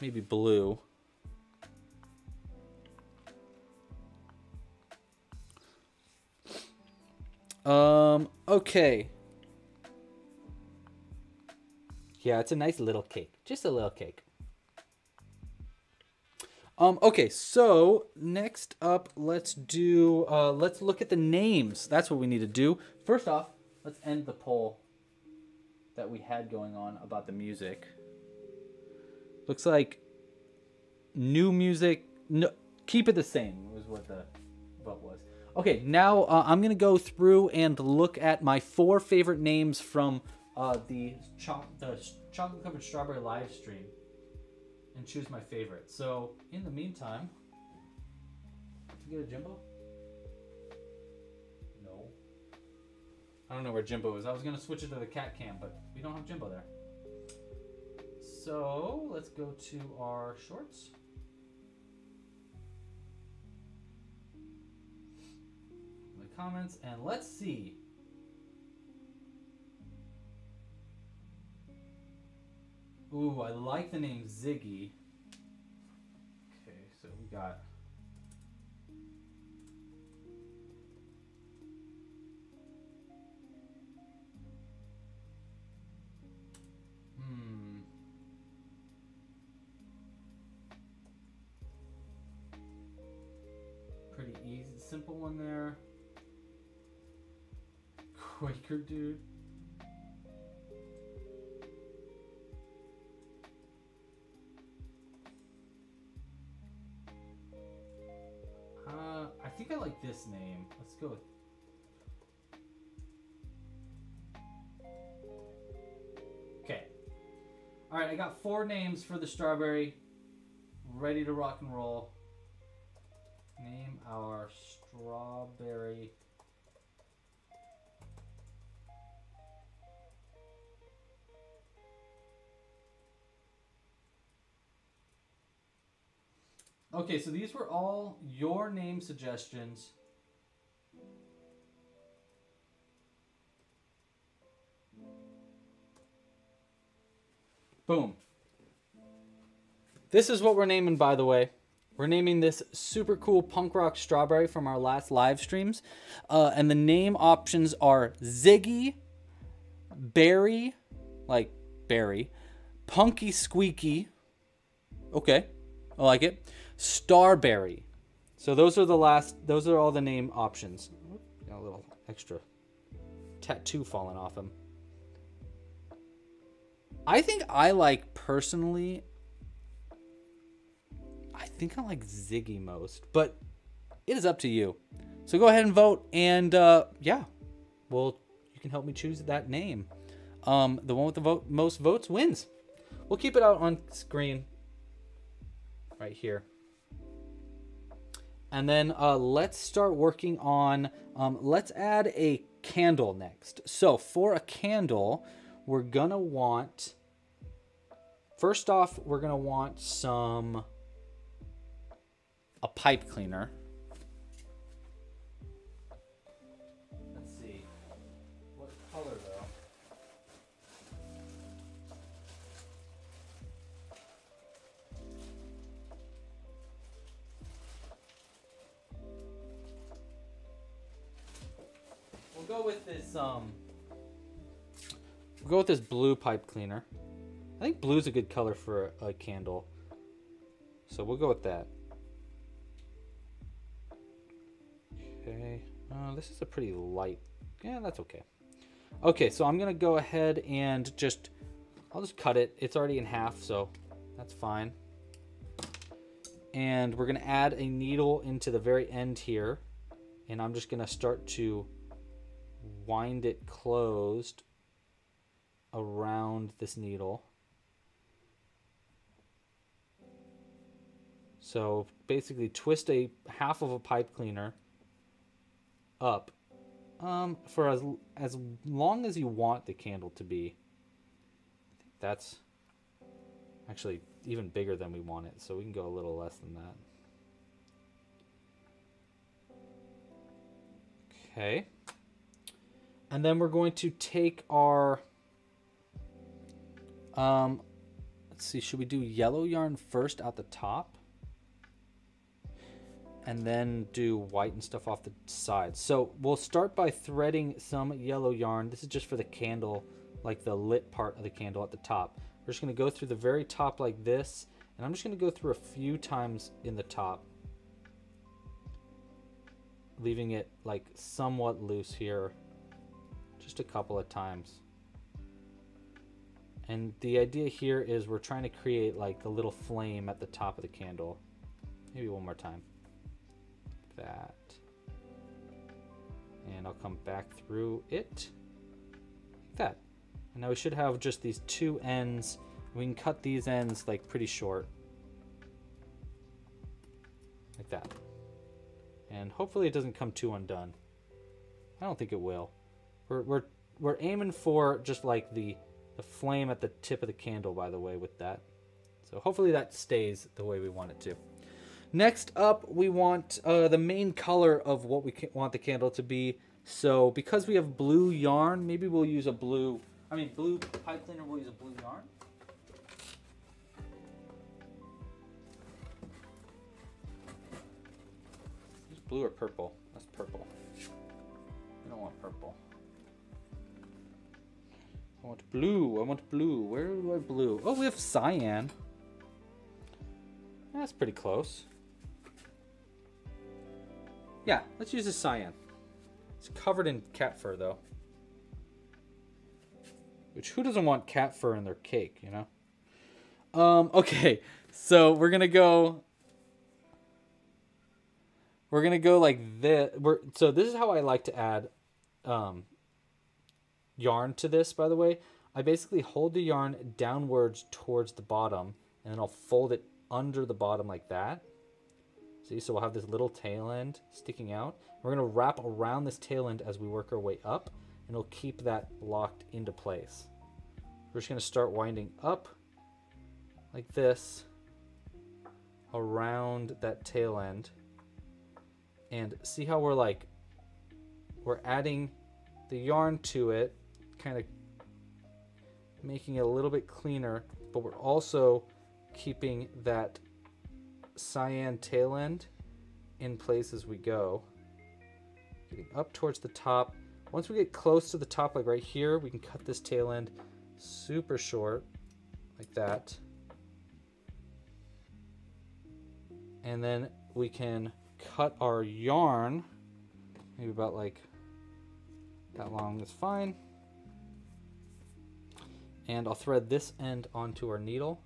Maybe blue. Okay. Yeah, it's a nice little cake. Just a little cake. Okay, so next up, let's do, let's look at the names. That's what we need to do. First off, let's end the poll that we had going on about the music. Looks like new music, no, keep it the same was what the vote was. Okay, now I'm going to go through and look at my 4 favorite names from the Chocolate Covered Strawberry live stream and choose my favorite. So in the meantime, did you get a Jimbo? No. I don't know where Jimbo is. I was going to switch it to the cat cam, but we don't have Jimbo there. So let's go to our shorts. The comments, and let's see. Ooh, I like the name Ziggy. Okay, so we got pretty easy, simple one there. Quaker dude. I think I like this name. Let's go with okay. All right, I got 4 names for the strawberry. Ready to rock and roll. Name our strawberry . Okay, so these were all your name suggestions. Boom. This is what we're naming, by the way. We're naming this super cool punk rock strawberry from our last live streams. And the name options are Ziggy, Berry, like Berry, Punky Squeaky. Okay, I like it. Starberry. So those are the last, those are all the name options. Got a little extra tattoo falling off him. I think I like personally, I think I like Ziggy most, but it is up to you. So go ahead and vote, and yeah, well, you can help me choose that name. The one with the most votes wins. We'll keep it out on screen right here. And then let's start working on, let's add a candle next. So for a candle, we're gonna want, first off, we're gonna want some, a pipe cleaner. Let's see, what color though? We'll go with this, we'll go with this blue pipe cleaner. I think blue's a good color for a candle. So we'll go with that. Okay, this is a pretty light, yeah, that's okay. Okay, so I'm gonna go ahead and just, I'll just cut it. It's already in half, so that's fine. And we're gonna add a needle into the very end here. And I'm just gonna start to wind it closed around this needle. So basically twist a half of a pipe cleaner up for as long as you want the candle to be. I think that's actually even bigger than we want it, so we can go a little less than that. Okay. And then we're going to take our, let's see, should we do yellow yarn first out the top? And then do white and stuff off the side. So we'll start by threading some yellow yarn. This is just for the candle, like the lit part of the candle at the top. We're just gonna go through the very top like this, and I'm just gonna go through a few times in the top, leaving it like somewhat loose here, just a couple of times. And the idea here is we're trying to create like the little flame at the top of the candle. Maybe one more time. That, and I'll come back through it like that. And now we should have just these two ends. We can cut these ends like pretty short like that, and hopefully it doesn't come too undone. I don't think it will. We're aiming for just like the flame at the tip of the candle, by the way, with that. So hopefully that stays the way we want it to. Next up, we want the main color of what we want the candle to be. So because we have blue yarn, maybe we'll use a blue, I mean blue pipe cleaner, we'll use a blue yarn. Is blue or purple? That's purple. I don't want purple. I want blue, I want blue. Where do I blue? Oh, we have cyan. That's pretty close. Yeah, let's use a cyan. It's covered in cat fur though. Which, who doesn't want cat fur in their cake, you know? Okay, so we're gonna go like this. So this is how I like to add yarn to this, by the way. I basically hold the yarn downwards towards the bottom, and then I'll fold it under the bottom like that. See, so we'll have this little tail end sticking out. We're gonna wrap around this tail end as we work our way up, and it'll keep that locked into place. We're just gonna start winding up like this around that tail end, and see how we're like, we're adding the yarn to it, kind of making it a little bit cleaner, but we're also keeping that cyan tail end in place as we go. Getting up towards the top. Once we get close to the top, like right here, we can cut this tail end super short, like that. And then we can cut our yarn, maybe about like that long is fine. And I'll thread this end onto our needle.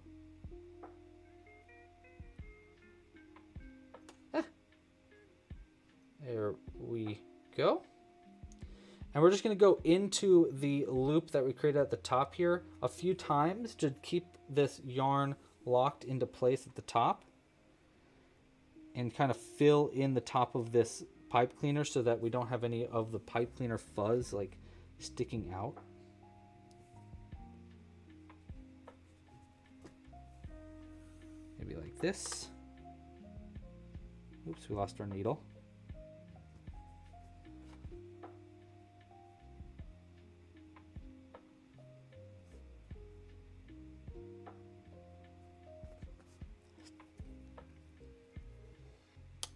There we go. And we're just gonna go into the loop that we created at the top here a few times to keep this yarn locked into place at the top and kind of fill in the top of this pipe cleaner so that we don't have any of the pipe cleaner fuzz like sticking out. Maybe like this. Oops, we lost our needle.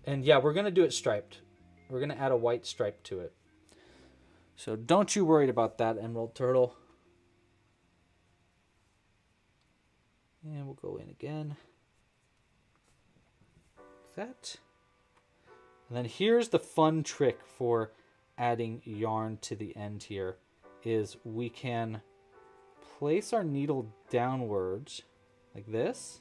And yeah, we're gonna do it striped. We're gonna add a white stripe to it. So don't you worry about that, Emerald Turtle. And we'll go in again. Like that. And then here's the fun trick for adding yarn to the end here, is we can place our needle downwards like this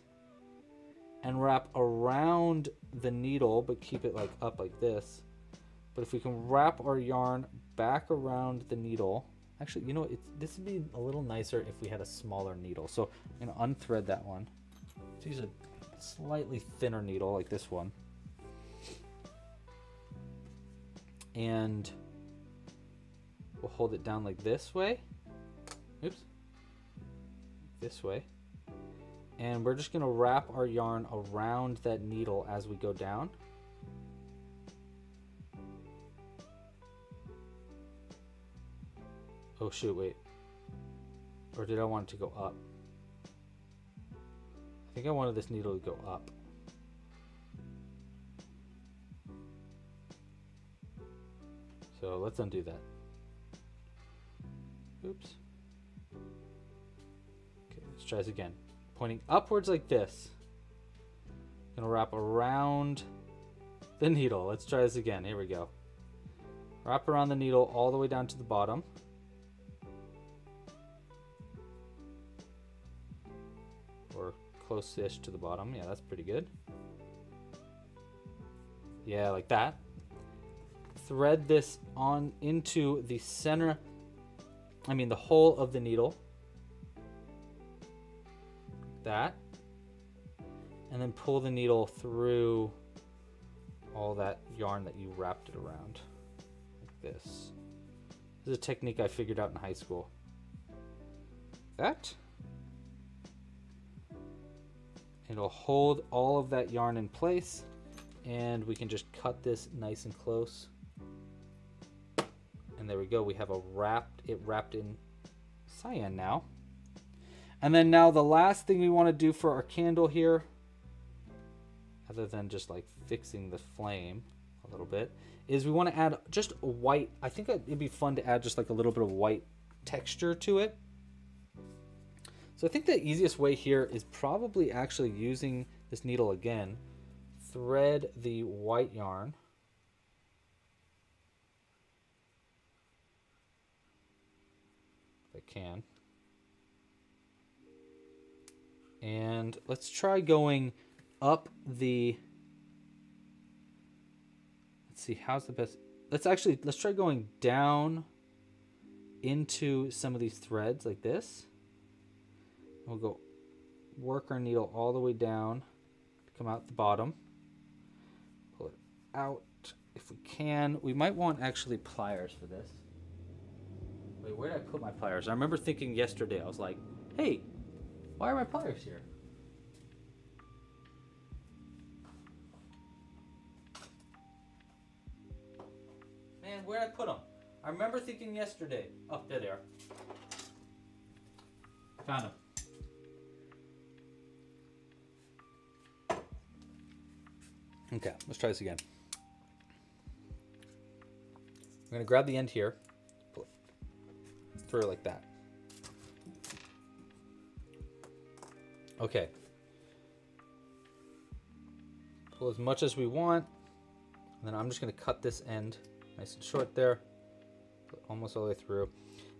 and wrap around the needle, but keep it like up like this. But if we can wrap our yarn back around the needle, actually, you know, this would be a little nicer if we had a smaller needle. So I'm gonna unthread that one. Let's use a slightly thinner needle like this one. And we'll hold it down like this way. Oops, this way. And we're just gonna wrap our yarn around that needle as we go down. Oh shoot, wait. Or did I want it to go up? I think I wanted this needle to go up. So let's undo that. Oops. Okay, let's try this again. Pointing upwards like this. Gonna wrap around the needle. Let's try this again. Here we go. Wrap around the needle all the way down to the bottom. Or close-ish to the bottom. Yeah, that's pretty good. Yeah, like that. Thread this on into the center, I mean the hole of the needle. That, and then pull the needle through all that yarn that you wrapped it around like this. This is a technique I figured out in high school. That, it'll hold all of that yarn in place, and we can just cut this nice and close. And there we go. We have a wrapped in cyan now. And then now the last thing we want to do for our candle here, other than just like fixing the flame a little bit, is we want to add just a white. I think it'd be fun to add just like a little bit of white texture to it. So I think the easiest way here is probably actually using this needle again. Thread the white yarn. If I can. And let's try going up the, let's see, how's the best, let's try going down into some of these threads like this. We'll go work our needle all the way down, come out the bottom, pull it out if we can. We might want actually pliers for this. Wait, where did I put my pliers? I remember thinking yesterday, I was like, hey, why are my pliers here? Man, where'd I put them? I remember thinking yesterday. Oh, there they are. Found them. Okay, let's try this again. I'm gonna grab the end here, pull it through like that. Okay. Pull as much as we want. And then I'm just gonna cut this end nice and short there, almost all the way through.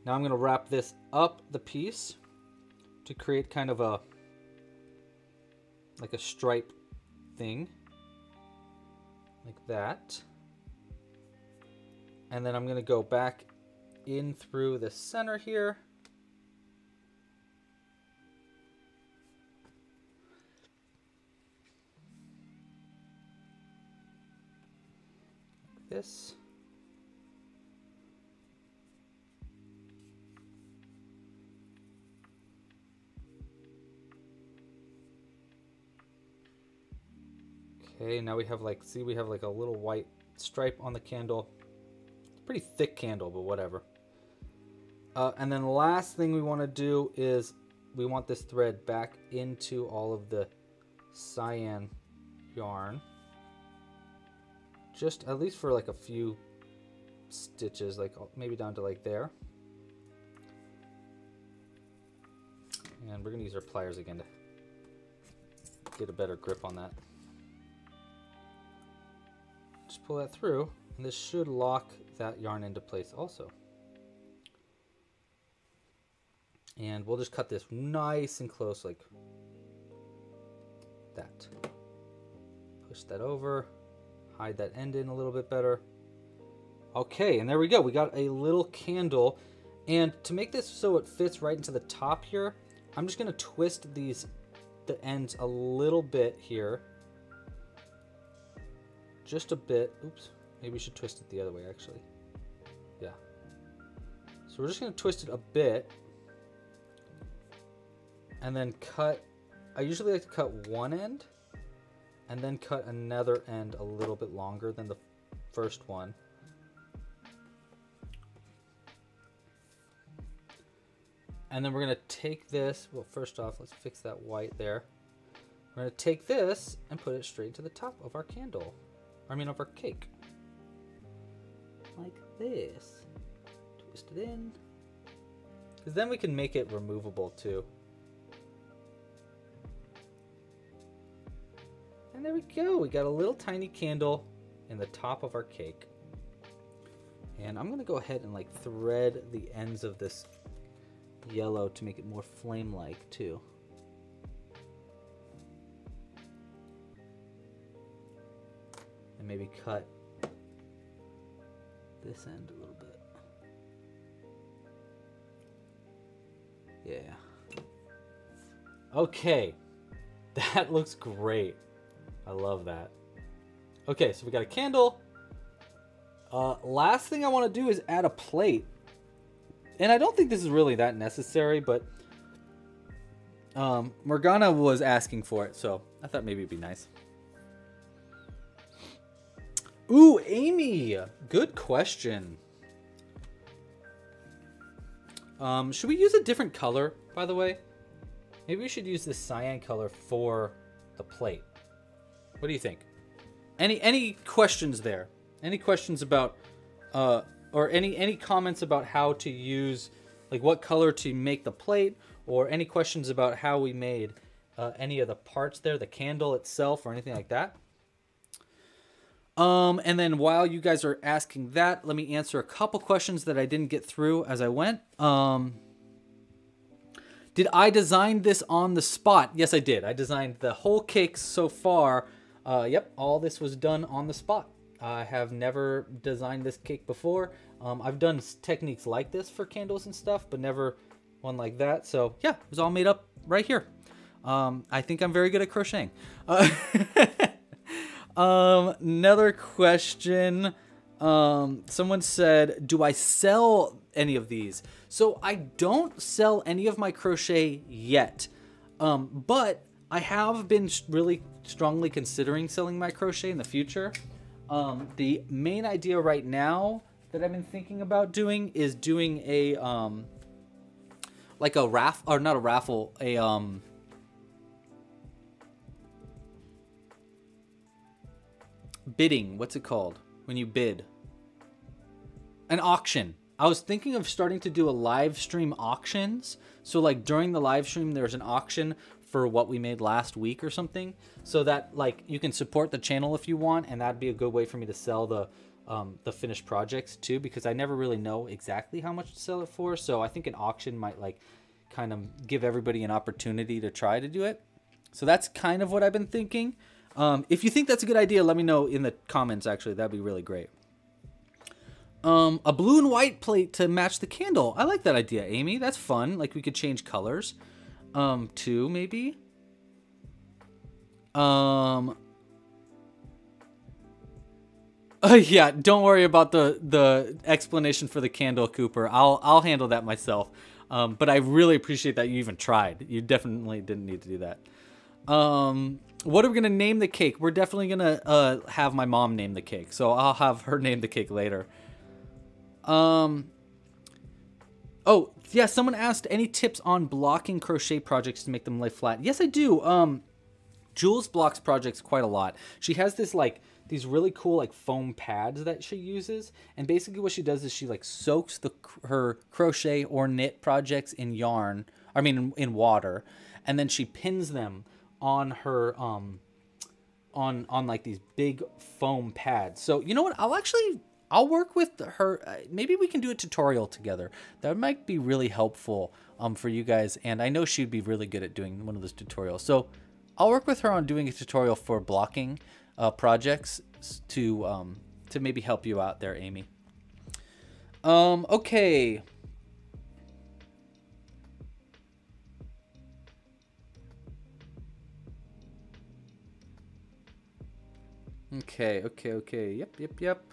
Now I'm gonna wrap this up the piece to create kind of a, like a stripe thing, like that. And then I'm gonna go back in through the center here. Like this. Okay, now we have like, see, we have like a little white stripe on the candle. It's a pretty thick candle, but whatever. And then the last thing we want to do is we want this thread back into all of the cyan yarn. Just at least for like a few stitches, like maybe down to like there. And we're going to use our pliers again to get a better grip on that. Just pull that through, and this should lock that yarn into place also. And we'll just cut this nice and close like that. Push that over, hide that end in a little bit better. Okay, and there we go. We got a little candle. And to make this so it fits right into the top here, I'm just gonna twist these, the ends a little bit here. Just a bit. Oops, maybe we should twist it the other way actually. Yeah. So we're just gonna twist it a bit and then cut. I usually like to cut one end and then cut another end a little bit longer than the first one. And then we're gonna take this, well, first off, let's fix that white there. We're gonna take this and put it straight to the top of our candle. I mean of our cake, like this, twist it in, because then we can make it removable too. And there we go, we got a little tiny candle in the top of our cake. And I'm gonna go ahead and like thread the ends of this yellow to make it more flame-like too. And maybe cut this end a little bit. Yeah. Okay, that looks great. I love that. Okay, so we got a candle. Last thing I want to do is add a plate. And I don't think this is really that necessary, but Morgana was asking for it, so I thought maybe it'd be nice. Ooh, Amy, good question. Should we use a different color, by the way? Maybe we should use this cyan color for the plate. What do you think? Any questions there? Any questions about, or any comments about how to use, like what color to make the plate, or any questions about how we made any of the parts there, the candle itself, or anything like that? And then while you guys are asking that, let me answer a couple questions that I didn't get through as I went. Did I design this on the spot? Yes, I did. I designed the whole cake so far. Yep, all this was done on the spot. I have never designed this cake before. I've done techniques like this for candles and stuff, but never one like that. So yeah, it was all made up right here. I think I'm very good at crocheting. Another question. Someone said, do I sell any of these? So I don't sell any of my crochet yet. But I have been really strongly considering selling my crochet in the future. The main idea right now that I've been thinking about doing is doing a, like a raffle, or not a raffle, a, bidding. What's it called when you bid? An auction. I was thinking of starting to do a live stream auctions. So like during the live stream, there's an auction for what we made last week or something, so that like you can support the channel if you want, and that'd be a good way for me to sell the finished projects too, because I never really know exactly how much to sell it for. So I think an auction might like kind of give everybody an opportunity to try to do it. So that's kind of what I've been thinking. If you think that's a good idea, let me know in the comments. Actually, that'd be really great. A blue and white plate to match the candle. I like that idea, Amy. That's fun. Like we could change colors. Two maybe. Yeah, don't worry about the explanation for the candle, Cooper. I'll handle that myself. But I really appreciate that you even tried. You definitely didn't need to do that. What are we gonna name the cake? We're definitely gonna have my mom name the cake, so I'll have her name the cake later. Oh, yeah, someone asked, any tips on blocking crochet projects to make them lay flat? Yes, I do. Jules blocks projects quite a lot. She has this, like, these really cool, like, foam pads that she uses. And basically what she does is she, like, soaks her crochet or knit projects in yarn. I mean, in water. And then she pins them on her, on like, these big foam pads. So, you know what? I'll work with her. Maybe we can do a tutorial together. That might be really helpful for you guys. And I know she'd be really good at doing one of those tutorials. So I'll work with her on doing a tutorial for blocking projects to maybe help you out there, Amy. Okay. Okay. Yep.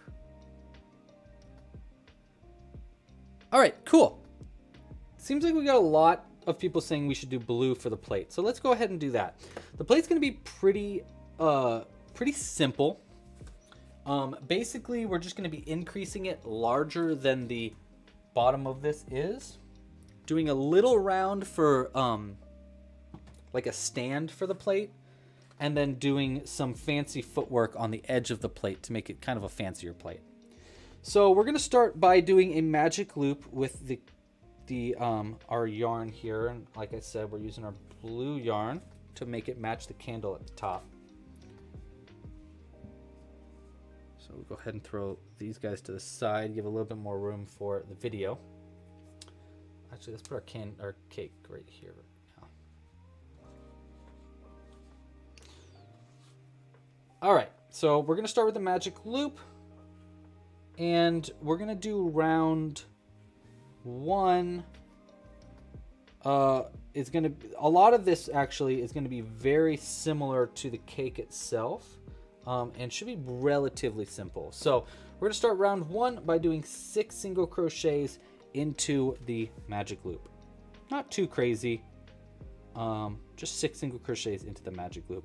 All right, cool. Seems like we got a lot of people saying we should do blue for the plate. So let's go ahead and do that. The plate's gonna be pretty simple. Basically, we're just gonna be increasing it larger than the bottom of this is. Doing a little round for like a stand for the plate, and then doing some fancy footwork on the edge of the plate to make it kind of a fancier plate. So we're gonna start by doing a magic loop with our yarn here. And like I said, we're using our blue yarn to make it match the candle at the top. So we'll go ahead and throw these guys to the side, give a little bit more room for the video. Actually, let's put our cake right here. Right now. All right, so we're gonna start with the magic loop. And we're gonna do round one. It's gonna be, a lot of this actually is gonna be very similar to the cake itself, and should be relatively simple. So we're gonna start round one by doing 6 single crochets into the magic loop. Not too crazy, just 6 single crochets into the magic loop.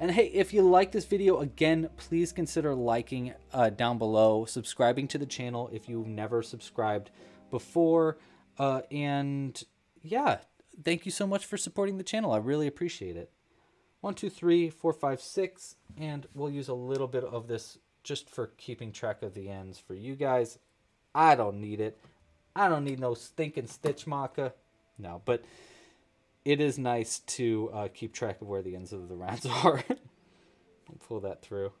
And hey, if you like this video, again, please consider liking down below, subscribing to the channel if you've never subscribed before. And yeah, thank you so much for supporting the channel. I really appreciate it. 1, 2, 3, 4, 5, 6. And we'll use a little bit of this just for keeping track of the ends for you guys. I don't need it. I don't need no stinking stitch marker. No, but... it is nice to keep track of where the ends of the rounds are. Pull that through.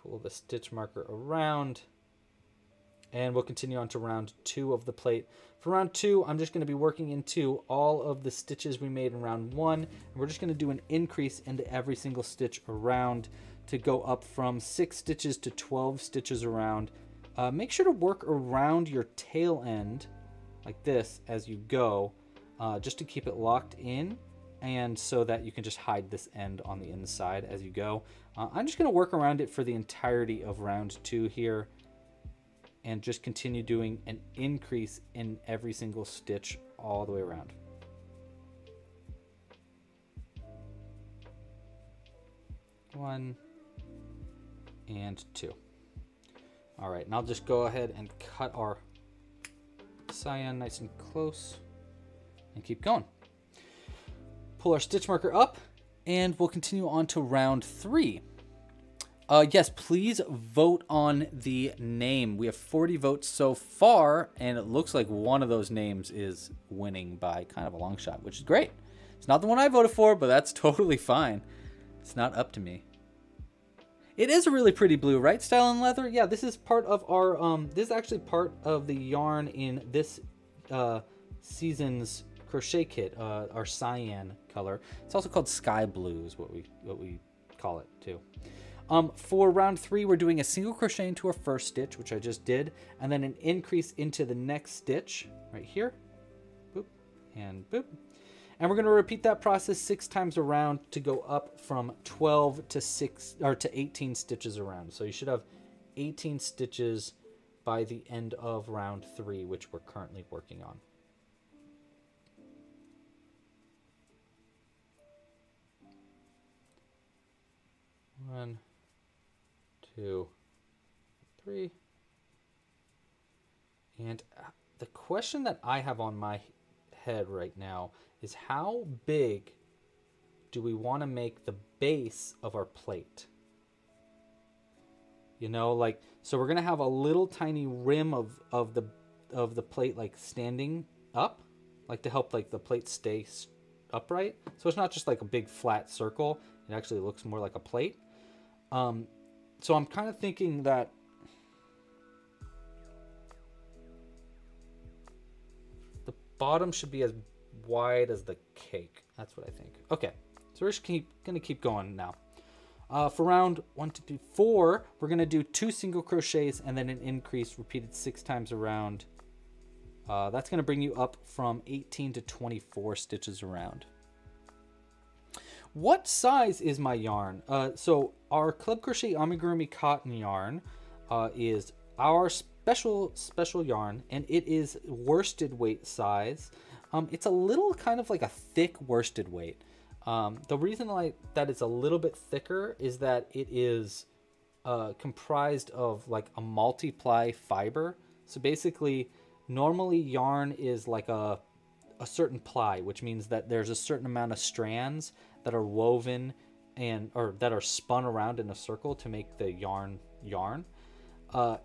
Pull the stitch marker around. And we'll continue on to round 2 of the plate. For round 2, I'm just going to be working into all of the stitches we made in round 1. And we're just going to do an increase into every single stitch around to go up from 6 stitches to 12 stitches around. Make sure to work around your tail end like this as you go. Just to keep it locked in, and so that you can just hide this end on the inside as you go. I'm just going to work around it for the entirety of round 2 here, and just continue doing an increase in every single stitch all the way around. One and 2. All right, and I'll just go ahead and cut our cyan nice and close. And keep going. Pull our stitch marker up, and we'll continue on to round 3. Yes, please vote on the name. We have 40 votes so far, and it looks like one of those names is winning by kind of a long shot, which is great. It's not the one I voted for, but that's totally fine. It's not up to me. It is a really pretty blue, right, Stylin Leather? Yeah, this is part of our, this is actually part of the yarn in this season's crochet kit, our cyan color. It's also called sky blue is what we call it too. For round three, we're doing a single crochet into our first stitch, which I just did, and then an increase into the next stitch right here. Boop and boop. And we're going to repeat that process 6 times around to go up from 12 to 18 stitches around. So you should have 18 stitches by the end of round 3, which we're currently working on. One, two, three. And the question that I have on my head right now is, how big do we want to make the base of our plate? You know, like, so we're going to have a little tiny rim of the plate, like standing up, like to help like the plate stay upright. So it's not just like a big flat circle. It actually looks more like a plate. So I'm kind of thinking that the bottom should be as wide as the cake. That's what I think. Okay, so we're just gonna keep going now. For round 1, 2, 3, 4, we're gonna do 2 single crochets and then an increase repeated 6 times around. That's gonna bring you up from 18 to 24 stitches around. What size is my yarn? So our Club Crochet Amigurumi cotton yarn is our special yarn, and it is worsted weight size. It's a little kind of like a thick worsted weight. The reason that it's a little bit thicker is that it is comprised of like a multiply fiber. So basically, normally yarn is like a certain ply, which means that there's a certain amount of strands that are woven or that are spun around in a circle to make the yarn.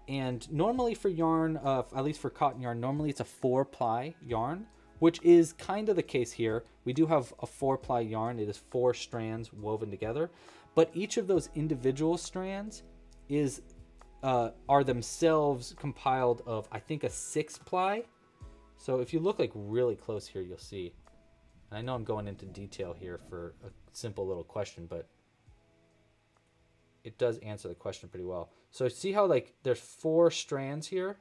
And normally for yarn, at least for cotton yarn, normally it's a 4-ply yarn, which is kind of the case here. We do have a 4-ply yarn. It is 4 strands woven together, but each of those individual strands are themselves compiled of, I think, a 6-ply. So if you look like really close here, you'll see, and I know I'm going into detail here for a simple little question, but it does answer the question pretty well. So see how like there's 4 strands here,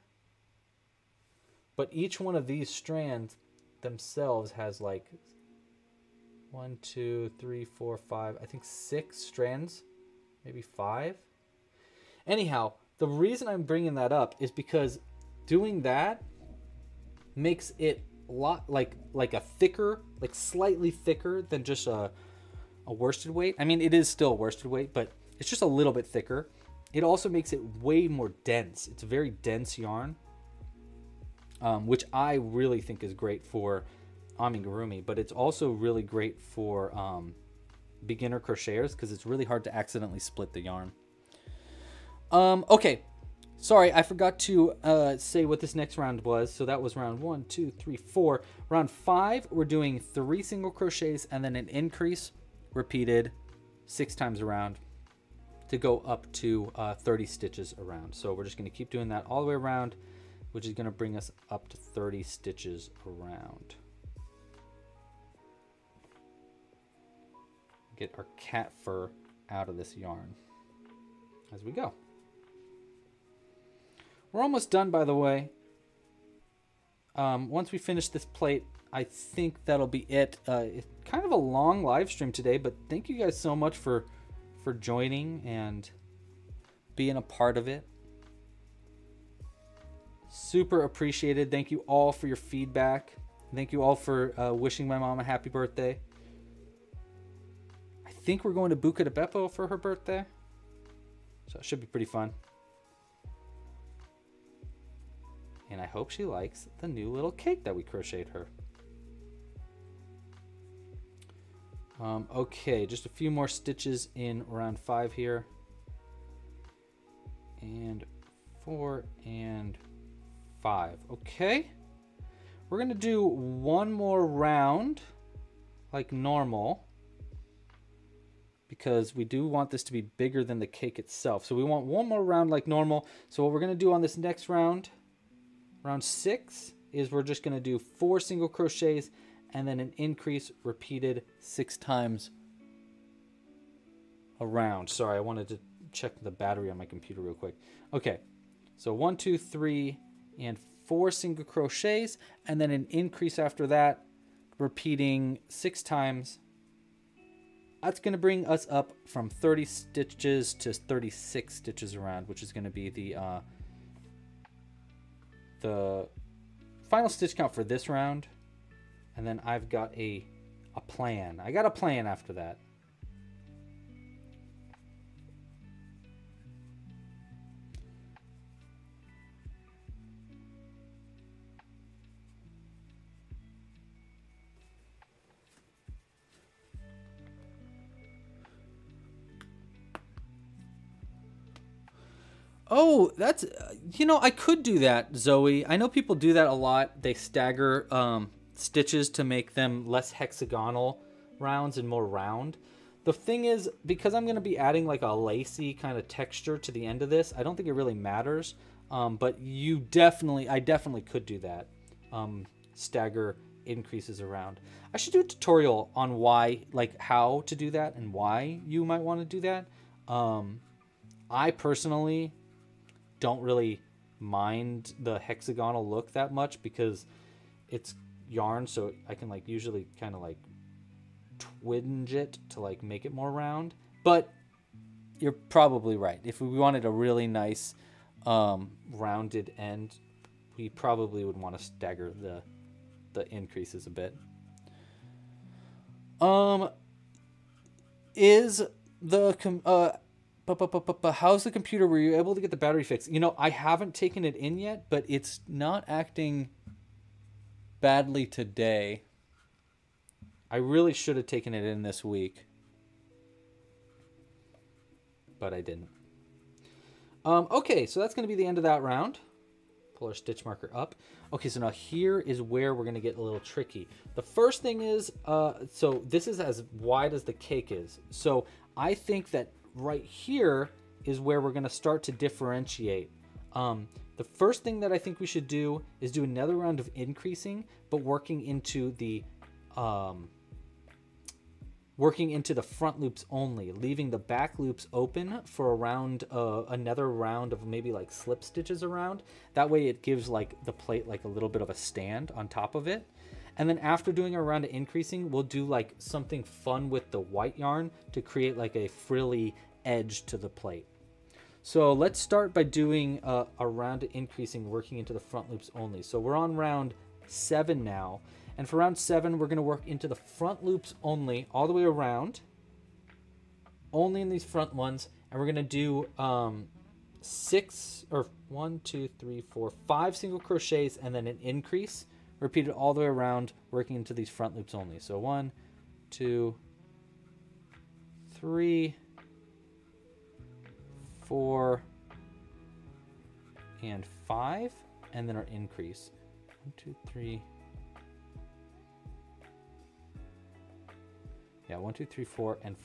but each one of these strands themselves has like 1, 2, 3, 4, 5, I think 6 strands, maybe 5. Anyhow, the reason I'm bringing that up is because doing that makes it like a thicker, like slightly thicker than just a worsted weight. I mean, it is still worsted weight, but it's just a little bit thicker. It also makes it way more dense. It's a very dense yarn, which I really think is great for amigurumi, but it's also really great for beginner crocheters because it's really hard to accidentally split the yarn. Okay. Sorry, I forgot to say what this next round was. So that was round 1, 2, 3, 4. Round 5, we're doing 3 single crochets and then an increase repeated 6 times around to go up to 30 stitches around. So we're just gonna keep doing that all the way around, which is gonna bring us up to 30 stitches around. Get our cat fur out of this yarn as we go. We're almost done, by the way. Once we finish this plate, I think that'll be it. It's kind of a long live stream today, but thank you guys so much for joining and being a part of it. Super appreciated. Thank you all for your feedback. Thank you all for wishing my mom a happy birthday. I think we're going to Buca di Beppo for her birthday, so it should be pretty fun. And I hope she likes the new little cake that we crocheted her. Okay, just a few more stitches in round 5 here. and 4 and 5. Okay, we're gonna do one more round like normal, because we do want this to be bigger than the cake itself. So we want one more round like normal. So what we're gonna do on this next round, round 6, is we're just gonna do 4 single crochets and then an increase repeated 6 times around. Sorry, I wanted to check the battery on my computer real quick. Okay, so 1, 2, 3 and 4 single crochets and then an increase after that, repeating 6 times. That's going to bring us up from 30 stitches to 36 stitches around, which is going to be the final stitch count for this round. And then I've got a plan. I got a plan after that. Oh, that's, you know, I could do that, Zoe. I know people do that a lot. They stagger stitches to make them less hexagonal rounds and more round. The thing is, because I'm going to be adding like a lacy kind of texture to the end of this, I don't think it really matters. But you definitely, I definitely could do that. Stagger increases around. I should do a tutorial on why, like how to do that and why you might want to do that. I personally don't really mind the hexagonal look that much because it's yarn, so I can like usually kind of like twinge it to like make it more round. But you're probably right. If we wanted a really nice rounded end, we probably would want to stagger the increases a bit. How's the computer? Were you able to get the battery fixed? You know, I haven't taken it in yet, but it's not acting badly today. I really should have taken it in this week, but I didn't. Okay, so that's going to be the end of that round. Pull our stitch marker up. Okay, so now here is where we're going to get a little tricky. The first thing is, so this is as wide as the cake is. So I think that right here is where we're going to start to differentiate. The first thing that I think we should do is do another round of increasing, but working into the front loops only, leaving the back loops open for a round, another round of maybe like slip stitches around. That way it gives like the plate like a little bit of a stand on top of it. And then after doing a round of increasing, we'll do like something fun with the white yarn to create like a frilly edge to the plate. So let's start by doing a round of increasing, working into the front loops only. So we're on round 7 now. And for round 7, we're gonna work into the front loops only, all the way around, only in these front ones. And we're gonna do 5 single crochets and then an increase. Repeat it all the way around, working into these front loops only. So 1, 2, 3, 4, and 5, and then our increase. 1, 2, 3, 4, and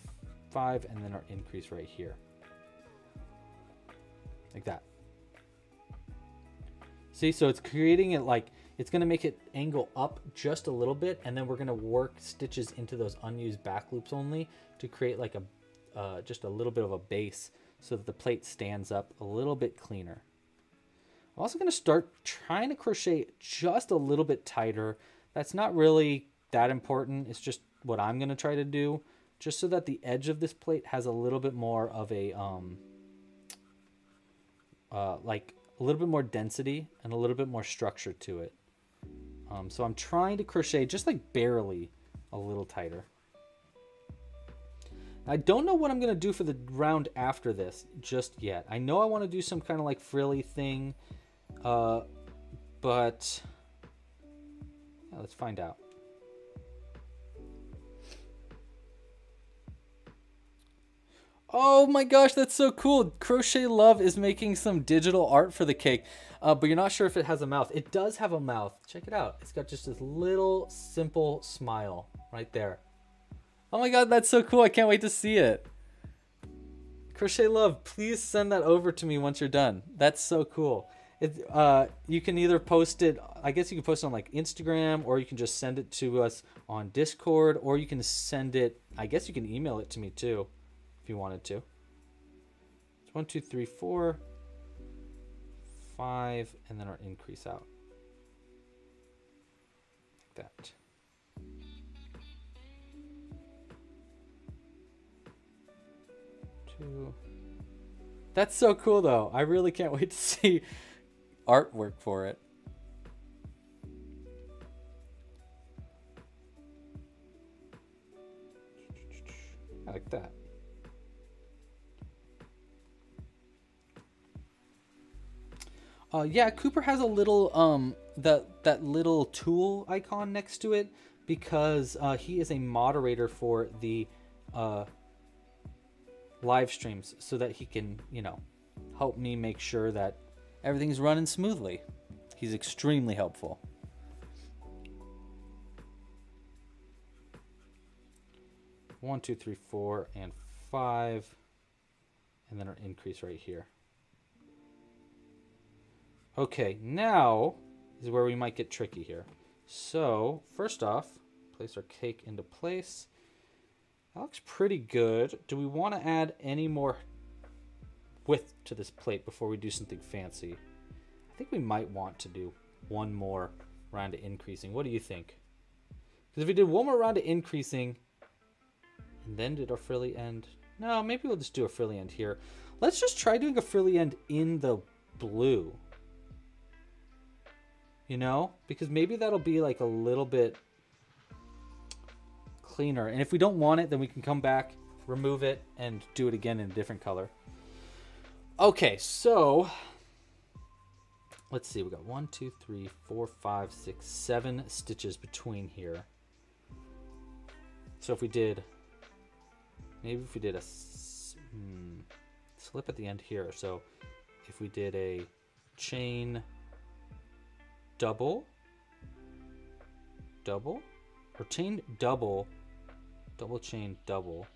5, and then our increase right here. Like that. See, so it's creating it like, it's going to make it angle up just a little bit, and then we're going to work stitches into those unused back loops only to create like a just a little bit of a base so that the plate stands up a little bit cleaner. I'm also going to start trying to crochet just a little bit tighter. That's not really that important. It's just what I'm going to try to do, just so that the edge of this plate has a little bit more of a like a little bit more density and a little bit more structure to it. So I'm trying to crochet just like barely a little tighter. I don't know what I'm going to do for the round after this just yet. I know I want to do some kind of like frilly thing, but yeah, let's find out. Oh my gosh, that's so cool. Crochet Love is making some digital art for the cake, but you're not sure if it has a mouth. It does have a mouth. Check it out. It's got just this little simple smile right there. Oh my God, that's so cool. I can't wait to see it. Crochet Love, please send that over to me once you're done. That's so cool. It, you can either post it, I guess you can post it on like Instagram, or you can just send it to us on Discord, or you can send it, I guess you can email it to me too, if you wanted to. It's 1, 2, 3, 4, 5, and then our increase out. Like that. Two. That's so cool though. I really can't wait to see artwork for it. I like that. Yeah, Cooper has a little that little tool icon next to it because he is a moderator for the live streams, so that he can, you know, help me make sure that everything's running smoothly. He's extremely helpful. One, two, three, 4, and 5, and then our increase right here. Okay, now is where we might get tricky here. So first off, place our cake into place. That looks pretty good. Do we want to add any more width to this plate before we do something fancy? I think we might want to do one more round of increasing. What do you think? Because if we did one more round of increasing and then did our frilly end, no, maybe we'll just do a frilly end here. Let's just try doing a frilly end in the blue. You know, because maybe that'll be like a little bit cleaner. And if we don't want it, then we can come back, remove it, and do it again in a different color. Okay, so let's see. We got 1, 2, 3, 4, 5, 6, 7 stitches between here. So if we did, maybe if we did a slip at the end here. So if we did a chain, double, or chain double, double chain double,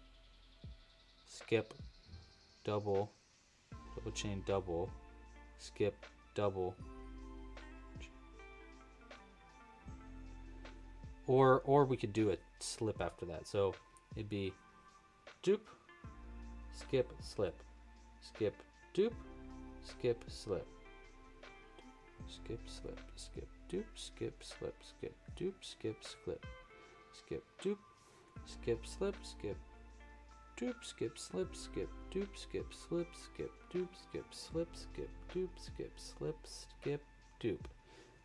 skip, double, double chain double, skip, double, or we could do a slip after that. So it'd be dupe, skip, dupe, skip, slip, skip, dupe, skip, dupe, skip, dupe, skip, slip, skip, dupe.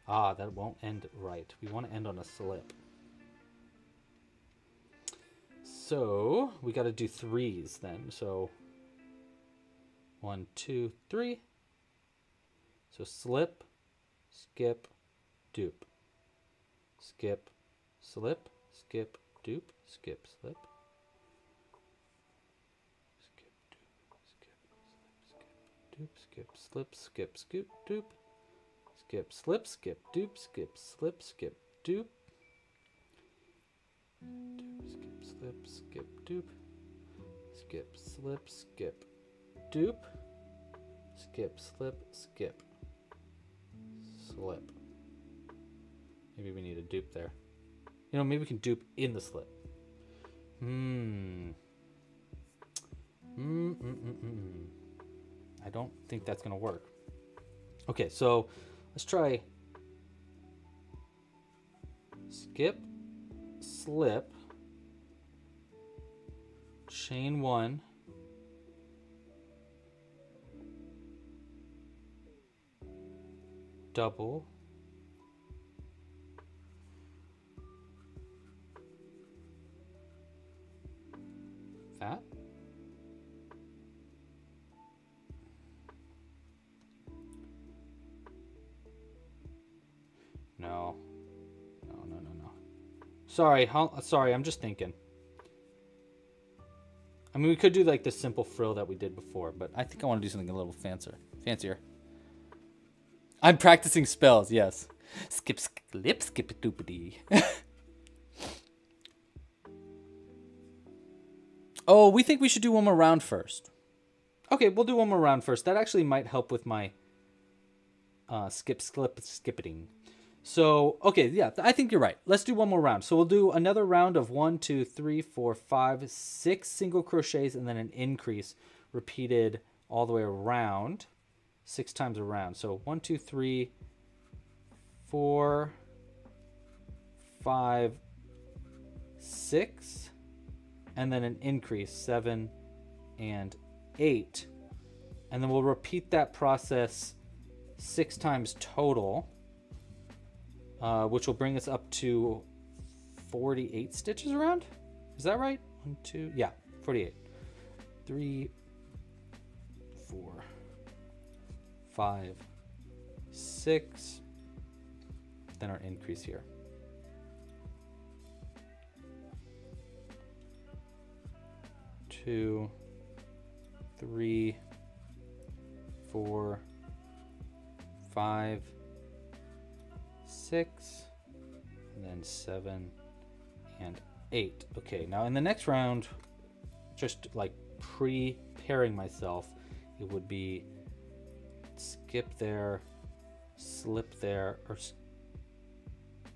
Ah, that won't end right. We want to end on a slip. So we got to do threes then. So 1, 2, 3. So slip, skip, dupe, skip, slip, skip, dupe, skip, slip, skip, dupe, skip, slip, skip, dupe, skip, slip, skip, scoop, dupe, skip, slip, skip, dupe, skip, slip, skip, dupe, skip, slip, skip, dupe, skip, slip, skip, dupe, skip, slip, skip, slip. Maybe we need a dupe there. You know, maybe we can dupe in the slip. I don't think that's gonna work. Okay, so let's try skip, slip, chain one, double, that, no, sorry, I'm just thinking. I mean, we could do like the simple frill that we did before, but I think I want to do something a little fancier. I'm practicing spells, yes. Skip, skip, skip, doopity. Oh, we think we should do one more round first. Okay, we'll do one more round first. That actually might help with my skip, skip, skippeting. So, okay, yeah, I think you're right. Let's do one more round. So we'll do another round of 1, 2, 3, 4, 5, 6 single crochets and then an increase repeated all the way around, 6 times around. So 1, 2, 3, 4, 5, 6, and then an increase, 7 and 8. And then we'll repeat that process 6 times total. Which will bring us up to 48 stitches around. Is that right? 1, 2, yeah, 48. 3, 4, 5, 6. Then our increase here. Two, three, four, five, 6, and then 7 and 8. Okay, now in the next round, just like preparing myself, it would be skip there, slip there, or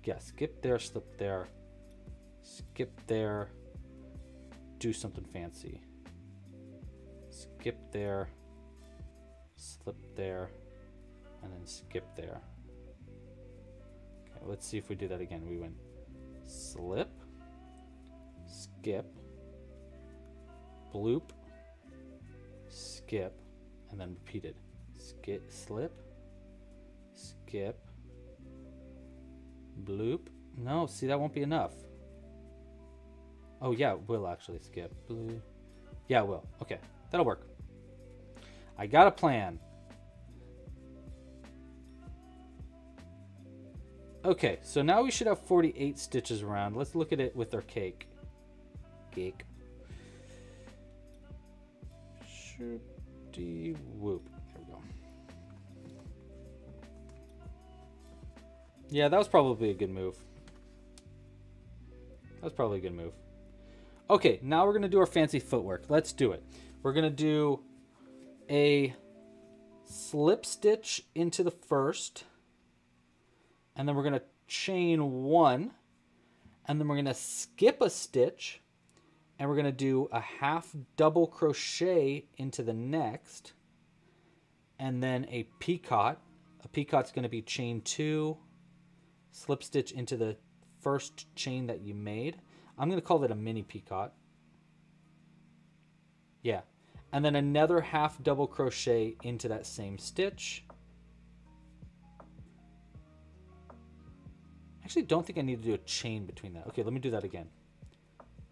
yeah, skip there, slip there, skip there, do something fancy, skip there, slip there, and then skip there. Let's see if we do that again. We went slip, skip, bloop, skip, and then repeated. Skip, slip, skip, bloop. No, see, that won't be enough. Oh yeah, it will actually skip. Bloop. Yeah, it will. Okay, that'll work. I got a plan. Okay, so now we should have 48 stitches around. Let's look at it with our cake. Cake. Shooty whoop. There we go. Yeah, that was probably a good move. That was probably a good move. Okay, now we're going to do our fancy footwork. Let's do it. We're going to do a slip stitch into the first. And then we're going to chain 1, and then we're going to skip a stitch, and we're going to do a half double crochet into the next, and then a picot. A picot's going to be chain 2, slip stitch into the first chain that you made. I'm going to call that a mini picot. Yeah. And then another half double crochet into that same stitch. Actually, don't think I need to do a chain between that. Okay, let me do that again.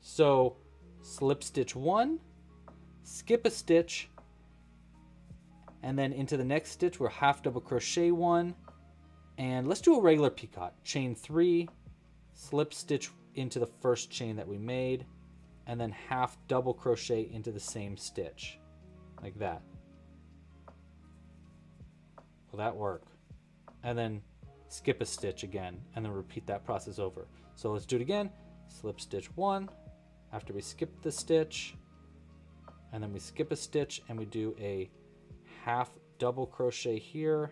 So slip stitch 1, skip a stitch, and then into the next stitch we're half double crochet 1, and let's do a regular picot. Chain 3, slip stitch into the first chain that we made, and then half double crochet into the same stitch like that. Will that work? And then skip a stitch again, and then repeat that process over. So let's do it again. Slip stitch 1, after we skip the stitch, and then we skip a stitch, and we do a half double crochet here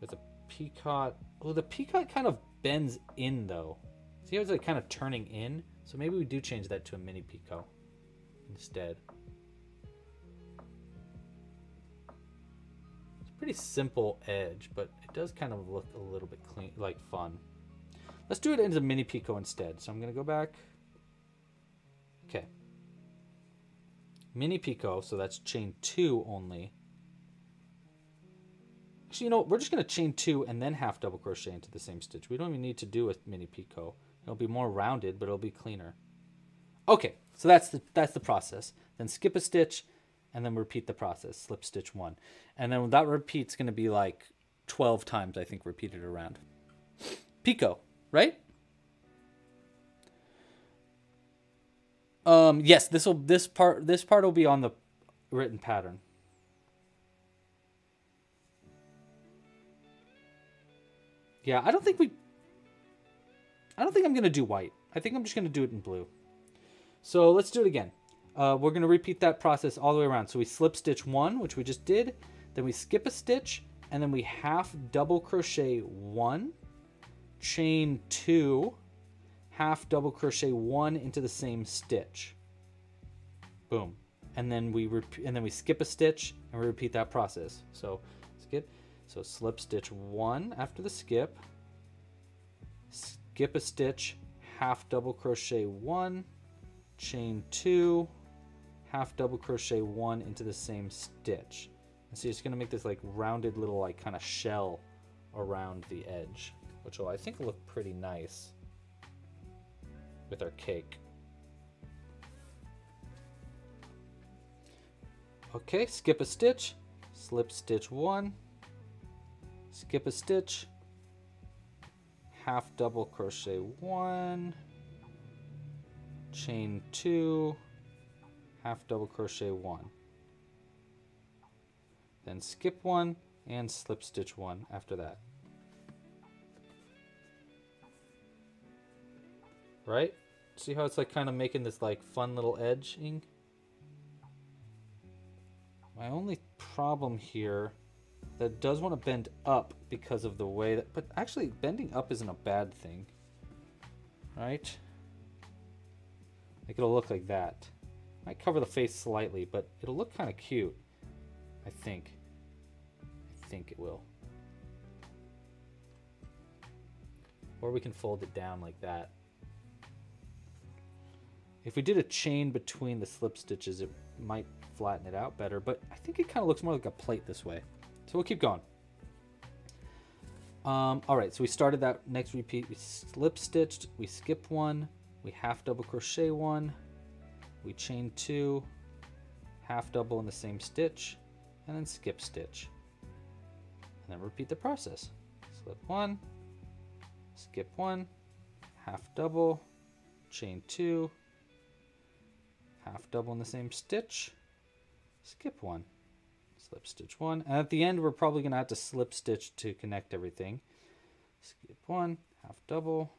with a picot. Oh, the picot kind of bends in though. See how it's like kind of turning in? So maybe we do change that to a mini picot instead. Pretty simple edge, but it does kind of look a little bit clean, like fun. Let's do it as a mini picot instead. So I'm going to go back. Okay. Mini picot, so that's chain 2 only. Actually, you know, we're just going to chain 2 and then half double crochet into the same stitch. We don't even need to do a mini picot. It'll be more rounded, but it'll be cleaner. Okay, so that's the process. Then skip a stitch, and then repeat the process, slip stitch 1. And then that repeat's going to be like 12 times, I think, repeated around. Picot, right? Yes, this part will be on the written pattern. Yeah, I don't think I'm going to do white. I think I'm just going to do it in blue. So let's do it again. We're going to repeat that process all the way around. So we slip stitch one, which we just did. Then we skip a stitch, and then we half double crochet one, chain two, half double crochet one into the same stitch. Boom. And then we skip a stitch and we repeat that process. So skip. So slip stitch one after the skip, skip a stitch, half double crochet one, chain two, half double crochet one into the same stitch. And so you're just gonna make this like rounded little like kind of shell around the edge, which will I think look pretty nice with our cake. Okay, skip a stitch, slip stitch one, skip a stitch, half double crochet one, chain two, half double crochet one, then skip one and slip stitch one after that. Right? See how it's like kind of making this like fun little edging? My only problem here, that does want to bend up because of the way that, but actually bending up isn't a bad thing, right? Like it'll look like that. Might cover the face slightly, but it'll look kind of cute, I think. I think it will. Or we can fold it down like that. If we did a chain between the slip stitches, it might flatten it out better, but I think it kind of looks more like a plate this way. So we'll keep going. All right, so we started that next repeat. We slip stitched, we skip one, we half double crochet one, we chain two, half double in the same stitch, and then skip stitch. And then repeat the process. Slip one, skip one, half double, chain two, half double in the same stitch, skip one. Slip stitch one, and at the end we're probably gonna have to slip stitch to connect everything. Skip one, half double,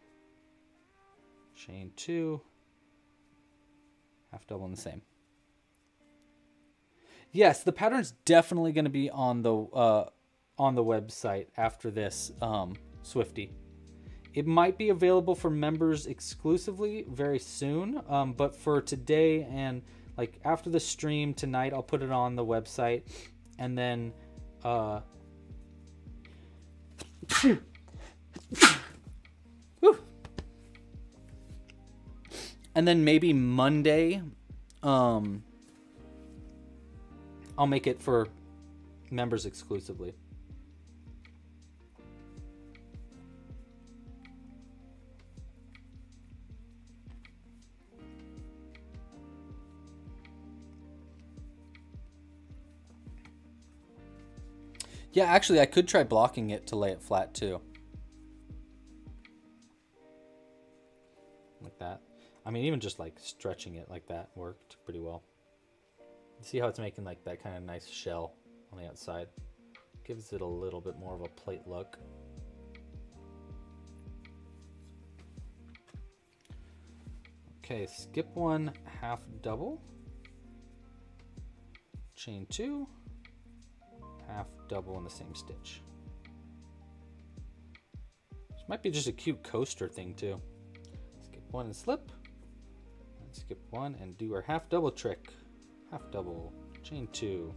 chain two, half double in the same. Yes, the pattern's definitely gonna be on the website after this, Swifty. It might be available for members exclusively very soon, but for today and like after the stream tonight, I'll put it on the website. And then, and then maybe Monday, I'll make it for members exclusively. Yeah, actually, I could try blocking it to lay it flat too. Like that. I mean, even just like stretching it like that worked pretty well. You see how it's making like that kind of nice shell on the outside? Gives it a little bit more of a plate look. Okay, skip one, half double, chain two, half double in the same stitch. This might be just a cute coaster thing too. Skip one and slip. And skip one and do our half double trick. Half double, chain two.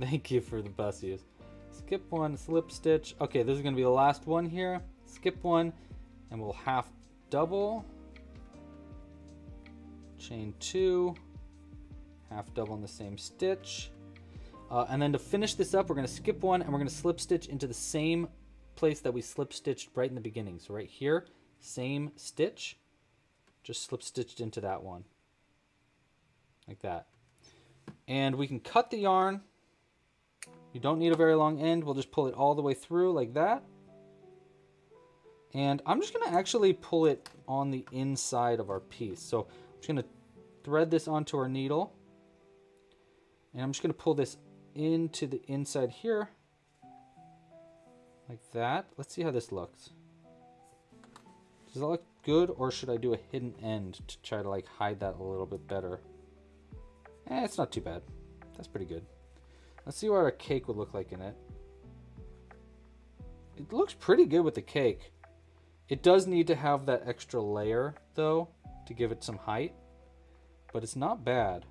Thank you for the bussies. Skip one, slip stitch. Okay, this is gonna be the last one here. Skip one and we'll half double, chain two, half double in the same stitch. And then to finish this up, we're gonna skip one and we're gonna slip stitch into the same place that we slip stitched right in the beginning. So right here, same stitch, just slip stitched into that one, like that. And we can cut the yarn. You don't need a very long end. We'll just pull it all the way through like that. And I'm just gonna actually pull it on the inside of our piece. So I'm just gonna thread this onto our needle, and I'm just gonna pull this into the inside here, like that. Let's see how this looks. Does that look good, or should I do a hidden end to try to like hide that a little bit better? Eh, it's not too bad. That's pretty good. Let's see what our cake would look like in it. It looks pretty good with the cake. It does need to have that extra layer though to give it some height, but it's not bad.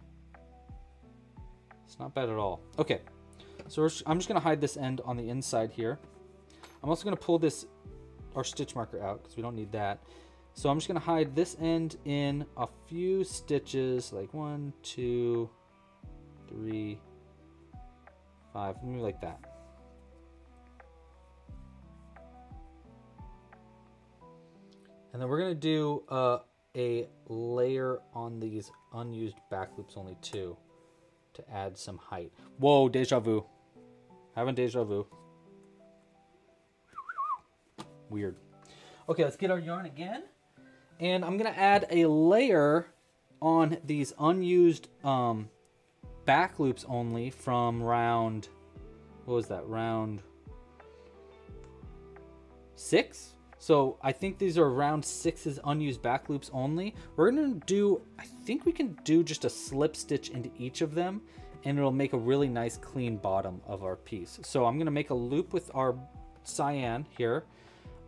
It's not bad at all. Okay, so I'm just gonna hide this end on the inside here. I'm also gonna pull this, our stitch marker out because we don't need that. So I'm just gonna hide this end in a few stitches, like 1, 2, 3, 5, maybe like that. And then we're gonna do a layer on these unused back loops, only 2, to add some height. Whoa, deja vu. Having deja vu. Weird. Okay, let's get our yarn again. And I'm gonna add a layer on these unused back loops only from round, what was that, round 6? So I think these are round 6's unused back loops only. We're gonna do, I think we can do just a slip stitch into each of them, and it'll make a really nice clean bottom of our piece. So I'm gonna make a loop with our cyan here.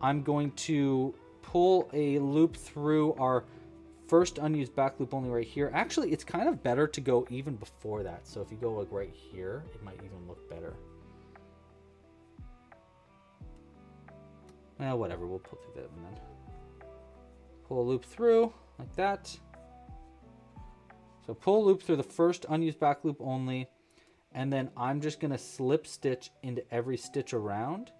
I'm going to pull a loop through our first unused back loop only right here. Actually, it's kind of better to go even before that. So if you go like right here, it might even look better. Well, whatever, we'll pull through that and then pull a loop through like that. So pull a loop through the first unused back loop only, and then I'm just gonna slip stitch into every stitch around.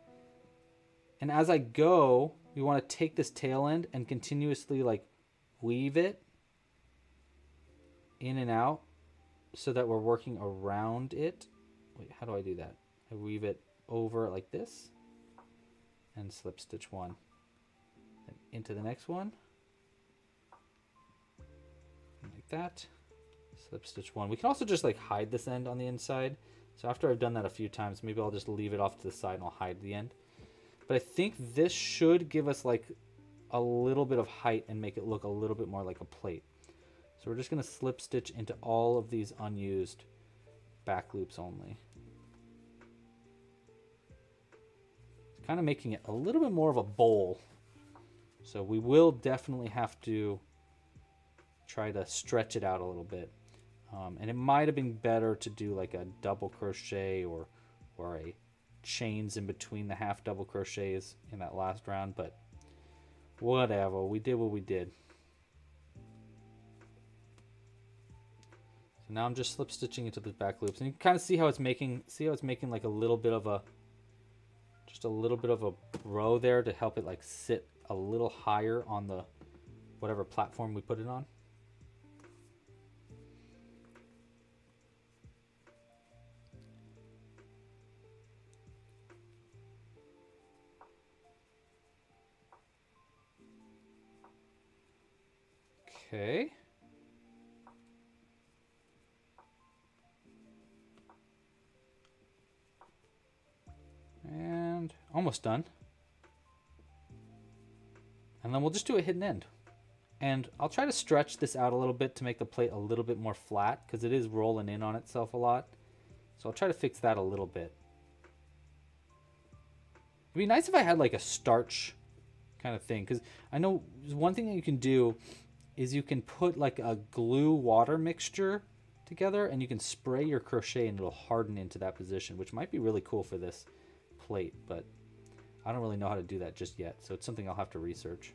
And as I go, you wanna take this tail end and continuously like weave it in and out so that we're working around it. Wait, how do I do that? I weave it over like this, and slip stitch one, and into the next one, like that, slip stitch one. We can also just like hide this end on the inside. So after I've done that a few times, maybe I'll just leave it off to the side and I'll hide the end. But I think this should give us like a little bit of height and make it look a little bit more like a plate. So we're just gonna slip stitch into all of these unused back loops only. Kind of making it a little bit more of a bowl. So we will definitely have to try to stretch it out a little bit. And it might have been better to do like a double crochet or a chains in between the half double crochets in that last round, but whatever, we did what we did. So now I'm just slip stitching into the back loops, and you can kind of see how it's making, like a little bit of a, just a little bit of a row there to help it like sit a little higher on the whatever platform we put it on. Okay. And almost done. And then we'll just do a hidden end. And I'll try to stretch this out a little bit to make the plate a little bit more flat because it is rolling in on itself a lot. So I'll try to fix that a little bit. It'd be nice if I had like a starch kind of thing, because I know one thing that you can do is you can put like a glue water mixture together and you can spray your crochet and it'll harden into that position, which might be really cool for this plate, but I don't really know how to do that just yet, so it's something I'll have to research.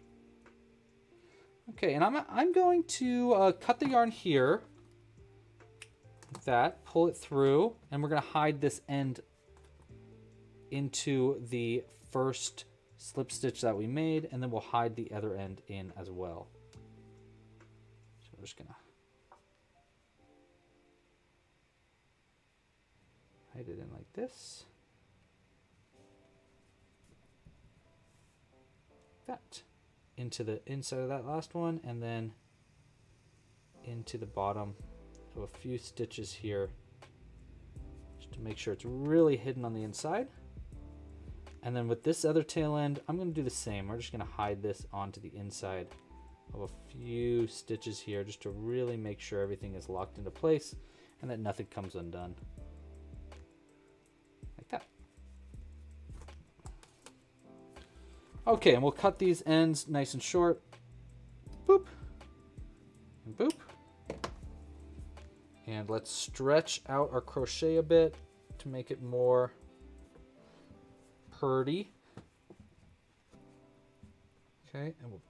Okay, and I'm going to cut the yarn here like that, pull it through, and we're gonna hide this end into the first slip stitch that we made, and then we'll hide the other end in as well. So we're just gonna hide it in like this. that into the inside of that last one and then into the bottom of a few stitches here, just to make sure it's really hidden on the inside. And then with this other tail end, I'm gonna do the same. We're just gonna hide this onto the inside of a few stitches here, just to really make sure everything is locked into place and that nothing comes undone. Like that. Okay, and we'll cut these ends nice and short. Boop, and boop. And let's stretch out our crochet a bit to make it more purdy. Okay, and we'll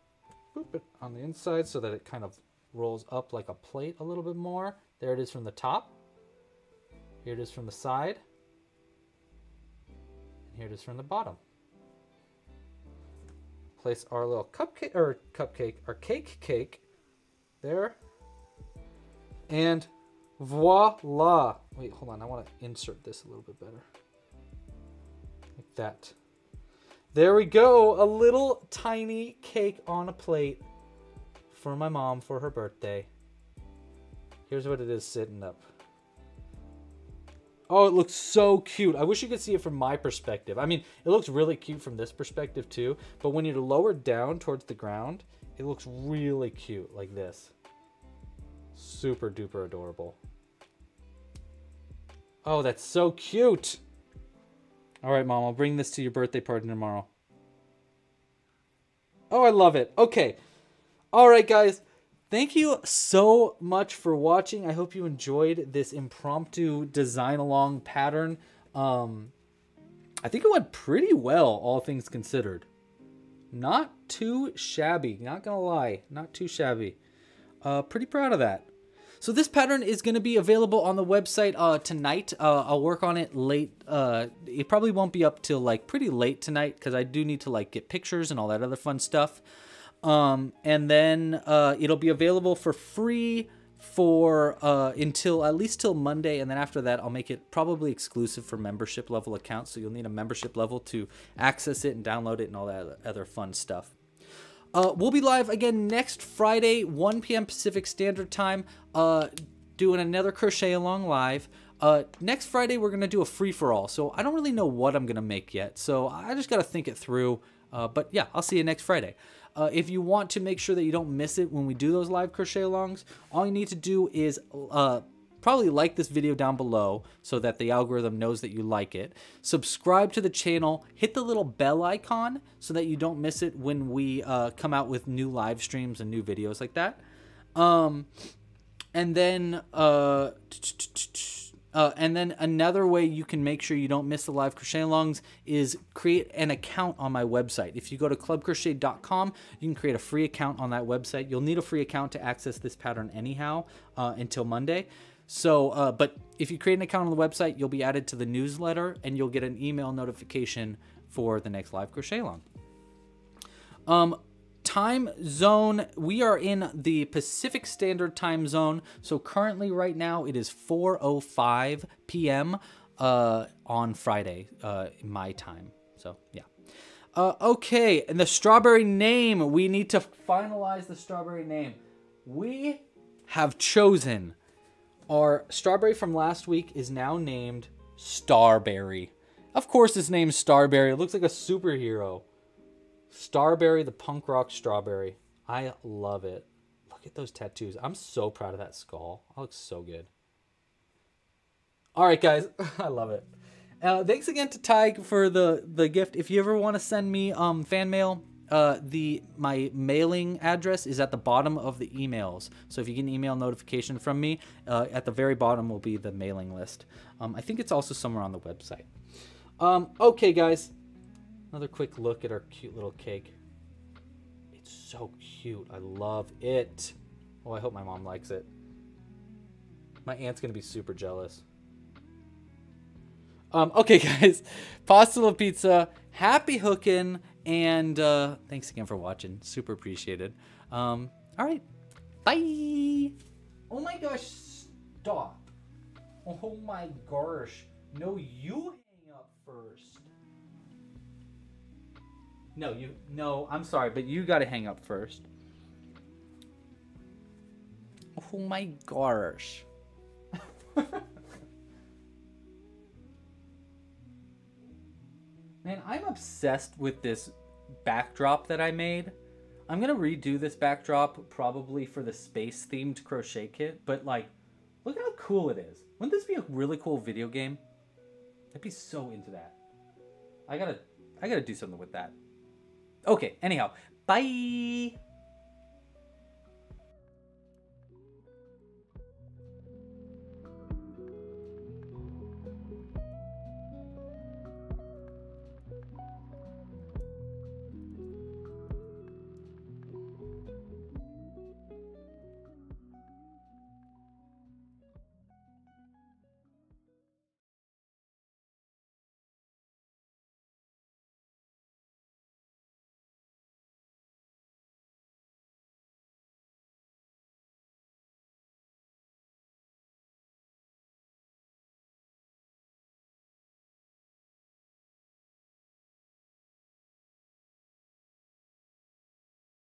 boop it on the inside so that it kind of rolls up like a plate a little bit more. There it is from the top. Here it is from the side. And here it is from the bottom. Place our little cupcake, or cake there. And voila. Wait, hold on. I want to insert this a little bit better. Like that. There we go. A little tiny cake on a plate for my mom for her birthday. Here's what it is sitting up. Oh, it looks so cute. I wish you could see it from my perspective. I mean, it looks really cute from this perspective too, but when you're lowered down towards the ground, it looks really cute like this. Super duper adorable. Oh, that's so cute. All right, Mom, I'll bring this to your birthday party tomorrow. Oh, I love it. Okay. All right, guys. Thank you so much for watching. I hope you enjoyed this impromptu design along pattern. I think it went pretty well, all things considered. Not too shabby, not gonna lie, not too shabby. Pretty proud of that. So this pattern is going to be available on the website tonight. I'll work on it late. It probably won't be up till like pretty late tonight because I do need to like get pictures and all that other fun stuff. And then it'll be available for free for until at least till Monday, and then after that I'll make it probably exclusive for membership level accounts. So you'll need a membership level to access it and download it and all that other fun stuff. We'll be live again next Friday, 1 p.m. Pacific Standard Time, doing another Crochet Along Live. Next Friday, we're going to do a free-for-all, so I don't really know what I'm going to make yet, so I just got to think it through. But yeah, I'll see you next Friday. If you want to make sure that you don't miss it when we do those live Crochet Alongs, all you need to do is probably like this video down below so that the algorithm knows that you like it. Subscribe to the channel, hit the little bell icon so that you don't miss it when we come out with new live streams and new videos like that. And then another way you can make sure you don't miss the live crochet alongs is create an account on my website. If you go to clubcrochet.com, you can create a free account on that website. You'll need a free account to access this pattern anyhow until Monday. So, but if you create an account on the website, you'll be added to the newsletter and you'll get an email notification for the next live crochet along. Time zone, we are in the Pacific Standard Time Zone. So currently right now it is 4:05 p.m. On Friday, my time. So yeah. Okay, and the strawberry name, we need to finalize the strawberry name. We have chosen. Our strawberry from last week is now named Starberry. Of course it's named Starberry. It looks like a superhero. Starberry, the punk rock strawberry. I love it. Look at those tattoos. I'm so proud of that skull. That looks so good. All right, guys. I love it. Thanks again to Tyg for the gift. If you ever want to send me fan mail, my mailing address is at the bottom of the emails. So if you get an email notification from me, at the very bottom will be the mailing list. I think it's also somewhere on the website. Okay, guys. Another quick look at our cute little cake. It's so cute. I love it. Oh, I hope my mom likes it. My aunt's going to be super jealous. Okay, guys. Pasta la pizza. Happy hooking. And thanks again for watching. Super appreciated. All right. Bye. Oh, my gosh. Stop. Oh, my gosh. No, you hang up first. No, you. No, I'm sorry, but you gotta hang up first. Oh my gosh. Man, I'm obsessed with this backdrop that I made. I'm gonna redo this backdrop probably for the space themed crochet kit, but like, look how cool it is. Wouldn't this be a really cool video game? I'd be so into that. I gotta do something with that. Okay, anyhow, bye.